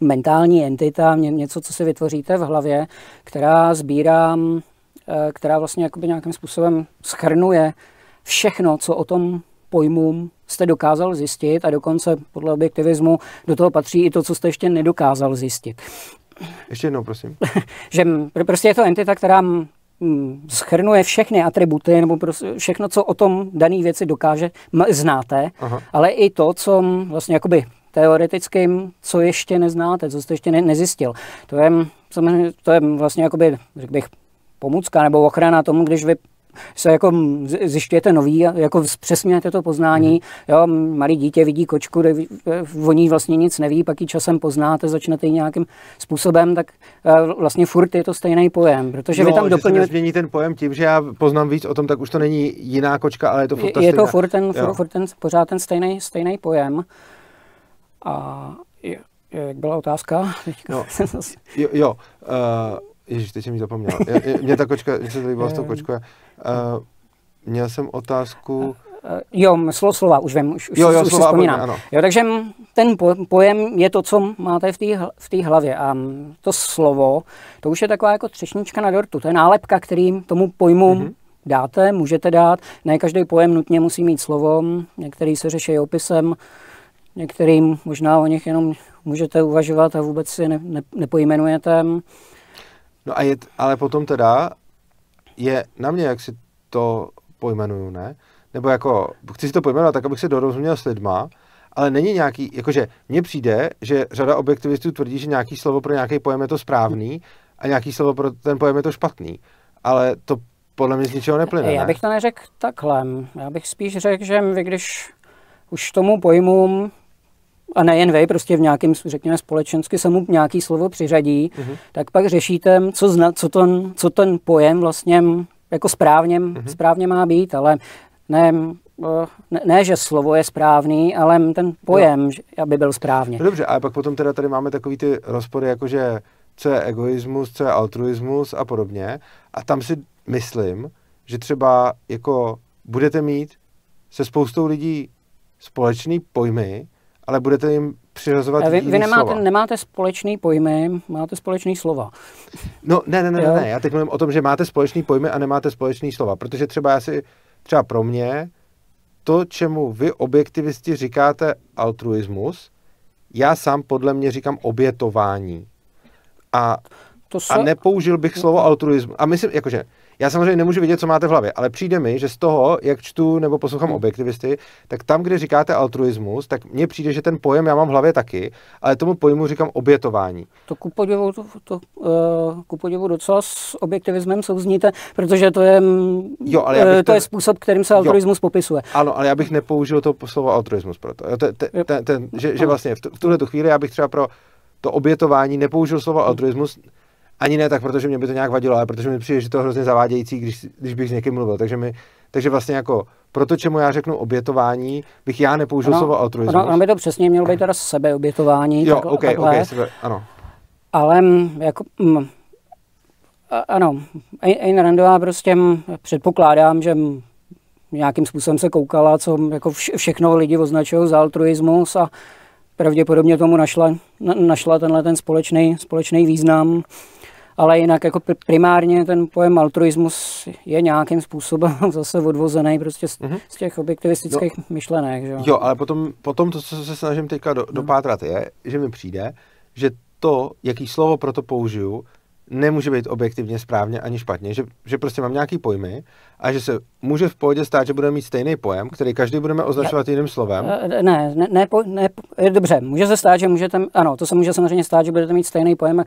mentální entita, něco, co si vytvoříte v hlavě, která sbírá, která vlastně jakoby nějakým způsobem schrnuje všechno, co o tom pojmům jste dokázal zjistit a dokonce podle objektivismu do toho patří i to, co jste ještě nedokázal zjistit. Ještě jednou, prosím. Že prostě je to entita, která shrnuje všechny atributy nebo prostě všechno, co o tom dané věci dokáže, znáte, aha. ale i to, co vlastně jakoby teoreticky, co ještě neznáte, co jste ještě ne- nezjistil. To je, to je vlastně jakoby, řekl bych, pomůcka nebo ochrana tomu, když vy se jako zjišťujete nový, jako zpřesňujete to poznání, jo, malý dítě vidí kočku, o ní vlastně nic neví, pak ji časem poznáte, začnete ji nějakým způsobem, tak vlastně furt je to stejný pojem, protože no, vy tam doplňujete... změní ten pojem tím, že já poznám víc o tom, tak už to není jiná kočka, ale je to furt ta je stejná. Je to furt, ten, furt ten, pořád ten stejný, stejný pojem. A je, je, jak byla otázka? No, jo, jo. Uh... Ježiš, teď jsem ji zapomněl. Mě ta kočka, mě se to líbilo s tou kočkou. Uh, měl jsem otázku... Jo, slo, slova, už vím, už, jo, jo, už slova si vzpomínám. Pojďme, jo, takže ten po, pojem je to, co máte v té v hlavě. A to slovo, to už je taková jako třešnička na dortu. To je nálepka, kterým tomu pojmu mm-hmm. dáte, můžete dát. Ne každý pojem nutně musí mít slovo. Některý se řeší opisem. Některým možná o nich jenom můžete uvažovat a vůbec si ne, ne, nepojmenujete. No a je, ale potom teda je na mě, jak si to pojmenuju, ne? Nebo jako, chci si to pojmenovat tak, abych se dorozuměl s lidma, ale není nějaký, jakože mně přijde, že řada objektivistů tvrdí, že nějaký slovo pro nějaký pojem je to správný a nějaký slovo pro ten pojem je to špatný. Ale to podle mě z ničeho neplyne, ne? Já bych to neřekl takhle. Já bych spíš řekl, že vy, když už tomu pojmům a nejen vy, prostě v nějakém, řekněme, společensky se mu nějaký slovo přiřadí, uh-huh. tak pak řešíte, co, zna, co, ten, co ten pojem vlastně jako správně, uh-huh. správně má být, ale ne, ne, ne, že slovo je správný, ale ten pojem, no. aby byl správně. No dobře, ale pak potom teda tady máme takový ty rozpory, jakože co je egoismus, co je altruismus a podobně. A tam si myslím, že třeba jako budete mít se spoustou lidí společný pojmy, ale budete jim přiřazovat jiný slova. Vy nemáte, nemáte společný pojmy, máte společný slova. No ne, ne, ne, ne, ne, já teď mluvím o tom, že máte společný pojmy a nemáte společný slova, protože třeba já si, třeba pro mě, to, čemu vy objektivisti říkáte altruismus, já sám podle mě říkám obětování. A, to se... a nepoužil bych slovo altruismus. A myslím, jakože, já samozřejmě nemůžu vidět, co máte v hlavě, ale přijde mi, že z toho, jak čtu nebo poslouchám objektivisty, tak tam, kde říkáte altruismus, tak mně přijde, že ten pojem já mám v hlavě taky, ale tomu pojmu říkám obětování. To ku podivu, to, to, uh, ku podivu docela s objektivismem souzníte, protože to je, jo, ale já bych to, to je způsob, kterým se altruismus jo. popisuje. Ano, ale já bych nepoužil to slovo altruismus proto. Že vlastně v tuhle chvíli já bych třeba pro to obětování nepoužil slovo altruismus. Ani ne tak, protože mě by to nějak vadilo, ale protože mi přijde, že to je hrozně zavádějící, když, když bych s někým mluvil. Takže, mi, takže vlastně jako pro to, čemu já řeknu obětování, bych já nepoužil ano, slovo altruismus. Ano, ono by to přesně mělo být teda sebeobětování. Jo, takhle, okay, takhle. Okay, sebe, ano. Ale jako, m, a, ano, Ayn Randová prostě předpokládám, že m, nějakým způsobem se koukala, co jako vš, všechno lidi označují za altruismus a pravděpodobně tomu našla, na, našla tenhle ten společný, společný význam. Ale jinak jako primárně ten pojem altruismus je nějakým způsobem zase odvozený prostě z, mm-hmm. z těch objektivistických no, myšlenek. Že? Jo, ale potom, potom to, co se snažím teďka do, dopátrat, je, že mi přijde, že to, jaký slovo pro to použiju, nemůže být objektivně správně ani špatně, že, že prostě mám nějaký pojmy a že se může v pohodě stát, že budeme mít stejný pojem, který každý budeme označovat jiným slovem. Ne, ne, ne, ne dobře, může se stát, že můžete, ano, to se může samozřejmě stát, že budete mít stejný pojem,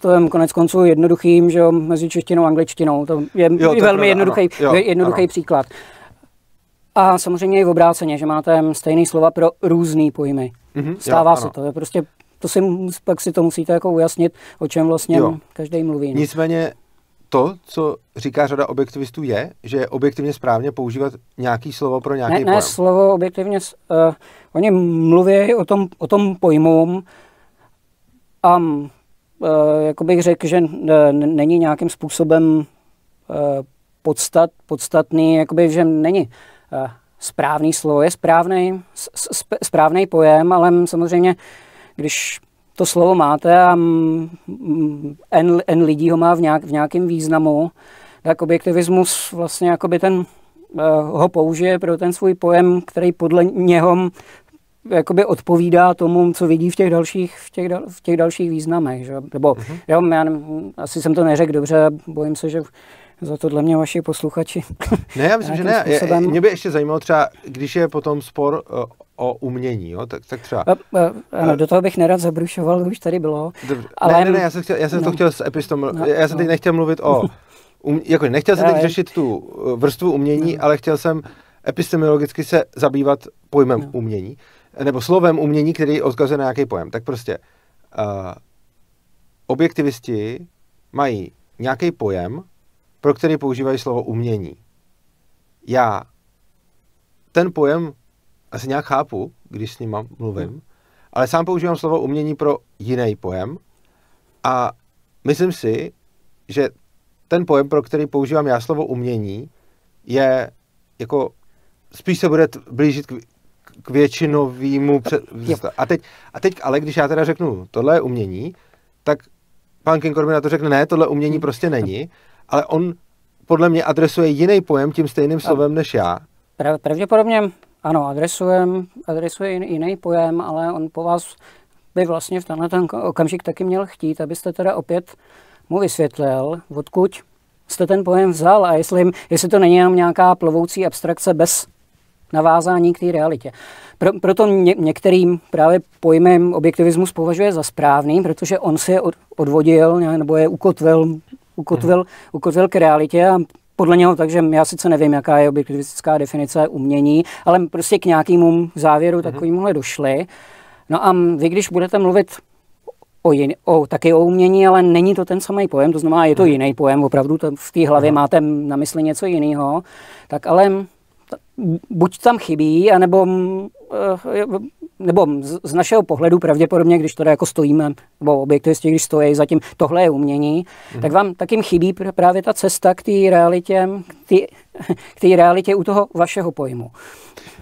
to je konec konců jednoduchým, že jo, mezi češtinou a angličtinou, to je jo, velmi pravda, jednoduchý, jo, jednoduchý příklad. A samozřejmě i v obráceně, že máte stejný slova pro různý pojmy. Mm-hmm, Stává jo, se to, je prostě To si, pak si to musíte jako ujasnit, o čem vlastně jo. každý mluví. Ne? Nicméně to, co říká řada objektivistů, je, že je objektivně správně používat nějaký slovo pro nějaký ne, ne, pojem. Ne, slovo objektivně, uh, oni mluví o tom, o tom pojmu a um, uh, jako bych řekl, že není nějakým způsobem uh, podstat, podstatný, jakoby, že není uh, správný slovo, je správný, sp, správný pojem, ale samozřejmě když to slovo máte a n, n lidí ho má v, nějak, v nějakém významu, tak objektivismus vlastně jakoby ten, ho použije pro ten svůj pojem, který podle něho jakoby odpovídá tomu, co vidí v těch dalších, v těch, v těch dalších významech. Že? Nebo, mm-hmm. jo, já nevím, asi jsem to neřekl dobře, bojím se, že za tohle mě vaši posluchači. Ne, já myslím, že ne. Je, mě by ještě zajímalo třeba, když je potom spor uh, o umění, jo, tak, tak třeba... Uh, uh, ano, uh, do toho bych nerad zabrušoval, už tady bylo. Dobře. Ale... Ne, ne, ne, já jsem, chtěl, já jsem no. to chtěl s epistemologií, no, já jsem teď no. nechtěl mluvit o... Um, jako nechtěl jsem teď řešit tu vrstvu umění, no. ale chtěl jsem epistemologicky se zabývat pojmem no. umění, nebo slovem umění, který odkazuje na nějaký pojem. Tak prostě uh, objektivisti mají nějaký pojem, pro který používají slovo umění. Já ten pojem asi nějak chápu, když s ním mluvím, hmm. ale sám používám slovo umění pro jiný pojem a myslím si, že ten pojem, pro který používám já slovo umění, je jako spíš se bude blížit k, k většinovému před... A teď, a teď ale, když já teda řeknu, tohle je umění, tak pan Kinkor mi na to řekne, ne, tohle umění hmm. prostě není, ale on podle mě adresuje jiný pojem tím stejným slovem než já. Pravděpodobně ano, adresujem, adresuje jiný pojem, ale on po vás by vlastně v tenhle ten okamžik taky měl chtít, abyste teda opět mu vysvětlil, odkud jste ten pojem vzal a jestli, jestli to není jenom nějaká plovoucí abstrakce bez navázání k té realitě. Pro, proto ně, některým právě pojmem objektivismus považuje za správný, protože on si je od, odvodil nebo je ukotvil Ukotvil, hmm. ukotvil k realitě a podle něho, takže já sice nevím, jaká je objektivistická definice umění, ale prostě k nějakému závěru hmm. takovýmhle došli. No a vy, když budete mluvit o jin, o, taky o umění, ale není to ten samý pojem, to znamená, je to hmm. jiný pojem, opravdu to v té hlavě hmm. máte na mysli něco jiného, tak ale t- buď tam chybí, anebo... Uh, nebo z našeho pohledu pravděpodobně, když teda jako stojíme, nebo objektivisti, když stojí zatím, tohle je umění, mm-hmm. tak vám tak jim chybí právě ta cesta k té realitě, k té realitě u toho vašeho pojmu.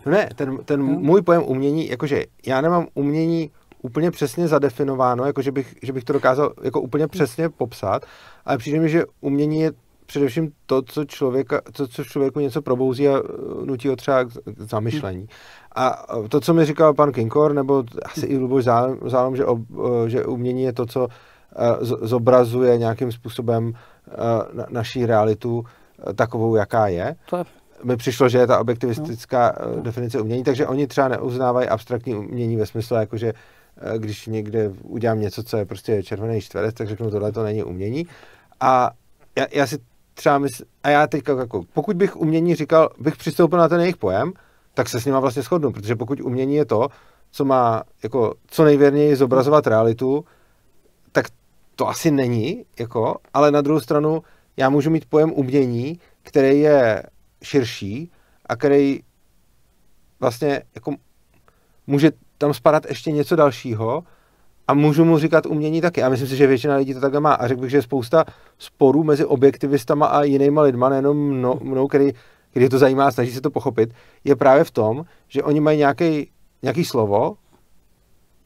Ne, ten, ten můj pojem umění, jakože já nemám umění úplně přesně zadefinováno, jakože bych, že bych to dokázal jako úplně přesně popsat, ale přijde mi, že umění je především to, co, člověka, to, co člověku něco probouzí a nutí ho třeba k zamyšlení. A to, co mi říkal pan Kinkor, nebo asi i Luboš Zálom, že, ob, že umění je to, co zobrazuje nějakým způsobem naší realitu takovou, jaká je. Mi přišlo, že je ta objektivistická no. definice umění, takže oni třeba neuznávají abstraktní umění ve smyslu, jakože když někde udělám něco, co je prostě červený čtverec, tak řeknu, tohle to není umění. A já, já si třeba myslím, a já teďka jako, pokud bych umění říkal, bych přistoupil na ten jejich pojem, tak se s nima vlastně shodnu, protože pokud umění je to, co má jako co nejvěrněji zobrazovat realitu, tak to asi není, jako, ale na druhou stranu já můžu mít pojem umění, který je širší a který vlastně jako může tam spadat ještě něco dalšího a můžu mu říkat umění taky. A myslím si, že většina lidí to takhle má. A řekl bych, že je spousta sporů mezi objektivistama a jinýma lidma, nejenom mnou, mnou který když to zajímá a snaží se to pochopit, je právě v tom, že oni mají nějaký, nějaký slovo,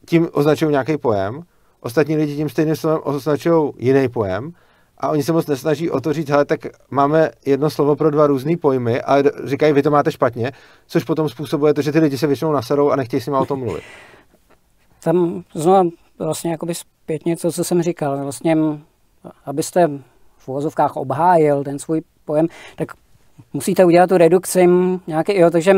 tím označují nějaký pojem, ostatní lidi tím stejným slovem označují jiný pojem a oni se moc nesnaží o to říct, hele, tak máme jedno slovo pro dva různý pojmy a říkají, vy to máte špatně, což potom způsobuje to, že ty lidi se většinou nasadou a nechtějí s nima o tom mluvit. Tam znovu vlastně jakoby zpětně to, co jsem říkal, vlastně abyste v uvozovkách obhájil ten svůj pojem, tak musíte udělat tu redukci nějaký, jo, takže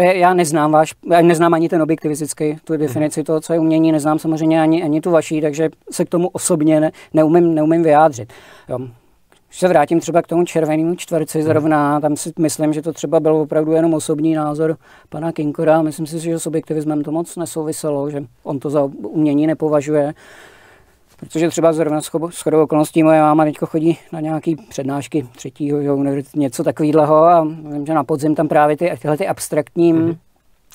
já neznám váš, já neznám ani ten objektivistický, tu definici toho, co je umění, neznám samozřejmě ani, ani tu vaší, takže se k tomu osobně ne, neumím, neumím vyjádřit. Jo. Když se vrátím třeba k tomu červenému čtverci zrovna, tam si myslím, že to třeba byl opravdu jenom osobní názor pana Kinkora. Myslím si, že s objektivismem to moc nesouviselo, že on to za umění nepovažuje. Protože třeba zrovna shodou okolností moje máma teď chodí na nějaké přednášky třetího, jo, něco takového, a vím, že na podzim tam právě ty, tyhle ty abstraktní, mm-hmm.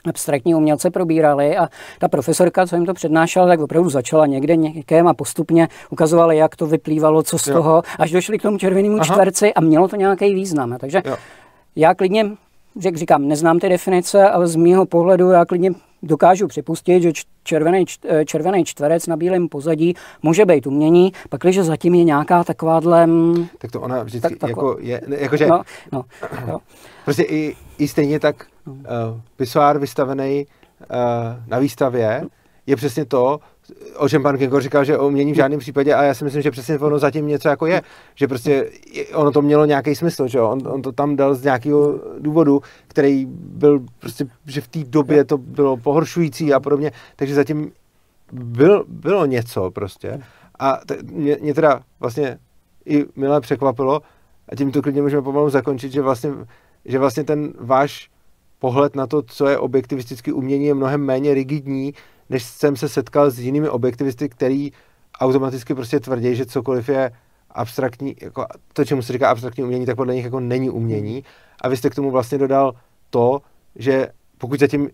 abstraktní umělce probírali, a ta profesorka, co jim to přednášela, tak opravdu začala někde někém a postupně ukazovala, jak to vyplývalo, co z jo. toho, až došli k tomu červenému čtverci a mělo to nějaký význam. Takže jo. já klidně, jak říkám, neznám ty definice, ale z mého pohledu já klidně dokážu připustit, že červený, červený čtverec na bílém pozadí může být umění, pak když zatím je nějaká takováhle... Tak to ona vždycky tak, tak, jako je... Jakože, no, no, no. Prostě i, i stejně tak uh, pisoár vystavený uh, na výstavě je přesně to, o čem pan Kinkor říkal, že o umění v žádném případě, a já si myslím, že přesně ono zatím něco jako je, že prostě ono to mělo nějaký smysl, že on, on to tam dal z nějakého důvodu, který byl prostě, že v té době to bylo pohoršující a podobně, takže zatím byl, bylo něco prostě, a t- mě, mě teda vlastně i milé překvapilo, a tím to klidně můžeme pomalu zakončit, že vlastně, že vlastně ten váš pohled na to, co je objektivistické umění, je mnohem méně rigidní, než jsem se setkal s jinými objektivisty, který automaticky prostě tvrdí, že cokoliv je abstraktní, jako to, čemu se říká abstraktní umění, tak podle nich jako není umění. A vy jste k tomu vlastně dodal to, že pokud zatím,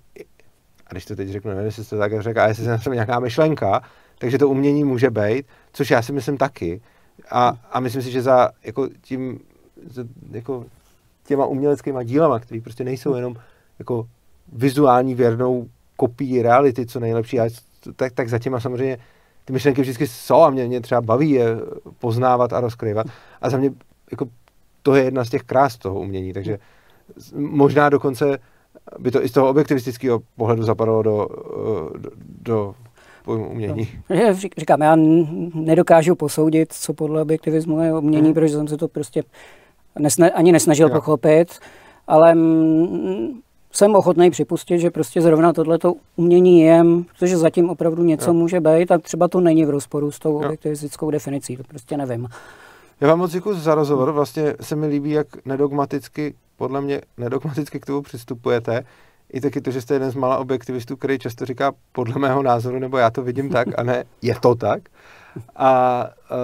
a když to teď řeknu, nevím, jestli jste to tak řekl, a jestli jsem nějaká myšlenka, takže to umění může být, což já si myslím taky. A, a myslím si, že za jako tím, za, jako těma uměleckýma dílama, které prostě nejsou jenom jako vizuální věrnou kopii reality, co nejlepší, a tak, tak za těma samozřejmě ty myšlenky vždycky jsou, a mě, mě třeba baví je poznávat a rozkryvat. A za mě jako, to je jedna z těch krás toho umění, takže možná dokonce by to i z toho objektivistického pohledu zapadlo do, do, do pojmu umění. No, říkám, já nedokážu posoudit, co podle objektivismu je umění, hmm. protože jsem se to prostě nesna, ani nesnažil jo. pochopit, ale... M- jsem ochotný připustit, že prostě zrovna tohleto umění je, protože zatím opravdu něco jo. může být, a třeba to není v rozporu s tou objektivistickou definicí, to prostě nevím. Já vám moc děkuji za rozhovor, vlastně se mi líbí, jak nedogmaticky, podle mě nedogmaticky k tomu přistupujete, i taky to, že jste jeden z mála objektivistů, který často říká podle mého názoru, nebo já to vidím tak, a ne je to tak. A uh,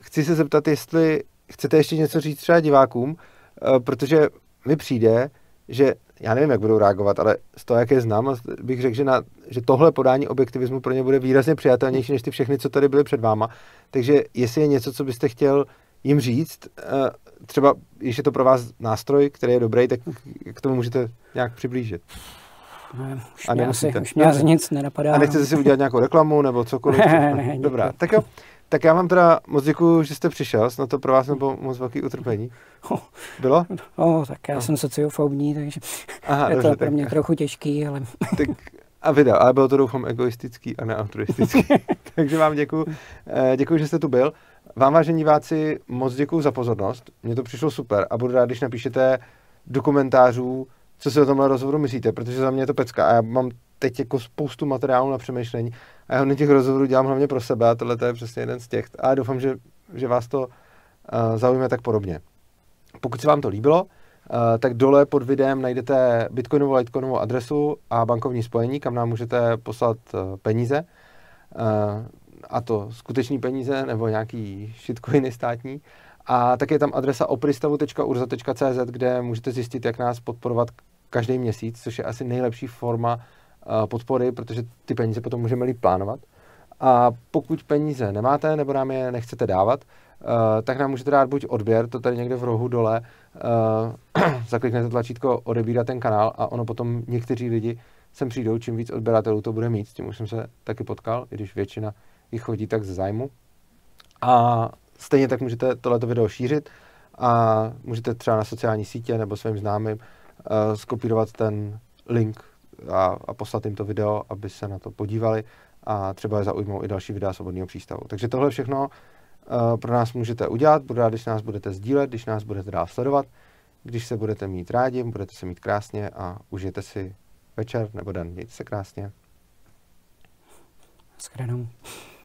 chci se zeptat, jestli chcete ještě něco říct třeba divákům, uh, protože mi přijde, že já nevím, jak budou reagovat, ale z toho, jak je znám, bych řekl, že, na, že tohle podání objektivismu pro ně bude výrazně přijatelnější než ty všechny, co tady byly před váma. Takže jestli je něco, co byste chtěl jim říct, třeba když je to pro vás nástroj, který je dobrý, tak k tomu můžete nějak přiblížit. Ne, už a mě asi, už mě asi nic nenapadá. A nechcete si udělat nějakou reklamu nebo cokoliv? Ne, ne, dobrá, tak jo. Tak já vám teda moc děkuju, že jste přišel, snad to pro vás nebylo moc velký utrpení. Bylo? No, tak já no. jsem sociofobní, takže Aha, je dobře, to pro mě tak. trochu těžký, ale... Tak a vydal, ale bylo to doufám egoistický a nealtruistický. Takže vám děkuju, děkuju, že jste tu byl. Vám, vážení diváci, moc děkuju za pozornost, mně to přišlo super, a budu rád, když napíšete do komentářů, co si o tomhle rozhovoru myslíte, protože za mě je to pecka, a já mám teď jako spoustu materiálů na přemýšlení. A já hodně těch rozhovorů dělám hlavně pro sebe, a tohle je přesně jeden z těch. A já doufám, že, že vás to uh, zaujme tak podobně. Pokud se vám to líbilo, uh, tak dole pod videem najdete bitcoinovou, litecoinovou adresu a bankovní spojení, kam nám můžete poslat uh, peníze. Uh, a to skutečný peníze nebo nějaký shitcoiny státní. A tak je tam adresa opristavu tečka urza tečka cz, kde můžete zjistit, jak nás podporovat každý měsíc, což je asi nejlepší forma podpory, protože ty peníze potom můžeme líp plánovat. A pokud peníze nemáte nebo nám je nechcete dávat, tak nám můžete dát buď odběr, to tady někde v rohu dole, zakliknete tlačítko odebírat ten kanál, a ono potom někteří lidi sem přijdou, čím víc odběratelů to bude mít, s tím už jsem se taky potkal, i když většina jich chodí tak ze zájmu. A stejně tak můžete tohleto video šířit a můžete třeba na sociální sítě nebo svým známým skopírovat ten link A, a poslat jim to video, aby se na to podívali, a třeba je zaujmou i další videa Svobodného přístavu. Takže tohle všechno pro nás můžete udělat, protože když nás budete sdílet, když nás budete dál sledovat, když se budete mít rádi, budete se mít krásně a užijete si večer nebo den, mějte se krásně. Shledanou.